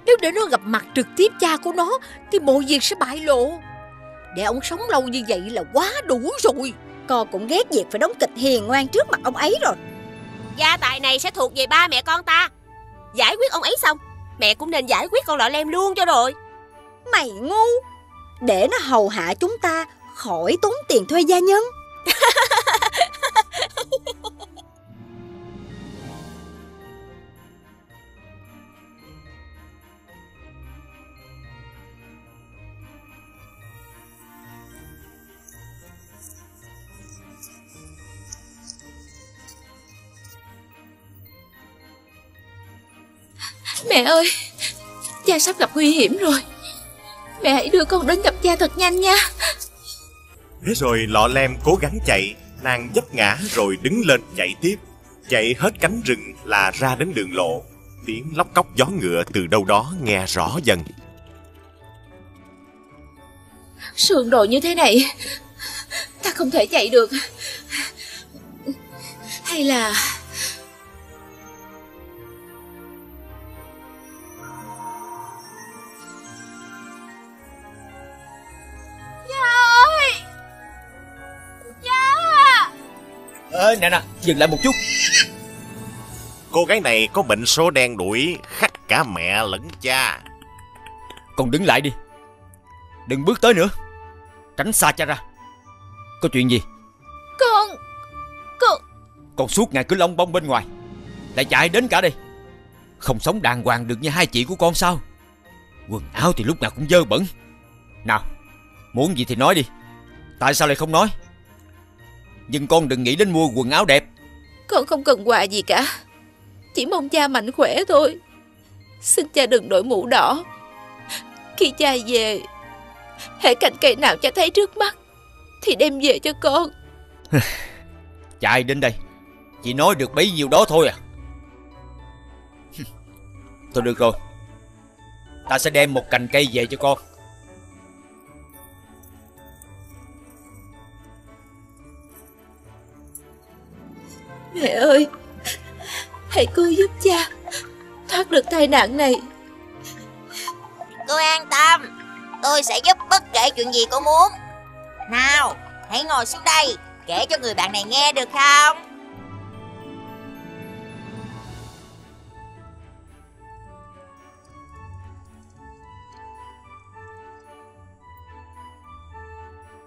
Nếu để nó gặp mặt trực tiếp cha của nó thì mọi việc sẽ bại lộ. Để ông sống lâu như vậy là quá đủ rồi. Con cũng ghét việc phải đóng kịch hiền ngoan trước mặt ông ấy rồi. Gia tài này sẽ thuộc về ba mẹ con ta. Giải quyết ông ấy xong, mẹ cũng nên giải quyết con Lọ Lem luôn cho rồi. Mày ngu. Để nó hầu hạ chúng ta khỏi tốn tiền thuê gia nhân. Mẹ ơi, cha sắp gặp nguy hiểm rồi. Mẹ hãy đưa con đến gặp cha thật nhanh nha. Thế rồi Lọ Lem cố gắng chạy. Nàng vấp ngã rồi đứng lên chạy tiếp. Chạy hết cánh rừng là ra đến đường lộ. Tiếng lóc cóc gió ngựa từ đâu đó nghe rõ dần. Sườn đồi như thế này, ta không thể chạy được. Hay là... Ê, nè nè, dừng lại một chút. Cô gái này có bệnh số đen đuổi, khắc cả mẹ lẫn cha. Con đứng lại đi, đừng bước tới nữa. Tránh xa cha ra. Có chuyện gì? Con Con Con suốt ngày cứ lông bông bên ngoài, lại chạy đến cả đây. Không sống đàng hoàng được như hai chị của con sao? Quần áo thì lúc nào cũng dơ bẩn. Nào, muốn gì thì nói đi. Tại sao lại không nói? Nhưng con đừng nghĩ đến mua quần áo đẹp. Con không cần quà gì cả, chỉ mong cha mạnh khỏe thôi. Xin cha đừng đội mũ đỏ. Khi cha về, hễ cành cây nào cha thấy trước mắt thì đem về cho con. Chạy đến đây, chỉ nói được bấy nhiêu đó thôi à? Thôi được rồi, ta sẽ đem một cành cây về cho con. Mẹ ơi, hãy cứu giúp cha thoát được tai nạn này. Cô an tâm, tôi sẽ giúp bất kể chuyện gì cô muốn. Nào, hãy ngồi xuống đây, kể cho người bạn này nghe được không?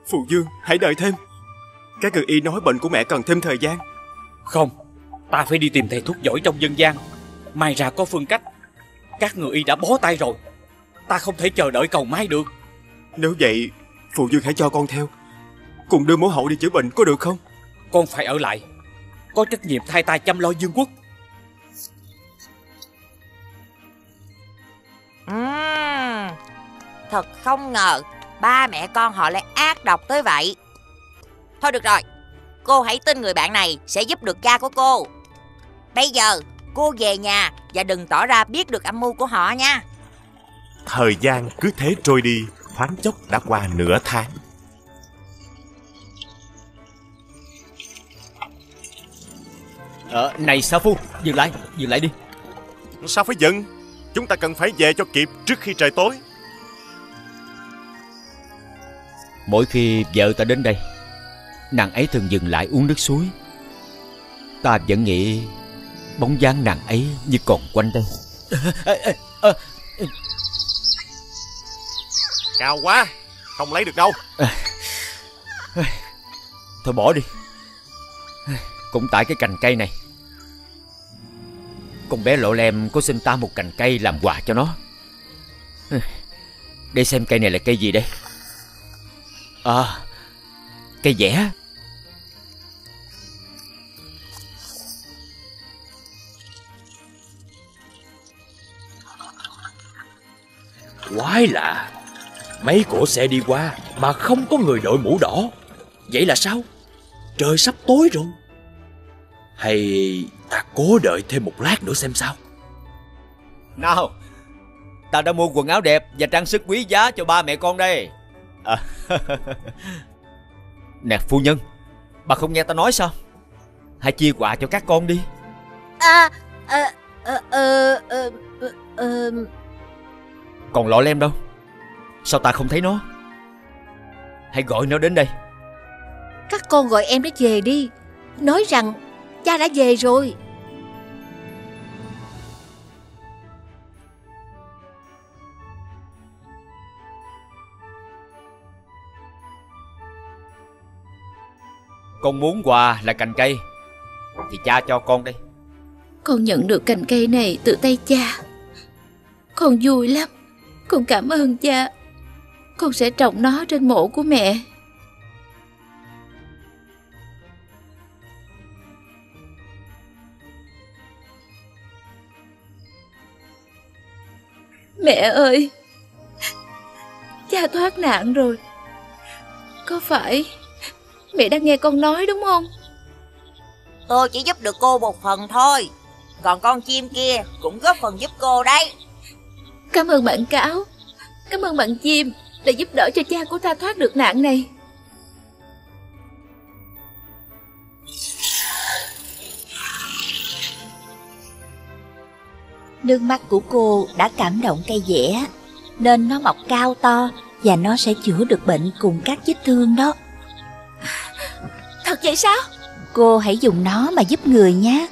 Phụ Dương, hãy đợi thêm. Các người y nói bệnh của mẹ cần thêm thời gian. Không, ta phải đi tìm thầy thuốc giỏi trong dân gian, may ra có phương cách. Các người y đã bó tay rồi, ta không thể chờ đợi cầu may được. Nếu vậy, phụ Dương hãy cho con theo, cùng đưa mẫu hậu đi chữa bệnh có được không? Con phải ở lại, có trách nhiệm thay ta chăm lo Dương Quốc. Uhm, thật không ngờ ba mẹ con họ lại ác độc tới vậy. Thôi được rồi, cô hãy tin người bạn này sẽ giúp được cha của cô. Bây giờ cô về nhà và đừng tỏ ra biết được âm mưu của họ nha. Thời gian cứ thế trôi đi, thoáng chốc đã qua nửa tháng. Ờ, này Sa Phu, dừng lại, dừng lại đi. Sao phải dừng? Chúng ta cần phải về cho kịp trước khi trời tối. Mỗi khi vợ ta đến đây, nàng ấy thường dừng lại uống nước suối. Ta vẫn nghĩ bóng dáng nàng ấy như còn quanh đây. à, à, à, à. Cao quá, không lấy được đâu. à, à. Thôi bỏ đi. à, Cũng tại cái cành cây này. Con bé Lọ Lem có xin ta một cành cây làm quà cho nó. à, Để xem cây này là cây gì đây. À, cây vẽ. Quái lạ, mấy cỗ xe đi qua mà không có người đội mũ đỏ. Vậy là sao? Trời sắp tối rồi. Hay ta cố đợi thêm một lát nữa xem sao? Nào, ta đã mua quần áo đẹp và trang sức quý giá cho ba mẹ con đây. À, nè phu nhân, bà không nghe ta nói sao? Hãy chia quà cho các con đi. À, à, à, à, à, à. Còn Lọ Lem đâu? Sao ta không thấy nó? Hãy gọi nó đến đây. Các con gọi em nó về đi, nói rằng cha đã về rồi. Con muốn quà là cành cây thì cha cho con đây. Con nhận được cành cây này từ tay cha, con vui lắm. Con cảm ơn cha. Con sẽ trồng nó trên mộ của mẹ. Mẹ ơi, cha thoát nạn rồi. Có phải mẹ đã nghe con nói đúng không? Tôi chỉ giúp được cô một phần thôi, còn con chim kia cũng góp phần giúp cô đấy. Cảm ơn bạn cáo, cảm ơn bạn chim đã giúp đỡ cho cha của ta thoát được nạn này. Nước mắt của cô đã cảm động cây dẻ, nên nó mọc cao to và nó sẽ chữa được bệnh cùng các vết thương đó. Thật vậy sao? Cô hãy dùng nó mà giúp người nhé.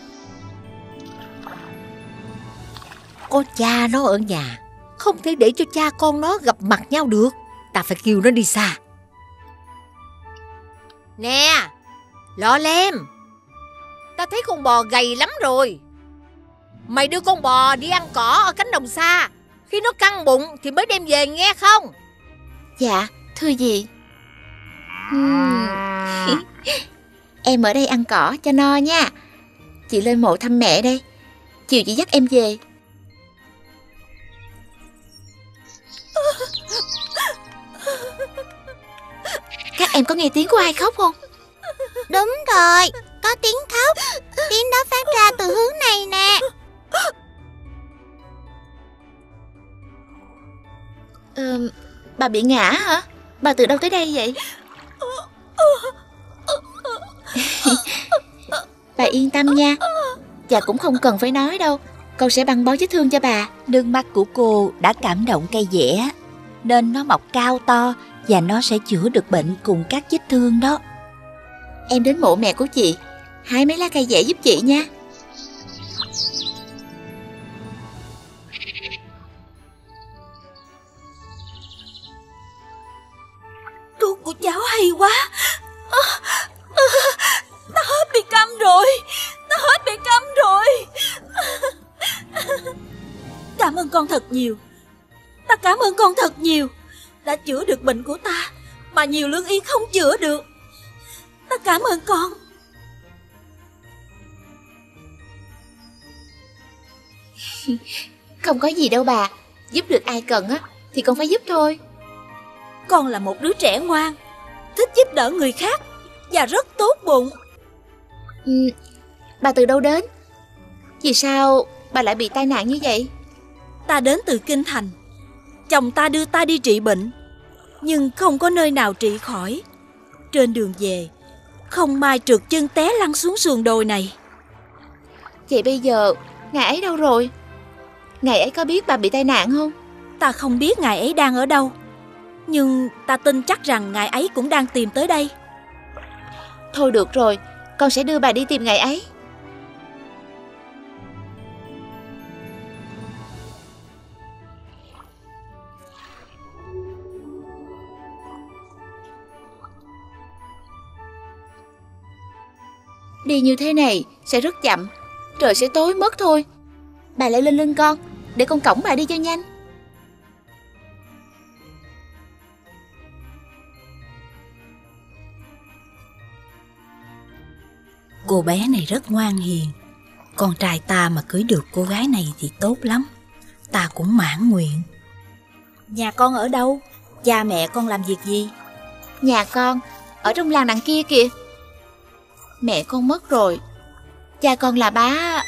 Có cha nó ở nhà, không thể để cho cha con nó gặp mặt nhau được. Ta phải kêu nó đi xa. Nè, Lọ Lem, ta thấy con bò gầy lắm rồi. Mày đưa con bò đi ăn cỏ ở cánh đồng xa, khi nó căng bụng thì mới đem về nghe không? Dạ, thưa dì. uhm. Em ở đây ăn cỏ cho no nha. Chị lên mộ thăm mẹ đây, chiều chị dắt em về. Các em có nghe tiếng của ai khóc không? Đúng rồi, có tiếng khóc. Tiếng đó phát ra từ hướng này nè. Ờ, bà bị ngã hả? Bà từ đâu tới đây vậy? Bà yên tâm nha, và cũng không cần phải nói đâu, con sẽ băng bó vết thương cho bà. Nước mắt của cô đã cảm động cây dẻ, nên nó mọc cao to và nó sẽ chữa được bệnh cùng các vết thương đó. Em đến mộ mẹ của chị, hái mấy lá cây dẻ giúp chị nha. Thuốc của cháu hay quá. À, à, ta hết bị câm rồi, ta hết bị câm rồi. Cảm ơn con thật nhiều, ta cảm ơn con thật nhiều, đã chữa được bệnh của ta mà nhiều lương y không chữa được. Ta cảm ơn con. Không có gì đâu bà, giúp được ai cần á thì con phải giúp thôi. Con là một đứa trẻ ngoan, thích giúp đỡ người khác và rất tốt bụng. Ừ, bà từ đâu đến? Vì sao bà lại bị tai nạn như vậy? Ta đến từ Kinh Thành. Chồng ta đưa ta đi trị bệnh, nhưng không có nơi nào trị khỏi. Trên đường về, không may trượt chân té lăn xuống sườn đồi này. Vậy bây giờ ngài ấy đâu rồi? Ngài ấy có biết bà bị tai nạn không? Ta không biết ngài ấy đang ở đâu, nhưng ta tin chắc rằng ngài ấy cũng đang tìm tới đây. Thôi được rồi, con sẽ đưa bà đi tìm ngài ấy. Đi như thế này sẽ rất chậm, trời sẽ tối mất thôi. Bà lại lên lưng con, để con cõng bà đi cho nhanh. Cô bé này rất ngoan hiền. Con trai ta mà cưới được cô gái này thì tốt lắm. Ta cũng mãn nguyện. Nhà con ở đâu? Cha mẹ con làm việc gì? Nhà con ở trong làng đằng kia kìa. Mẹ con mất rồi, Cha con là bá.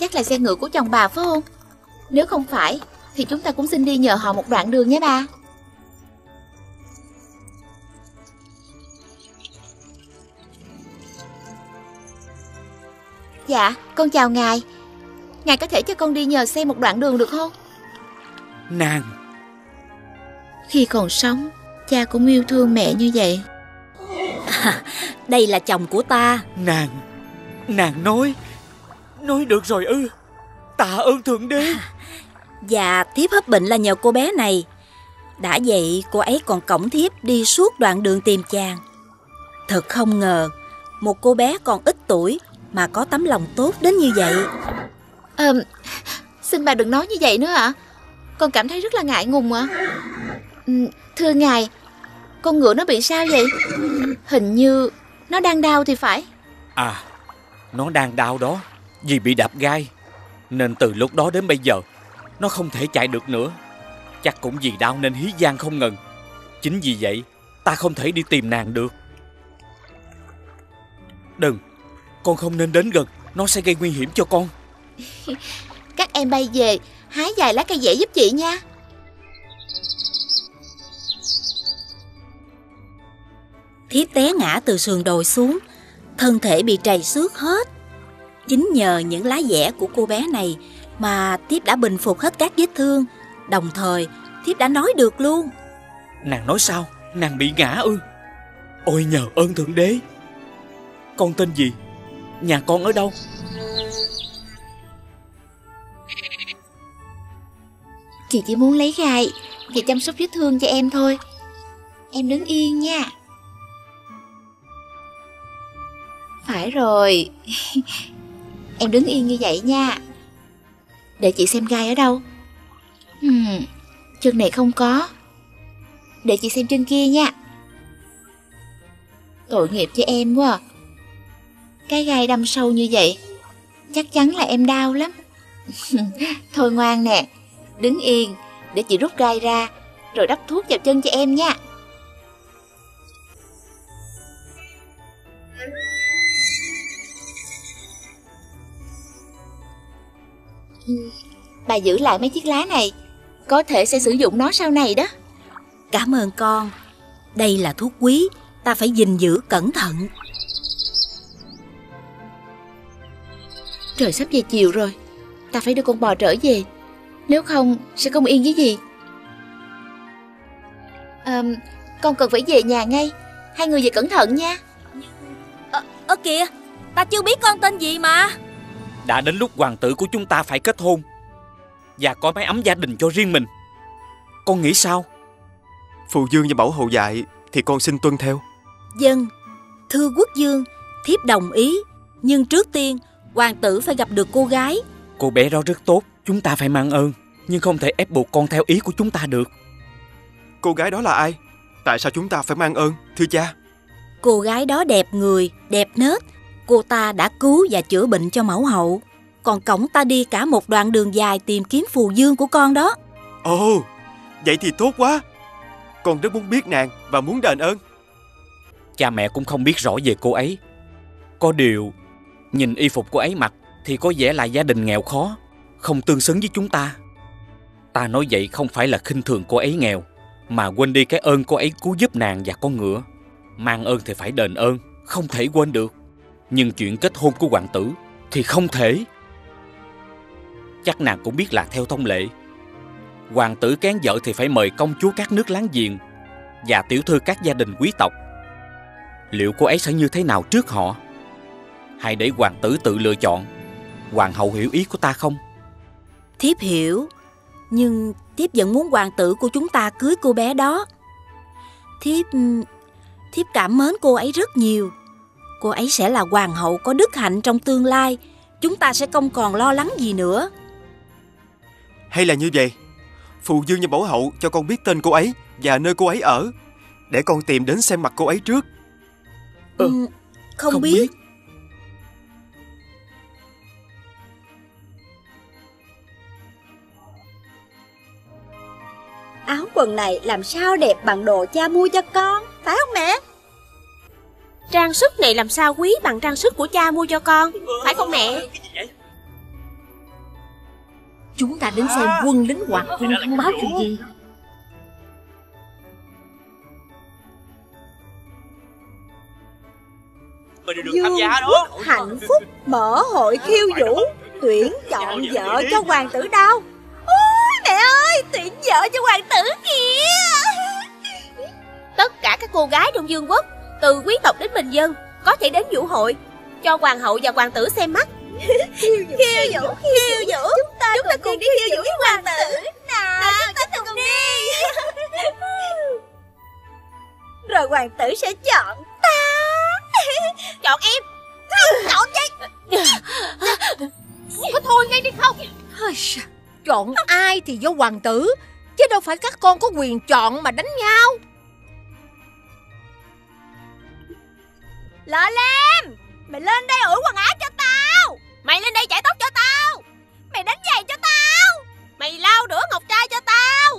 Chắc là xe ngựa của chồng bà phải không? Nếu không phải thì chúng ta cũng xin đi nhờ họ một đoạn đường nhé ba. Dạ, con chào ngài. Ngài có thể cho con đi nhờ xe một đoạn đường được không? Nàng, khi còn sống, cha cũng yêu thương mẹ như vậy. À, đây là chồng của ta. Nàng, nàng nói, nói được rồi ư? Tạ ơn Thượng Đế. À, và thiếp hấp bệnh là nhờ cô bé này. Đã vậy, cô ấy còn cõng thiếp đi suốt đoạn đường tìm chàng. Thật không ngờ, một cô bé còn ít tuổi mà có tấm lòng tốt đến như vậy. À, xin bà đừng nói như vậy nữa ạ. À, con cảm thấy rất là ngại ngùng ạ. À, thưa ngài, con ngựa nó bị sao vậy? Hình như nó đang đau thì phải. À, nó đang đau đó, vì bị đạp gai nên từ lúc đó đến bây giờ nó không thể chạy được nữa. Chắc cũng vì đau nên hí vang không ngừng. Chính vì vậy ta không thể đi tìm nàng được. Đừng, con không nên đến gần, nó sẽ gây nguy hiểm cho con. Các em bay về hái vài lá cây dẻ giúp chị nha. Thiếp té ngã từ sườn đồi xuống, thân thể bị trầy xước hết. Chính nhờ những lá dẻ của cô bé này mà thiếp đã bình phục hết các vết thương, đồng thời thiếp đã nói được luôn. Nàng nói sao? Nàng bị ngã ư? Ôi nhờ ơn Thượng Đế. Con tên gì? Nhà con ở đâu? Chị chỉ muốn lấy gai và chăm sóc vết thương cho em thôi. Em đứng yên nha. Phải rồi. Em đứng yên như vậy nha. Để chị xem gai ở đâu. uhm, Chân này không có. Để chị xem chân kia nha. Tội nghiệp cho em quá. Cái gai đâm sâu như vậy, chắc chắn là em đau lắm. Thôi ngoan nè, đứng yên để chị rút gai ra rồi đắp thuốc vào chân cho em nha. Bà giữ lại mấy chiếc lá này, có thể sẽ sử dụng nó sau này đó. Cảm ơn con. Đây là thuốc quý, ta phải gìn giữ cẩn thận. Trời sắp về chiều rồi, ta phải đưa con bò trở về, nếu không sẽ không yên với gì. À, con cần phải về nhà ngay. Hai người về cẩn thận nha. Ơ à, kìa, ta chưa biết con tên gì mà. Đã đến lúc hoàng tử của chúng ta phải kết hôn và có mái ấm gia đình cho riêng mình. Con nghĩ sao? Phụ dương và bảo hầu dạy thì con xin tuân theo. Dân, thưa quốc dương, thiếp đồng ý. Nhưng trước tiên hoàng tử phải gặp được cô gái. Cô bé đó rất tốt, chúng ta phải mang ơn. Nhưng không thể ép buộc con theo ý của chúng ta được. Cô gái đó là ai? Tại sao chúng ta phải mang ơn, thưa cha? Cô gái đó đẹp người, đẹp nết. Cô ta đã cứu và chữa bệnh cho mẫu hậu, còn cõng ta đi cả một đoạn đường dài tìm kiếm phù dương của con đó. Ồ, vậy thì tốt quá. Con rất muốn biết nàng và muốn đền ơn. Cha mẹ cũng không biết rõ về cô ấy. Có điều, nhìn y phục cô ấy mặc thì có vẻ là gia đình nghèo khó, không tương xứng với chúng ta. Ta nói vậy không phải là khinh thường cô ấy nghèo, mà quên đi cái ơn cô ấy cứu giúp nàng và con ngựa. Mang ơn thì phải đền ơn, không thể quên được. Nhưng chuyện kết hôn của hoàng tử thì không thể. Chắc nàng cũng biết là theo thông lệ, hoàng tử kén vợ thì phải mời công chúa các nước láng giềng và tiểu thư các gia đình quý tộc. Liệu cô ấy sẽ như thế nào trước họ? Hãy để hoàng tử tự lựa chọn. Hoàng hậu hiểu ý của ta không? Thiếp hiểu. Nhưng thiếp vẫn muốn hoàng tử của chúng ta cưới cô bé đó. Thiếp... Thiếp cảm mến cô ấy rất nhiều. Cô ấy sẽ là hoàng hậu có đức hạnh trong tương lai. Chúng ta sẽ không còn lo lắng gì nữa. Hay là như vậy, phụ dương và mẫu hậu cho con biết tên cô ấy và nơi cô ấy ở, để con tìm đến xem mặt cô ấy trước. Ừ, không, không biết, biết. Áo quần này làm sao đẹp bằng đồ cha mua cho con, phải không mẹ? Trang sức này làm sao quý bằng trang sức của cha mua cho con, phải không mẹ? Chúng ta đến xem quân lính hoặc quân thông báo chuyện gì. Dương Quốc hạnh phúc mở hội khiêu vũ tuyển chọn vợ cho hoàng tử Đao. Ôi mẹ ơi, tuyển vợ cho hoàng tử kìa. Tất cả các cô gái trong Dương Quốc, từ quý tộc đến bình dân, có thể đến vũ hội cho hoàng hậu và hoàng tử xem mắt. Khiêu vũ, khiêu vũ, khiêu vũ. Chúng ta, chúng ta cùng đi khiêu vũ với hoàng tử. Nào, chúng ta cùng đi. Rồi hoàng tử sẽ chọn ta. Chọn em. Chọn đi. Có thôi ngay đi không? Chọn ai thì do hoàng tử, chứ đâu phải các con có quyền chọn mà đánh nhau. Lọ Lem, mày lên đây ủi quần áo cho tao. Mày lên đây chải tóc cho tao. Mày đánh giày cho tao. Mày lau rửa ngọc trai cho tao.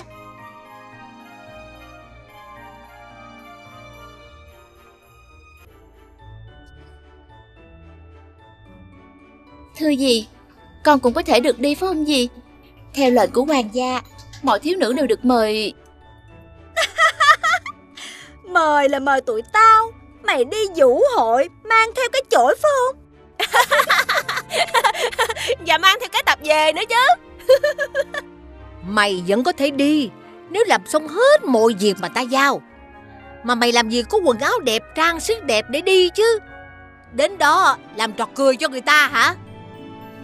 Thưa dì, con cũng có thể được đi phải không dì? Theo lời của hoàng gia, mọi thiếu nữ đều được mời. Mời là mời tụi tao. Mày đi vũ hội mang theo cái chổi phải không? Và mang theo cái tập về nữa chứ. Mày vẫn có thể đi nếu làm xong hết mọi việc mà ta giao. Mà mày làm gì có quần áo đẹp, trang sức đẹp để đi chứ. Đến đó làm trò cười cho người ta hả?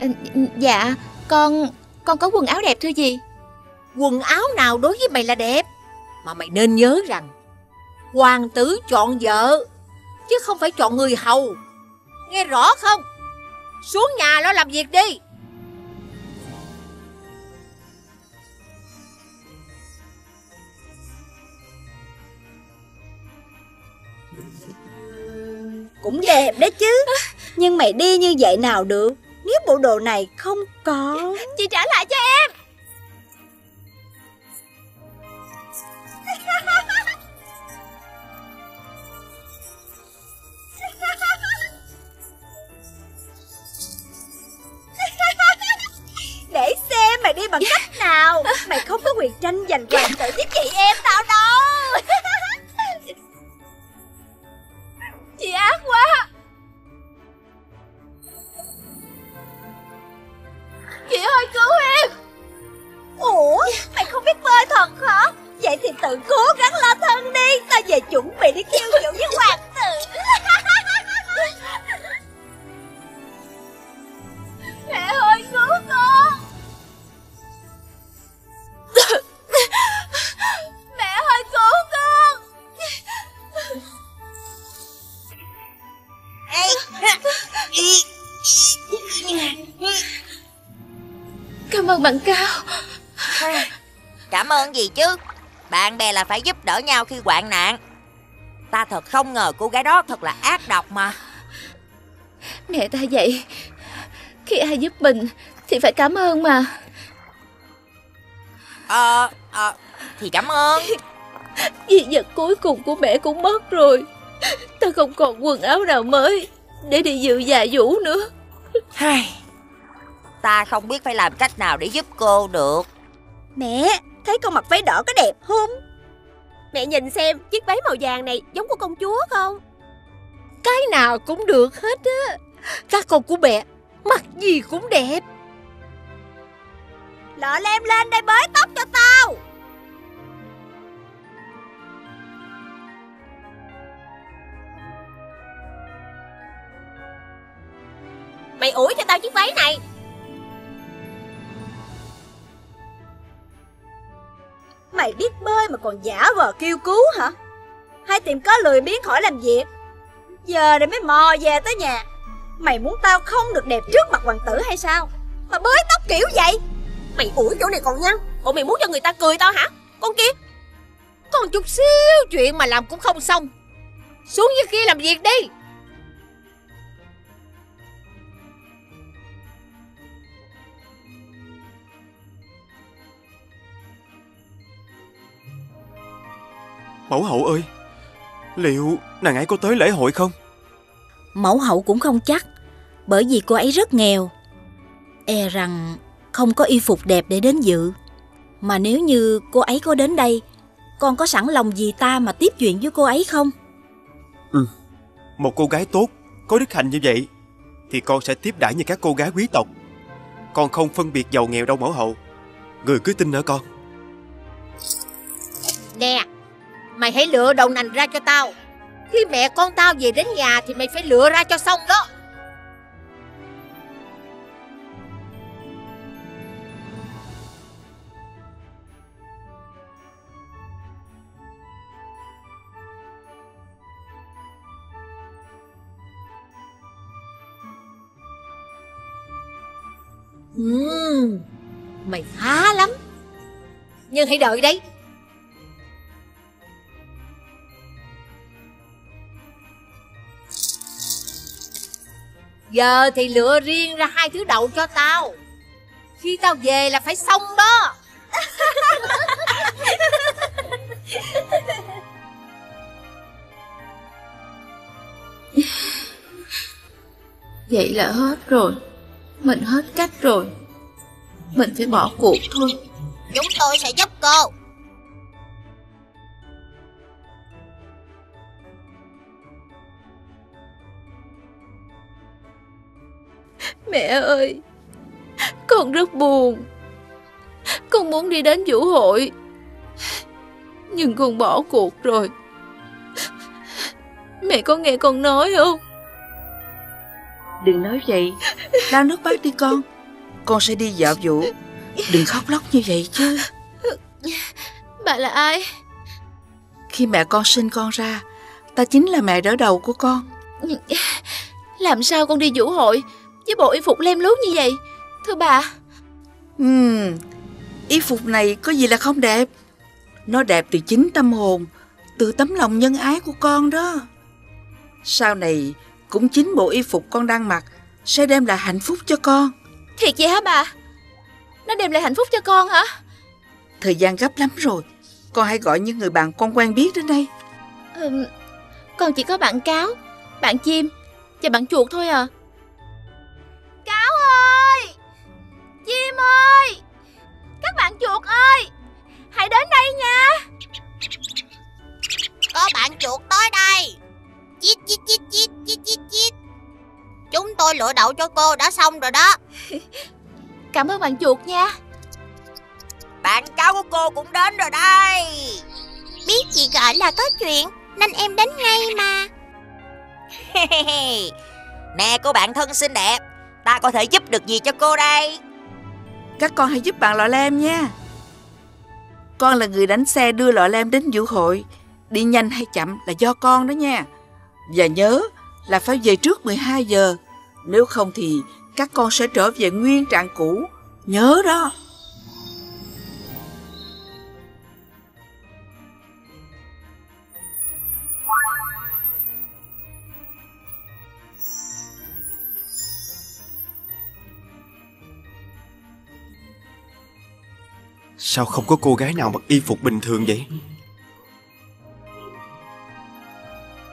Ừ, dạ con con có quần áo đẹp thưa dì. Quần áo nào đối với mày là đẹp? Mà mày nên nhớ rằng hoàng tử chọn vợ chứ không phải chọn người hầu. Nghe rõ không? Xuống nhà lo làm việc đi. Cũng đẹp đấy chứ. Nhưng mày đi như vậy nào được nếu bộ đồ này không có. Chị trả lại cho em. Để xem mày đi bằng cách nào. Mày không có quyền tranh giành hoàng tử với chị em tao đâu. Chị ác quá. Chị ơi cứu em. Ủa mày không biết bơi thật hả? Vậy thì tự cố gắng lo thân đi. Tao về chuẩn bị đi khiêu vũ với hoàng tử. Mẹ ơi cứu con. Mẹ ơi cứu con. Cảm ơn bạn Cao. Cảm ơn gì chứ. Bạn bè là phải giúp đỡ nhau khi hoạn nạn. Ta thật không ngờ cô gái đó thật là ác độc mà. Mẹ ta vậy, khi ai giúp mình thì phải cảm ơn mà. Ờ, à, à, thì cảm ơn. Di vật cuối cùng của mẹ cũng mất rồi. Ta không còn quần áo nào mới để đi dự dạ vũ nữa. Hai, ta không biết phải làm cách nào để giúp cô được. Mẹ, thấy con mặc váy đỏ có đẹp không? Mẹ nhìn xem chiếc váy màu vàng này giống của công chúa không? Cái nào cũng được hết á. Các con của mẹ mặc gì cũng đẹp. Lọ Lem lên đây bới tóc cho tao. Mày ủi cho tao chiếc váy này. Mày biết bơi mà còn giả vờ kêu cứu hả? Hay tìm có lười biếng khỏi làm việc, giờ này mới mò về tới nhà. Mày muốn tao không được đẹp trước mặt hoàng tử hay sao mà bới tóc kiểu vậy? Mày ủi chỗ này còn nhăn. Còn mày muốn cho người ta cười tao hả? Con kia, còn chút xíu chuyện mà làm cũng không xong. Xuống dưới kia làm việc đi. Mẫu hậu ơi, liệu nàng ấy có tới lễ hội không? mẫu hậu cũng không chắc, bởi vì cô ấy rất nghèo, e rằng không có y phục đẹp để đến dự. Mà nếu như cô ấy có đến đây, con có sẵn lòng gì ta mà tiếp chuyện với cô ấy không? Ừ, một cô gái tốt, có đức hạnh như vậy thì con sẽ tiếp đãi như các cô gái quý tộc. Con không phân biệt giàu nghèo đâu mẫu hậu. Người cứ tin nữa con. Nè, mày hãy lựa đầu nành ra cho tao. Khi mẹ con tao về đến nhà thì mày phải lựa ra cho xong đó. Ừ, mày khá lắm. Nhưng hãy đợi đấy. Giờ thì lựa riêng ra hai thứ đậu cho tao. Khi tao về là phải xong đó. Vậy là hết rồi. Mình hết cách rồi. Mình phải bỏ cuộc thôi. Chúng tôi sẽ giúp cô. Mẹ ơi, con rất buồn. Con muốn đi đến vũ hội, nhưng con bỏ cuộc rồi. Mẹ có nghe con nói không? Đừng nói vậy. Lau nước mắt đi con. Con sẽ đi dạo vũ. Đừng khóc lóc như vậy chứ. Bà là ai? Khi mẹ con sinh con ra, ta chính là mẹ đỡ đầu của con. Làm sao con đi vũ hội với bộ y phục lem luốc như vậy? Thưa bà. uhm, Y phục này có gì là không đẹp. Nó đẹp từ chính tâm hồn, từ tấm lòng nhân ái của con đó. Sau này cũng chính bộ y phục con đang mặc sẽ đem lại hạnh phúc cho con. Thiệt vậy hả bà? Nó đem lại hạnh phúc cho con hả? Thời gian gấp lắm rồi. Con hãy gọi những người bạn con quen biết đến đây. Ừ, con chỉ có bạn cáo, bạn chim và bạn chuột thôi à. Cáo ơi, chim ơi, các bạn chuột ơi, hãy đến đây nha. Có bạn chuột tới đây. Chít chít chít chít chít chít chít. Chúng tôi lựa đậu cho cô đã xong rồi đó. Cảm ơn bạn chuột nha. Bạn cáo của cô cũng đến rồi đây. Biết chị gọi là có chuyện nên em đến ngay mà. Nè cô bạn thân xinh đẹp, ta có thể giúp được gì cho cô đây? Các con hãy giúp bạn Lọ Lem nha. Con là người đánh xe đưa Lọ Lem đến vũ hội. Đi nhanh hay chậm là do con đó nha. Và nhớ là phải về trước mười hai giờ. Nếu không thì các con sẽ trở về nguyên trạng cũ. Nhớ đó. Sao không có cô gái nào mặc y phục bình thường vậy?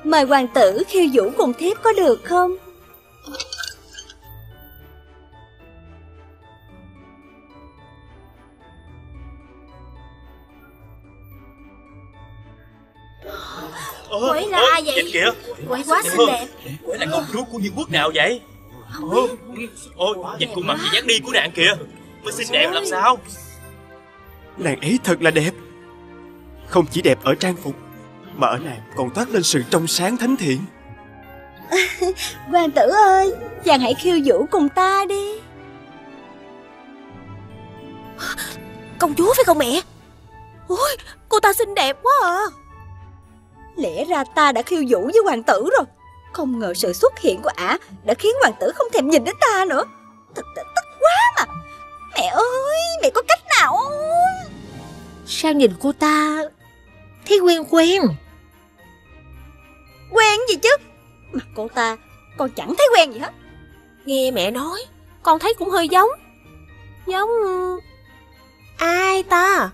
Mời hoàng tử khiêu vũ cùng thiếp có được không? Quấy là ai vậy? Quấy quá xinh đẹp. Quấy là công chúa của Dương Quốc nào vậy? Ôi, nhìn khuôn mặt dáng đi của nàng kìa, mới xinh đẹp làm sao? Nàng ấy thật là đẹp. Không chỉ đẹp ở trang phục, mà ở nàng còn toát lên sự trong sáng thánh thiện. Hoàng tử ơi, chàng hãy khiêu vũ cùng ta đi. Công chúa phải không mẹ? Ôi, cô ta xinh đẹp quá à. Lẽ ra ta đã khiêu vũ với hoàng tử rồi. Không ngờ sự xuất hiện của ả đã khiến hoàng tử không thèm nhìn đến ta nữa. Thật là tức quá mà. Mẹ ơi, mẹ có cách nào không? Sao nhìn cô ta thấy quen quen? Quen gì chứ? Mặt cô ta con chẳng thấy quen gì hết. Nghe mẹ nói con thấy cũng hơi giống. Giống ai ta?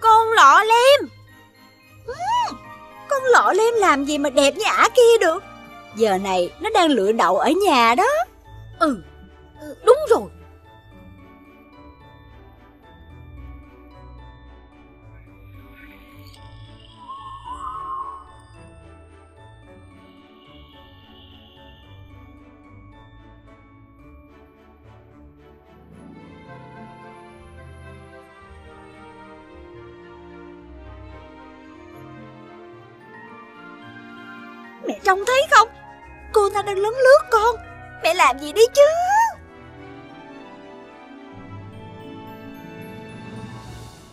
Con Lọ Lem. Ừ, con Lọ Lem làm gì mà đẹp như ả kia được. giờ này nó đang lựa đậu ở nhà đó. Ừ, đúng rồi. Mẹ trông thấy không? Cô ta đang lấn lướt con. Mẹ làm gì đi chứ?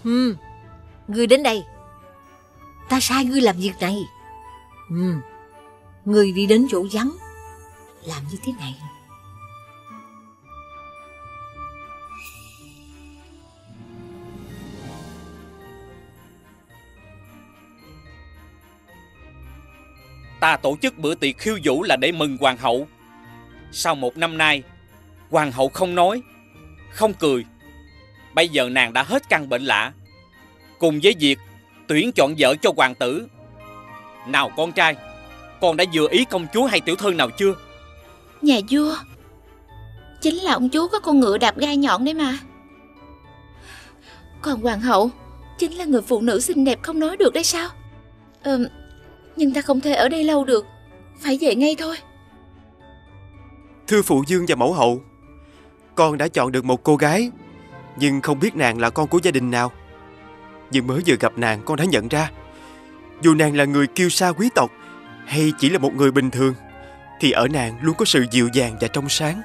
Ừ, ngươi đến đây. Ta sai ngươi làm việc này. Ừ, ngươi đi đến chỗ vắng làm như thế này. Ta tổ chức bữa tiệc khiêu vũ là để mừng hoàng hậu. Sau một năm nay, hoàng hậu không nói, không cười. Bây giờ nàng đã hết căn bệnh lạ. Cùng với việc tuyển chọn vợ cho hoàng tử. Nào con trai, con đã vừa ý công chúa hay tiểu thư nào chưa? Nhà vua chính là ông chú có con ngựa đạp gai nhọn đấy mà. Còn hoàng hậu chính là người phụ nữ xinh đẹp không nói được đấy sao? Ừm Nhưng ta không thể ở đây lâu được, phải về ngay thôi. Thưa phụ vương và mẫu hậu, con đã chọn được một cô gái, nhưng không biết nàng là con của gia đình nào. Nhưng mới vừa gặp nàng con đã nhận ra, dù nàng là người kiêu sa quý tộc hay chỉ là một người bình thường, thì ở nàng luôn có sự dịu dàng và trong sáng.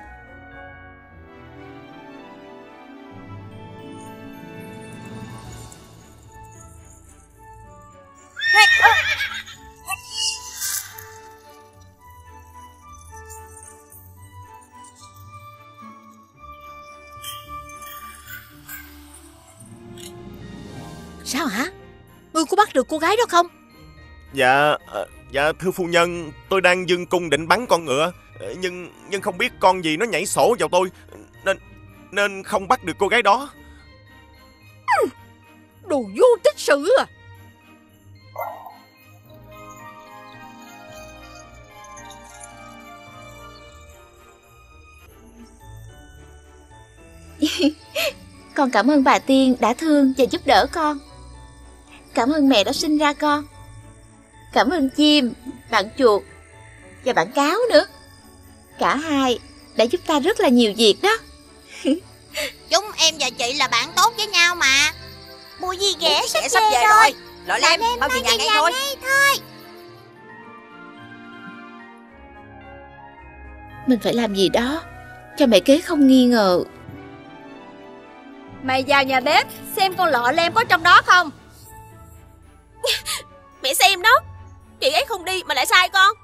Sao hả? Ngươi có bắt được cô gái đó không? Dạ, dạ thưa phu nhân, tôi đang dừng cung định bắn con ngựa, nhưng nhưng không biết con gì nó nhảy sổ vào tôi, nên nên không bắt được cô gái đó. Ừ, đồ vô tích sự à! Con cảm ơn bà Tiên đã thương và giúp đỡ con. Cảm ơn mẹ đã sinh ra con. Cảm ơn Jim, bạn chuột và bạn cáo nữa. Cả hai đã giúp ta rất là nhiều việc đó. Chúng em và chị là bạn tốt với nhau mà. Mùa gì ghẻ sắp, sắp về rồi. Lọ Lem, bao về nhà ngay thôi. thôi Mình phải làm gì đó cho mẹ kế không nghi ngờ. Mày vào nhà bếp xem con Lọ Lem có trong đó không. Mẹ xem đó. Chị ấy không đi mà lại sai con.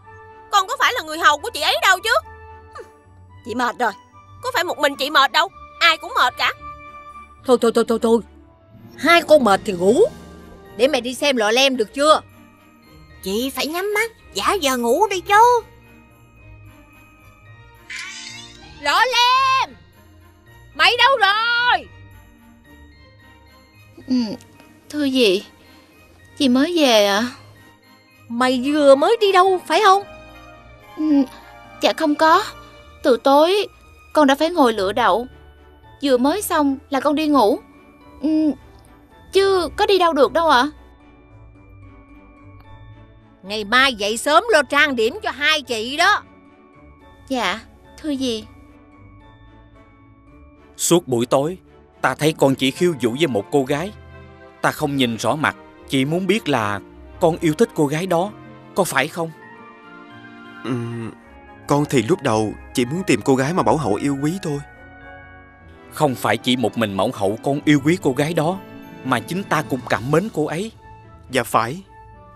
Con có phải là người hầu của chị ấy đâu chứ. Chị mệt rồi. Có phải một mình chị mệt đâu. Ai cũng mệt cả. Thôi thôi thôi thôi thôi. Hai con mệt thì ngủ. Để mẹ đi xem Lọ Lem được chưa. Chị phải nhắm mắt giả giờ ngủ đi chứ. Lọ Lem, mày đâu rồi? Ừ, thưa dì, dì mới về ạ. À? Mày vừa mới đi đâu phải không? Ừ, dạ không có. Từ tối con đã phải ngồi lựa đậu. Vừa mới xong là con đi ngủ. Ừ, chứ có đi đâu được đâu ạ. À? Ngày mai dậy sớm lo trang điểm cho hai chị đó. Dạ, thưa dì. Suốt buổi tối ta thấy con chỉ khiêu vũ với một cô gái. Ta không nhìn rõ mặt. Chị muốn biết là con yêu thích cô gái đó, có phải không? Ừ, con thì lúc đầu chỉ muốn tìm cô gái mà mẫu hậu yêu quý thôi. Không phải chỉ một mình mẫu hậu con yêu quý cô gái đó, mà chính ta cũng cảm mến cô ấy. Dạ phải,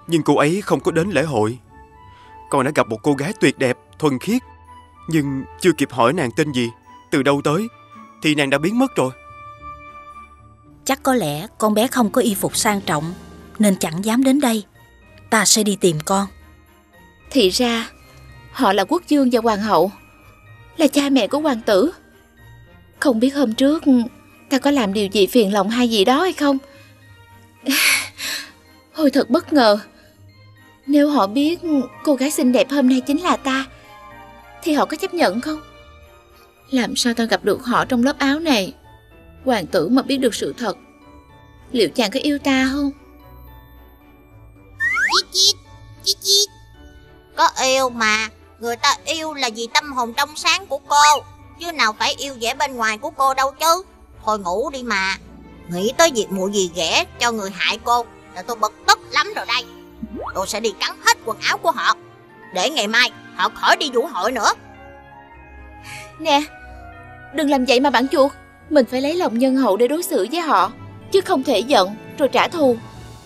nhưng cô ấy không có đến lễ hội. Con đã gặp một cô gái tuyệt đẹp, thuần khiết, nhưng chưa kịp hỏi nàng tên gì, từ đâu tới, thì nàng đã biến mất rồi. Chắc có lẽ con bé không có y phục sang trọng nên chẳng dám đến đây. Ta sẽ đi tìm con. Thì ra họ là quốc vương và hoàng hậu, là cha mẹ của hoàng tử. Không biết hôm trước ta có làm điều gì phiền lòng hai vị đó hay không. Hồi thật bất ngờ Nếu họ biết cô gái xinh đẹp hôm nay chính là ta thì họ có chấp nhận không? Làm sao ta gặp được họ trong lớp áo này? Hoàng tử mà biết được sự thật, liệu chàng có yêu ta không? Chít chít, chít chít. Có yêu mà. Người ta yêu là vì tâm hồn trong sáng của cô, chứ nào phải yêu vẻ bên ngoài của cô đâu chứ. Thôi ngủ đi mà. Nghĩ tới việc mua gì ghẻ cho người hại cô là tôi bực tức lắm rồi đây. Tôi sẽ đi cắn hết quần áo của họ, để ngày mai họ khỏi đi vũ hội nữa. Nè, đừng làm vậy mà bạn chuột. Mình phải lấy lòng nhân hậu để đối xử với họ, chứ không thể giận rồi trả thù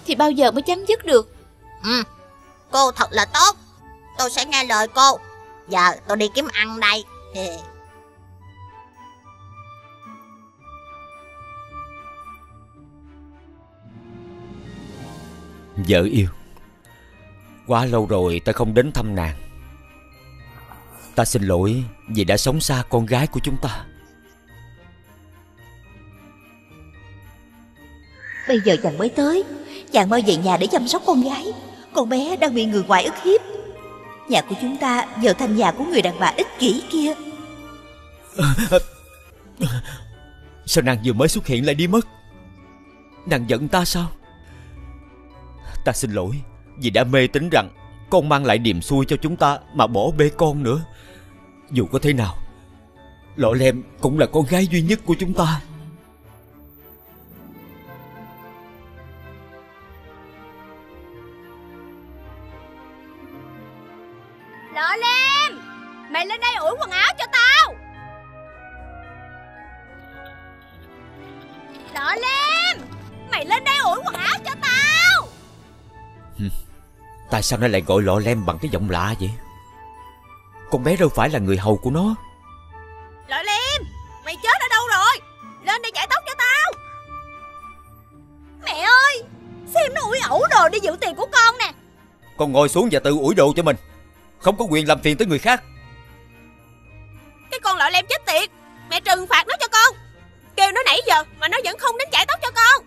thì bao giờ mới chấm dứt được. Ừ, cô thật là tốt. Tôi sẽ nghe lời cô. Giờ tôi đi kiếm ăn đây. Vợ yêu, quá lâu rồi ta không đến thăm nàng. Ta xin lỗi vì đã sống xa con gái của chúng ta. Bây giờ chàng mới tới, chàng mau về nhà để chăm sóc con gái. Con bé đang bị người ngoài ức hiếp. Nhà của chúng ta giờ thành nhà của người đàn bà ích kỷ kia. Sao nàng vừa mới xuất hiện lại đi mất? Nàng giận ta sao? Ta xin lỗi vì đã mê tín rằng con mang lại niềm xui cho chúng ta mà bỏ bê con nữa. Dù có thế nào, Lọ Lem cũng là con gái duy nhất của chúng ta. Lọ Lem, mày lên đây ủi quần áo cho tao. Lọ Lem, mày lên đây ủi quần áo cho tao. Tại sao nó lại gọi Lọ Lem bằng cái giọng lạ vậy? Con bé đâu phải là người hầu của nó. Lọ Lem, mày chết ở đâu rồi? Lên đây chải tóc cho tao. Mẹ ơi, xem nó ủi ẩu đồ đi giữ tiền của con nè. Con ngồi xuống và tự ủi đồ cho mình, không có quyền làm phiền tới người khác. Cái con Lọ Lem chết tiệt, mẹ trừng phạt nó cho con. Kêu nó nãy giờ mà nó vẫn không đến chải tóc cho con.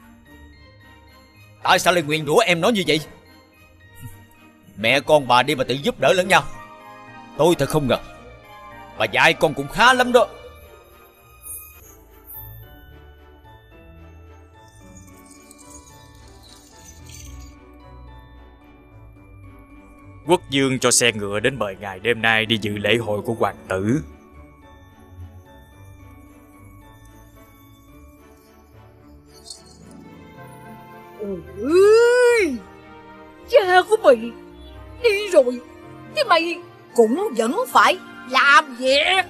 Tại sao lại nguyền rủa em nó như vậy? Mẹ con bà đi mà tự giúp đỡ lẫn nhau. Tôi thật không ngờ bà dạy con cũng khá lắm đó. Quốc vương cho xe ngựa đến mời ngài đêm nay đi dự lễ hội của hoàng tử. Ôi, cha của mày đi rồi thì mày cũng vẫn phải làm việc.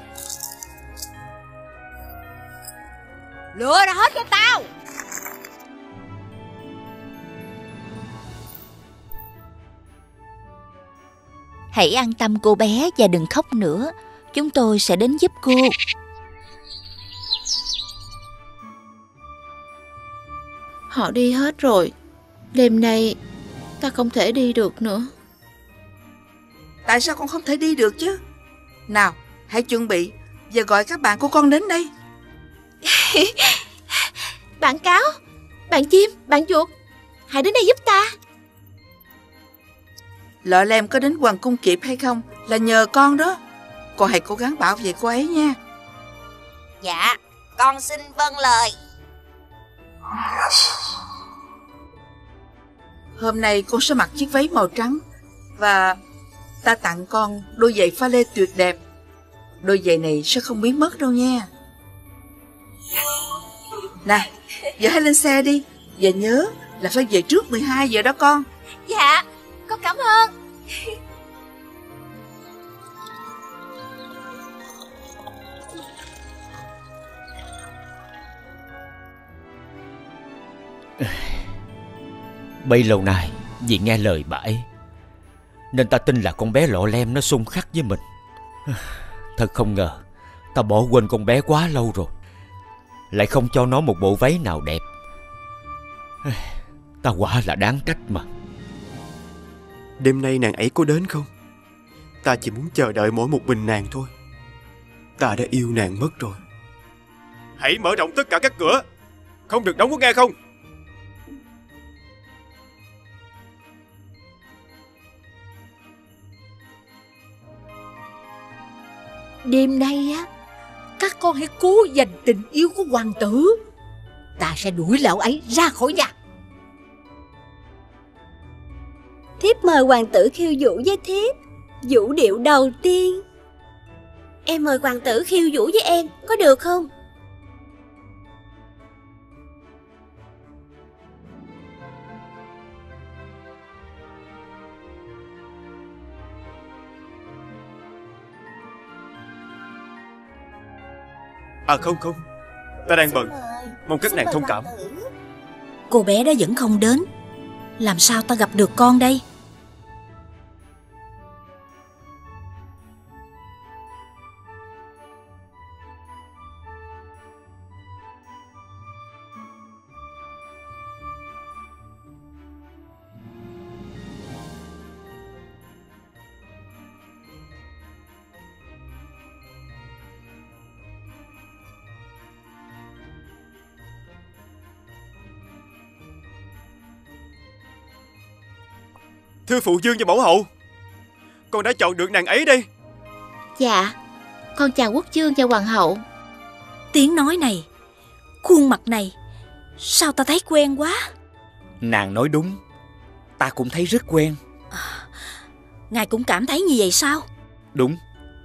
Lựa ra hết cho tao. Hãy an tâm cô bé và đừng khóc nữa. Chúng tôi sẽ đến giúp cô. Họ đi hết rồi. Đêm nay ta không thể đi được nữa. Tại sao con không thể đi được chứ? Nào, hãy chuẩn bị và gọi các bạn của con đến đây. Bạn cáo, bạn chim, bạn chuột, hãy đến đây giúp ta. Lọ Lem có đến hoàng cung kịp hay không là nhờ con đó. Con hãy cố gắng bảo vệ cô ấy nha. Dạ, con xin vâng lời. Hôm nay con sẽ mặc chiếc váy màu trắng, và ta tặng con đôi giày pha lê tuyệt đẹp. Đôi giày này sẽ không biến mất đâu nha. Này, giờ hãy lên xe đi, và nhớ là phải về trước mười hai giờ đó con. Dạ, con cảm ơn. Bấy lâu nay vì nghe lời bà ấy nên ta tin là con bé Lọ Lem nó xung khắc với mình. Thật không ngờ ta bỏ quên con bé quá lâu rồi, lại không cho nó một bộ váy nào đẹp. Ta quả là đáng trách mà. Đêm nay nàng ấy có đến không? Ta chỉ muốn chờ đợi mỗi một mình nàng thôi. Ta đã yêu nàng mất rồi. Hãy mở rộng tất cả các cửa, không được đóng có nghe không? Đêm nay á, các con hãy cố dành tình yêu của hoàng tử. Ta sẽ đuổi lão ấy ra khỏi nhà. Thiếp mời hoàng tử khiêu vũ với thiếp. Vũ điệu đầu tiên. Em mời hoàng tử khiêu vũ với em, có được không? À không không, ta đang bận, mong các nàng thông cảm. Cô bé đó vẫn không đến, làm sao ta gặp được con đây? Thưa phụ vương và mẫu hậu, con đã chọn được nàng ấy đây. Dạ, con chào quốc vương và hoàng hậu. Tiếng nói này, khuôn mặt này, sao ta thấy quen quá. Nàng nói đúng, ta cũng thấy rất quen. À, ngài cũng cảm thấy như vậy sao? Đúng,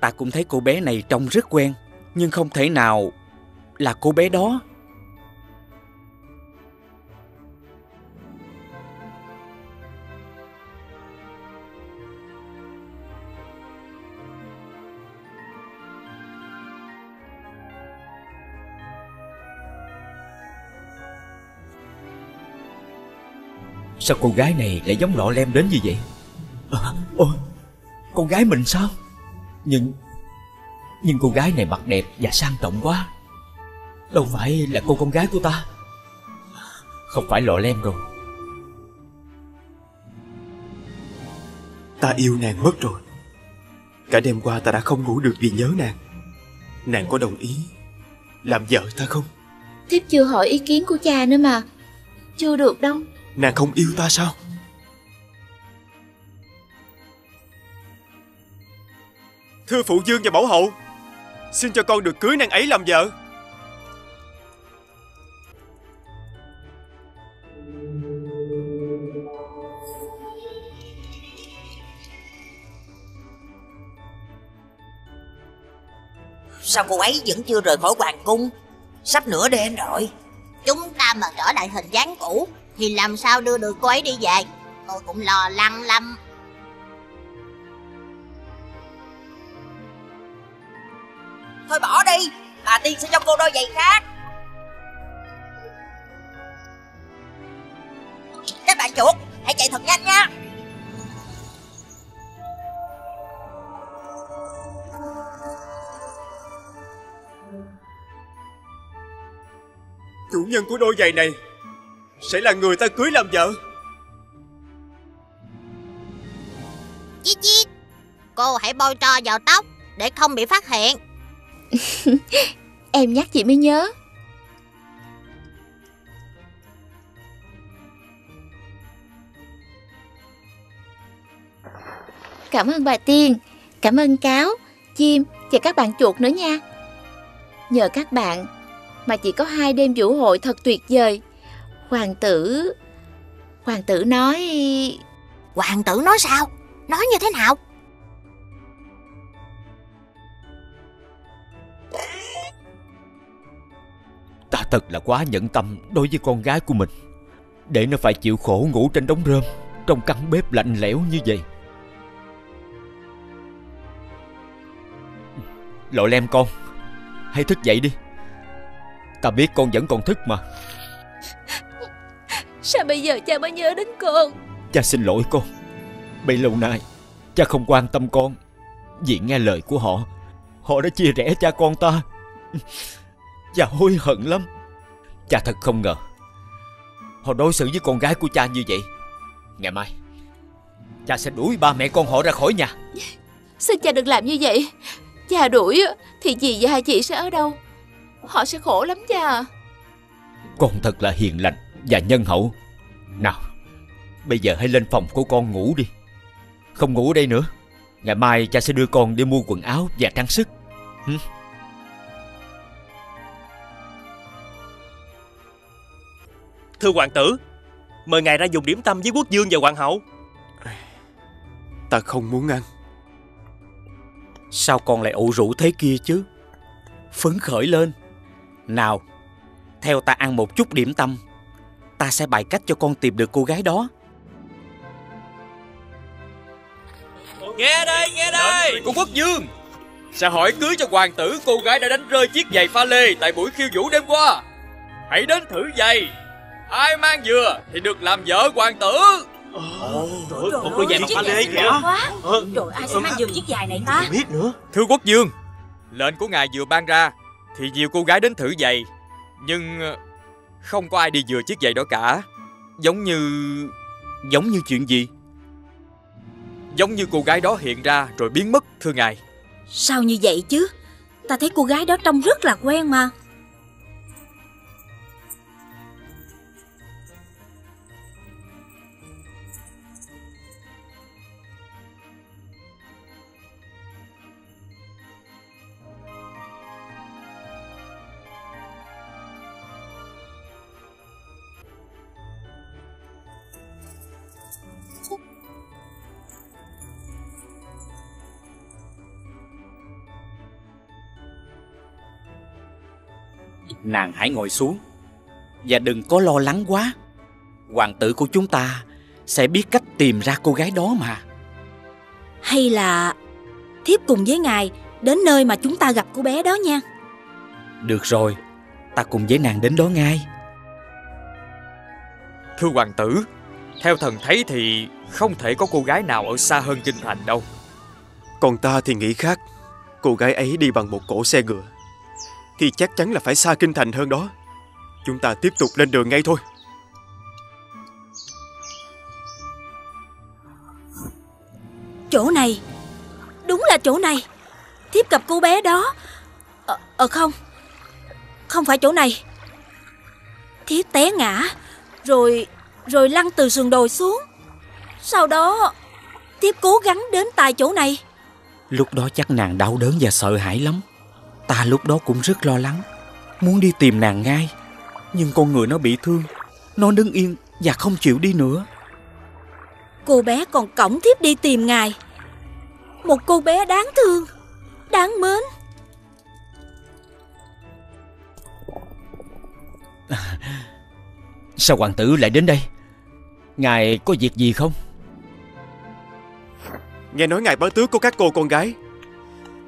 ta cũng thấy cô bé này trông rất quen. Nhưng không thể nào là cô bé đó. Sao cô gái này lại giống Lọ Lem đến như vậy? À, ôi, con gái mình sao? Nhưng Nhưng cô gái này mặt đẹp và sang trọng quá. Đâu phải là cô con gái của ta. Không phải Lọ Lem rồi. Ta yêu nàng mất rồi. Cả đêm qua ta đã không ngủ được vì nhớ nàng. Nàng có đồng ý làm vợ ta không? Thiếp chưa hỏi ý kiến của cha nữa mà. Chưa được đâu. Nàng không yêu ta sao? Thưa phụ vương và mẫu hậu, xin cho con được cưới nàng ấy làm vợ. Sao cô ấy vẫn chưa rời khỏi hoàng cung? Sắp nửa đêm rồi. Chúng ta mà trở lại hình dáng cũ thì làm sao đưa được cô ấy đi về? Tôi cũng lo lắng lắm. Thôi bỏ đi, bà Tiên sẽ cho cô đôi giày khác. Các bạn chuột, hãy chạy thật nhanh nha. Chủ nhân của đôi giày này sẽ là người ta cưới làm vợ. Chi chi, cô hãy bôi tro vào tóc để không bị phát hiện. Em nhắc chị mới nhớ. Cảm ơn bà Tiên, cảm ơn cáo, chim và các bạn chuột nữa nha. Nhờ các bạn mà chị có hai đêm vũ hội thật tuyệt vời. Hoàng tử... Hoàng tử nói... Hoàng tử nói sao? Nói như thế nào? Ta thật là quá nhẫn tâm đối với con gái của mình. Để nó phải chịu khổ ngủ trên đống rơm, trong căn bếp lạnh lẽo như vậy. Lọ Lem con, hãy thức dậy đi. Ta biết con vẫn còn thức mà. Sao bây giờ cha mới nhớ đến con? Cha xin lỗi con. Bấy lâu nay cha không quan tâm con. Vì nghe lời của họ, họ đã chia rẽ cha con ta. Cha hối hận lắm. Cha thật không ngờ họ đối xử với con gái của cha như vậy. Ngày mai cha sẽ đuổi ba mẹ con họ ra khỏi nhà. Xin cha đừng làm như vậy. Cha đuổi thì dì và hai chị sẽ ở đâu? Họ sẽ khổ lắm cha. Con thật là hiền lành và nhân hậu. Nào, bây giờ hãy lên phòng của con ngủ đi. Không ngủ ở đây nữa. Ngày mai cha sẽ đưa con đi mua quần áo và trang sức. Thưa hoàng tử, mời ngài ra dùng điểm tâm với quốc vương và hoàng hậu. Ta không muốn ăn. Sao con lại ủ rũ thế kia chứ? Phấn khởi lên. Nào, theo ta ăn một chút điểm tâm. Ta sẽ bày cách cho con tìm được cô gái đó. Nghe đây, nghe đây. Của quốc vương sẽ hỏi cưới cho hoàng tử cô gái đã đánh rơi chiếc giày pha lê tại buổi khiêu vũ đêm qua. Hãy đến thử giày. Ai mang vừa thì được làm vợ hoàng tử. Ồ, trời ơi, một đôi giày mặc pha lê kìa. Rồi ai sẽ mang giùm chiếc giày này ta? Không biết nữa. Thưa quốc vương, lệnh của ngài vừa ban ra thì nhiều cô gái đến thử giày, nhưng không có ai đi vừa chiếc giày đó cả. Giống như... Giống như chuyện gì? Giống như cô gái đó hiện ra rồi biến mất, thưa ngài. Sao như vậy chứ? Ta thấy cô gái đó trông rất là quen mà. Nàng hãy ngồi xuống và đừng có lo lắng quá. Hoàng tử của chúng ta sẽ biết cách tìm ra cô gái đó mà. Hay là thiếp cùng với ngài đến nơi mà chúng ta gặp cô bé đó nha. Được rồi, ta cùng với nàng đến đó ngay. Thưa hoàng tử, theo thần thấy thì không thể có cô gái nào ở xa hơn kinh thành đâu. Còn ta thì nghĩ khác. Cô gái ấy đi bằng một cỗ xe ngựa thì chắc chắn là phải xa kinh thành hơn đó. Chúng ta tiếp tục lên đường ngay thôi. Chỗ này. Đúng là chỗ này. Thiếp gặp cô bé đó. Ờ, ờ không. Không phải chỗ này. Thiếp té ngã Rồi Rồi lăn từ sườn đồi xuống. Sau đó thiếp cố gắng đến tại chỗ này. Lúc đó chắc nàng đau đớn và sợ hãi lắm. Ta lúc đó cũng rất lo lắng, muốn đi tìm nàng ngay. Nhưng con người nó bị thương, nó đứng yên và không chịu đi nữa. Cô bé còn cõng thiếp đi tìm ngài. Một cô bé đáng thương, đáng mến. Sao hoàng tử lại đến đây? Ngài có việc gì không? Nghe nói ngài bá tước có các cô con gái.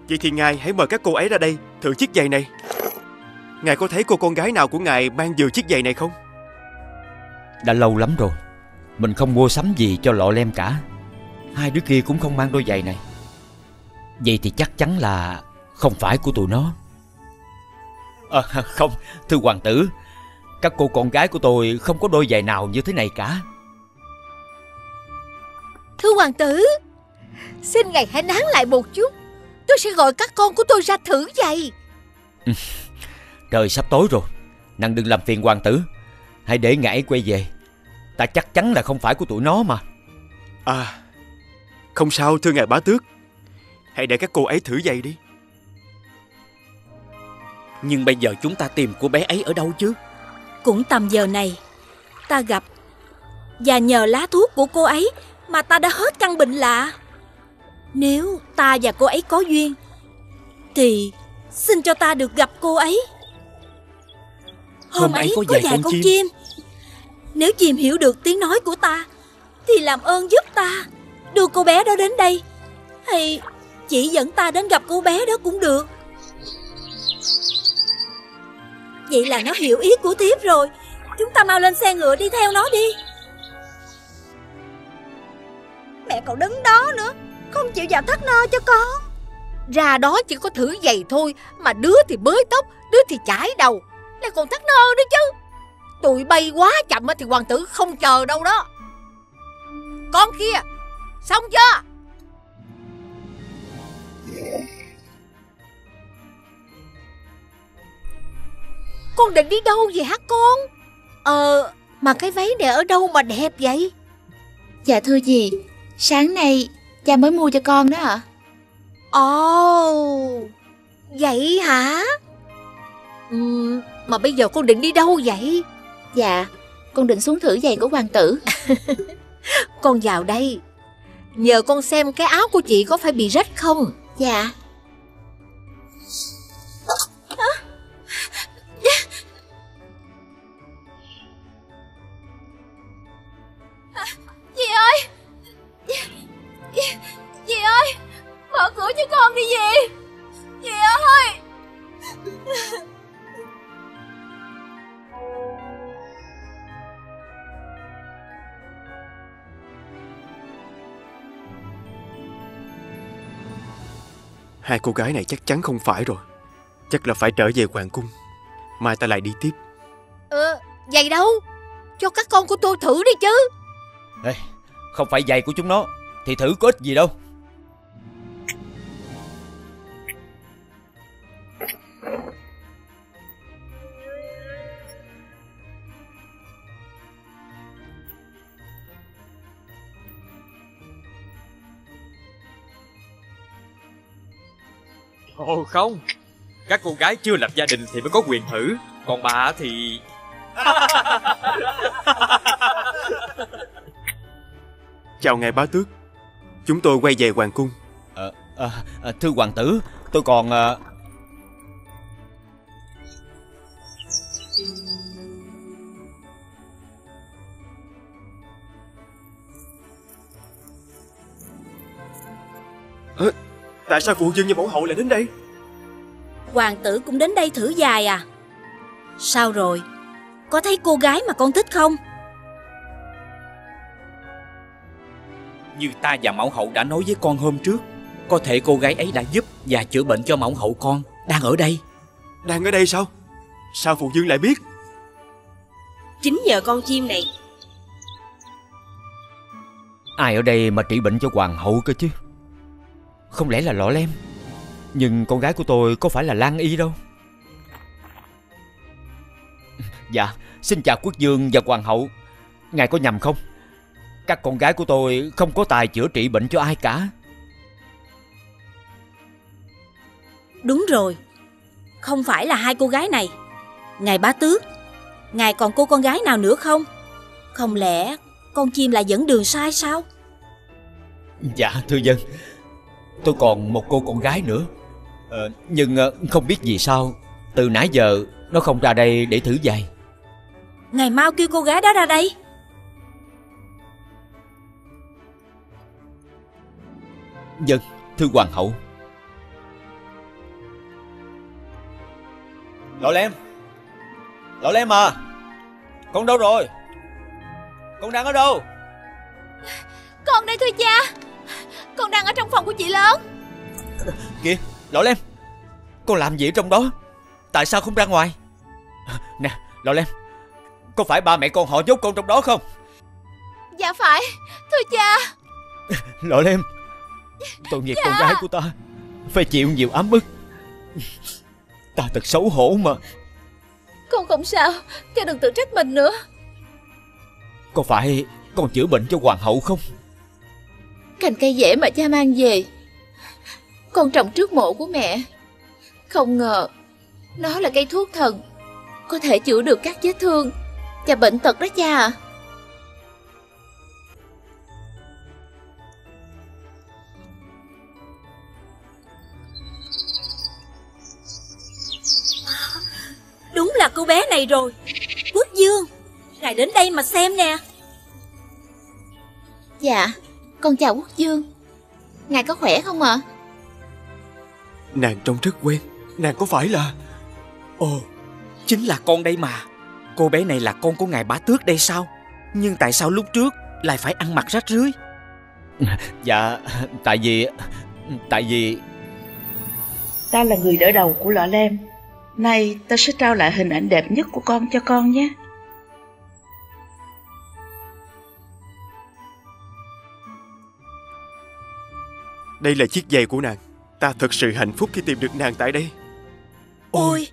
Vậy thì ngài hãy mời các cô ấy ra đây thử chiếc giày này. Ngài có thấy cô con gái nào của ngài mang vừa chiếc giày này không? Đã lâu lắm rồi, mình không mua sắm gì cho Lọ Lem cả. Hai đứa kia cũng không mang đôi giày này. Vậy thì chắc chắn là không phải của tụi nó. À, không, thưa hoàng tử, các cô con gái của tôi không có đôi giày nào như thế này cả. Thưa hoàng tử, xin ngài hãy nán lại một chút. Tôi sẽ gọi các con của tôi ra thử giày. Ừ, trời sắp tối rồi. Nàng đừng làm phiền hoàng tử. Hãy để ngài ấy quay về. Ta chắc chắn là không phải của tụi nó mà. À, không sao thưa ngài bá tước. Hãy để các cô ấy thử giày đi. Nhưng bây giờ chúng ta tìm cô bé ấy ở đâu chứ? Cũng tầm giờ này ta gặp, và nhờ lá thuốc của cô ấy mà ta đã hết căn bệnh lạ. Nếu ta và cô ấy có duyên thì xin cho ta được gặp cô ấy. Hôm, Hôm ấy có vài con, con chim. chim Nếu chim hiểu được tiếng nói của ta thì làm ơn giúp ta đưa cô bé đó đến đây. Hay chỉ dẫn ta đến gặp cô bé đó cũng được. Vậy là nó hiểu ý của thiếp rồi. Chúng ta mau lên xe ngựa đi theo nó đi. Mẹ cậu đứng đó nữa, không chịu vào thắt nơ cho con. Ra đó chỉ có thử giày thôi, mà đứa thì bới tóc, đứa thì chải đầu, lại còn thắt nơ nữa chứ. Tụi bay quá chậm thì hoàng tử không chờ đâu đó. Con kia, xong chưa? Con định đi đâu vậy hả con? Ờ, mà cái váy này ở đâu mà đẹp vậy? Dạ thưa dì, sáng nay cha mới mua cho con đó ạ. Ồ, Vậy hả? Ừ, mà bây giờ con định đi đâu vậy? Dạ, con định xuống thử giày của hoàng tử. Con vào đây. Nhờ con xem cái áo của chị có phải bị rách không? Dạ. Dì ơi, dì, dì ơi, mở cửa cho con đi dì. Dì ơi. Hai cô gái này chắc chắn không phải rồi. Chắc là phải trở về hoàng cung. Mai ta lại đi tiếp. Ờ, giày đâu? Cho các con của tôi thử đi chứ. Ê, không phải giày của chúng nó thì thử có ích gì đâu. Ồ không, các cô gái chưa lập gia đình thì mới có quyền thử. Còn bà thì... Chào ngài bá tước, chúng tôi quay về hoàng cung. À, à, à, thưa hoàng tử, tôi còn... À... À, tại sao phụ vương và mẫu hậu lại đến đây? Hoàng tử cũng đến đây thử giày à? Sao rồi, có thấy cô gái mà con thích không? Như ta và mẫu hậu đã nói với con hôm trước, có thể cô gái ấy đã giúp và chữa bệnh cho mẫu hậu con. Đang ở đây. Đang ở đây sao? Sao phụ vương lại biết? Chính nhờ con chim này. Ai ở đây mà trị bệnh cho hoàng hậu cơ chứ? Không lẽ là Lọ Lem? Nhưng con gái của tôi có phải là Lan Y đâu. Dạ, xin chào quốc vương và hoàng hậu. Ngài có nhầm không? Các con gái của tôi không có tài chữa trị bệnh cho ai cả. Đúng rồi, không phải là hai cô gái này. Ngài bá tước, ngài còn cô con gái nào nữa không? Không lẽ con chim lại dẫn đường sai sao? Dạ thưa dân, tôi còn một cô con gái nữa. ờ, Nhưng không biết vì sao từ nãy giờ nó không ra đây để thử giày. Ngài mau kêu cô gái đó ra đây. Dân, thưa hoàng hậu. Lọ Lem, Lọ Lem à, con đâu rồi? Con đang ở đâu? Con đây thưa cha, con đang ở trong phòng của chị lớn. Kìa, Lọ Lem, con làm gì ở trong đó? Tại sao không ra ngoài? Nè, Lọ Lem, có phải ba mẹ con họ nhốt con trong đó không? Dạ phải, thưa cha. Lọ Lem, tội nghiệp dạ. Con gái của ta phải chịu nhiều ám ức. Ta thật xấu hổ mà. Con không sao, cha đừng tự trách mình nữa. Có phải con chữa bệnh cho hoàng hậu không? Cành cây dễ mà cha mang về, con trồng trước mộ của mẹ. Không ngờ nó là cây thuốc thần, có thể chữa được các vết thương và bệnh tật đó cha ạ. Đúng là cô bé này rồi. Quốc vương, ngài đến đây mà xem nè. Dạ, con chào quốc vương. Ngài có khỏe không ạ? À? Nàng trông rất quen. Nàng có phải là... Ồ, chính là con đây mà. Cô bé này là con của ngài bá tước đây sao? Nhưng tại sao lúc trước lại phải ăn mặc rách rưới? Dạ, tại vì... Tại vì... Ta là người đỡ đầu của Lọ Lem. Nay ta sẽ trao lại hình ảnh đẹp nhất của con cho con nhé. Đây là chiếc giày của nàng. Ta thật sự hạnh phúc khi tìm được nàng tại đây. Ôi,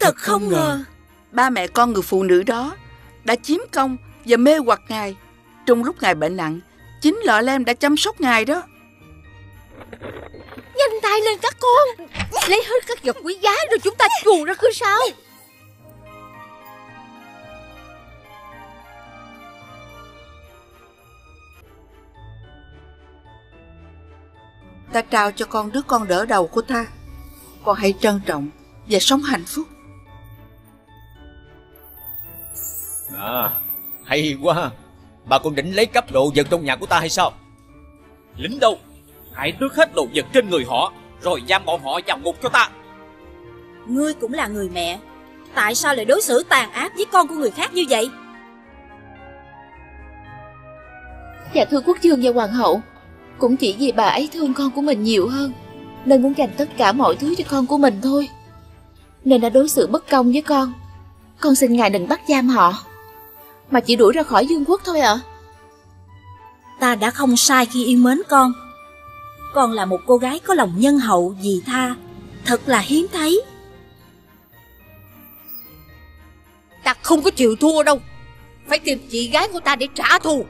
thật không ngờ ba mẹ con người phụ nữ đó đã chiếm công và mê hoặc ngài. Trong lúc ngài bệnh nặng, chính Lọ Lem đã chăm sóc ngài đó. Nhanh tay lên các con, lấy hết các vật quý giá rồi chúng ta chuồn ra cửa sau. Ta trao cho con đứa con đỡ đầu của ta. Con hãy trân trọng và sống hạnh phúc. À, hay quá. Bà còn định lấy cắp đồ vật trong nhà của ta hay sao? Lính đâu, hãy tước hết đồ vật trên người họ, rồi giam bọn họ vào ngục cho ta. Ngươi cũng là người mẹ, tại sao lại đối xử tàn ác với con của người khác như vậy? Dạ thưa quốc vương và hoàng hậu, cũng chỉ vì bà ấy thương con của mình nhiều hơn, nên muốn dành tất cả mọi thứ cho con của mình thôi, nên đã đối xử bất công với con. Con xin ngài đừng bắt giam họ, mà chỉ đuổi ra khỏi vương quốc thôi ạ. À, ta đã không sai khi yêu mến con. Con là một cô gái có lòng nhân hậu, vị tha, thật là hiếm thấy. Ta không có chịu thua đâu, phải tìm chị gái của ta để trả thù.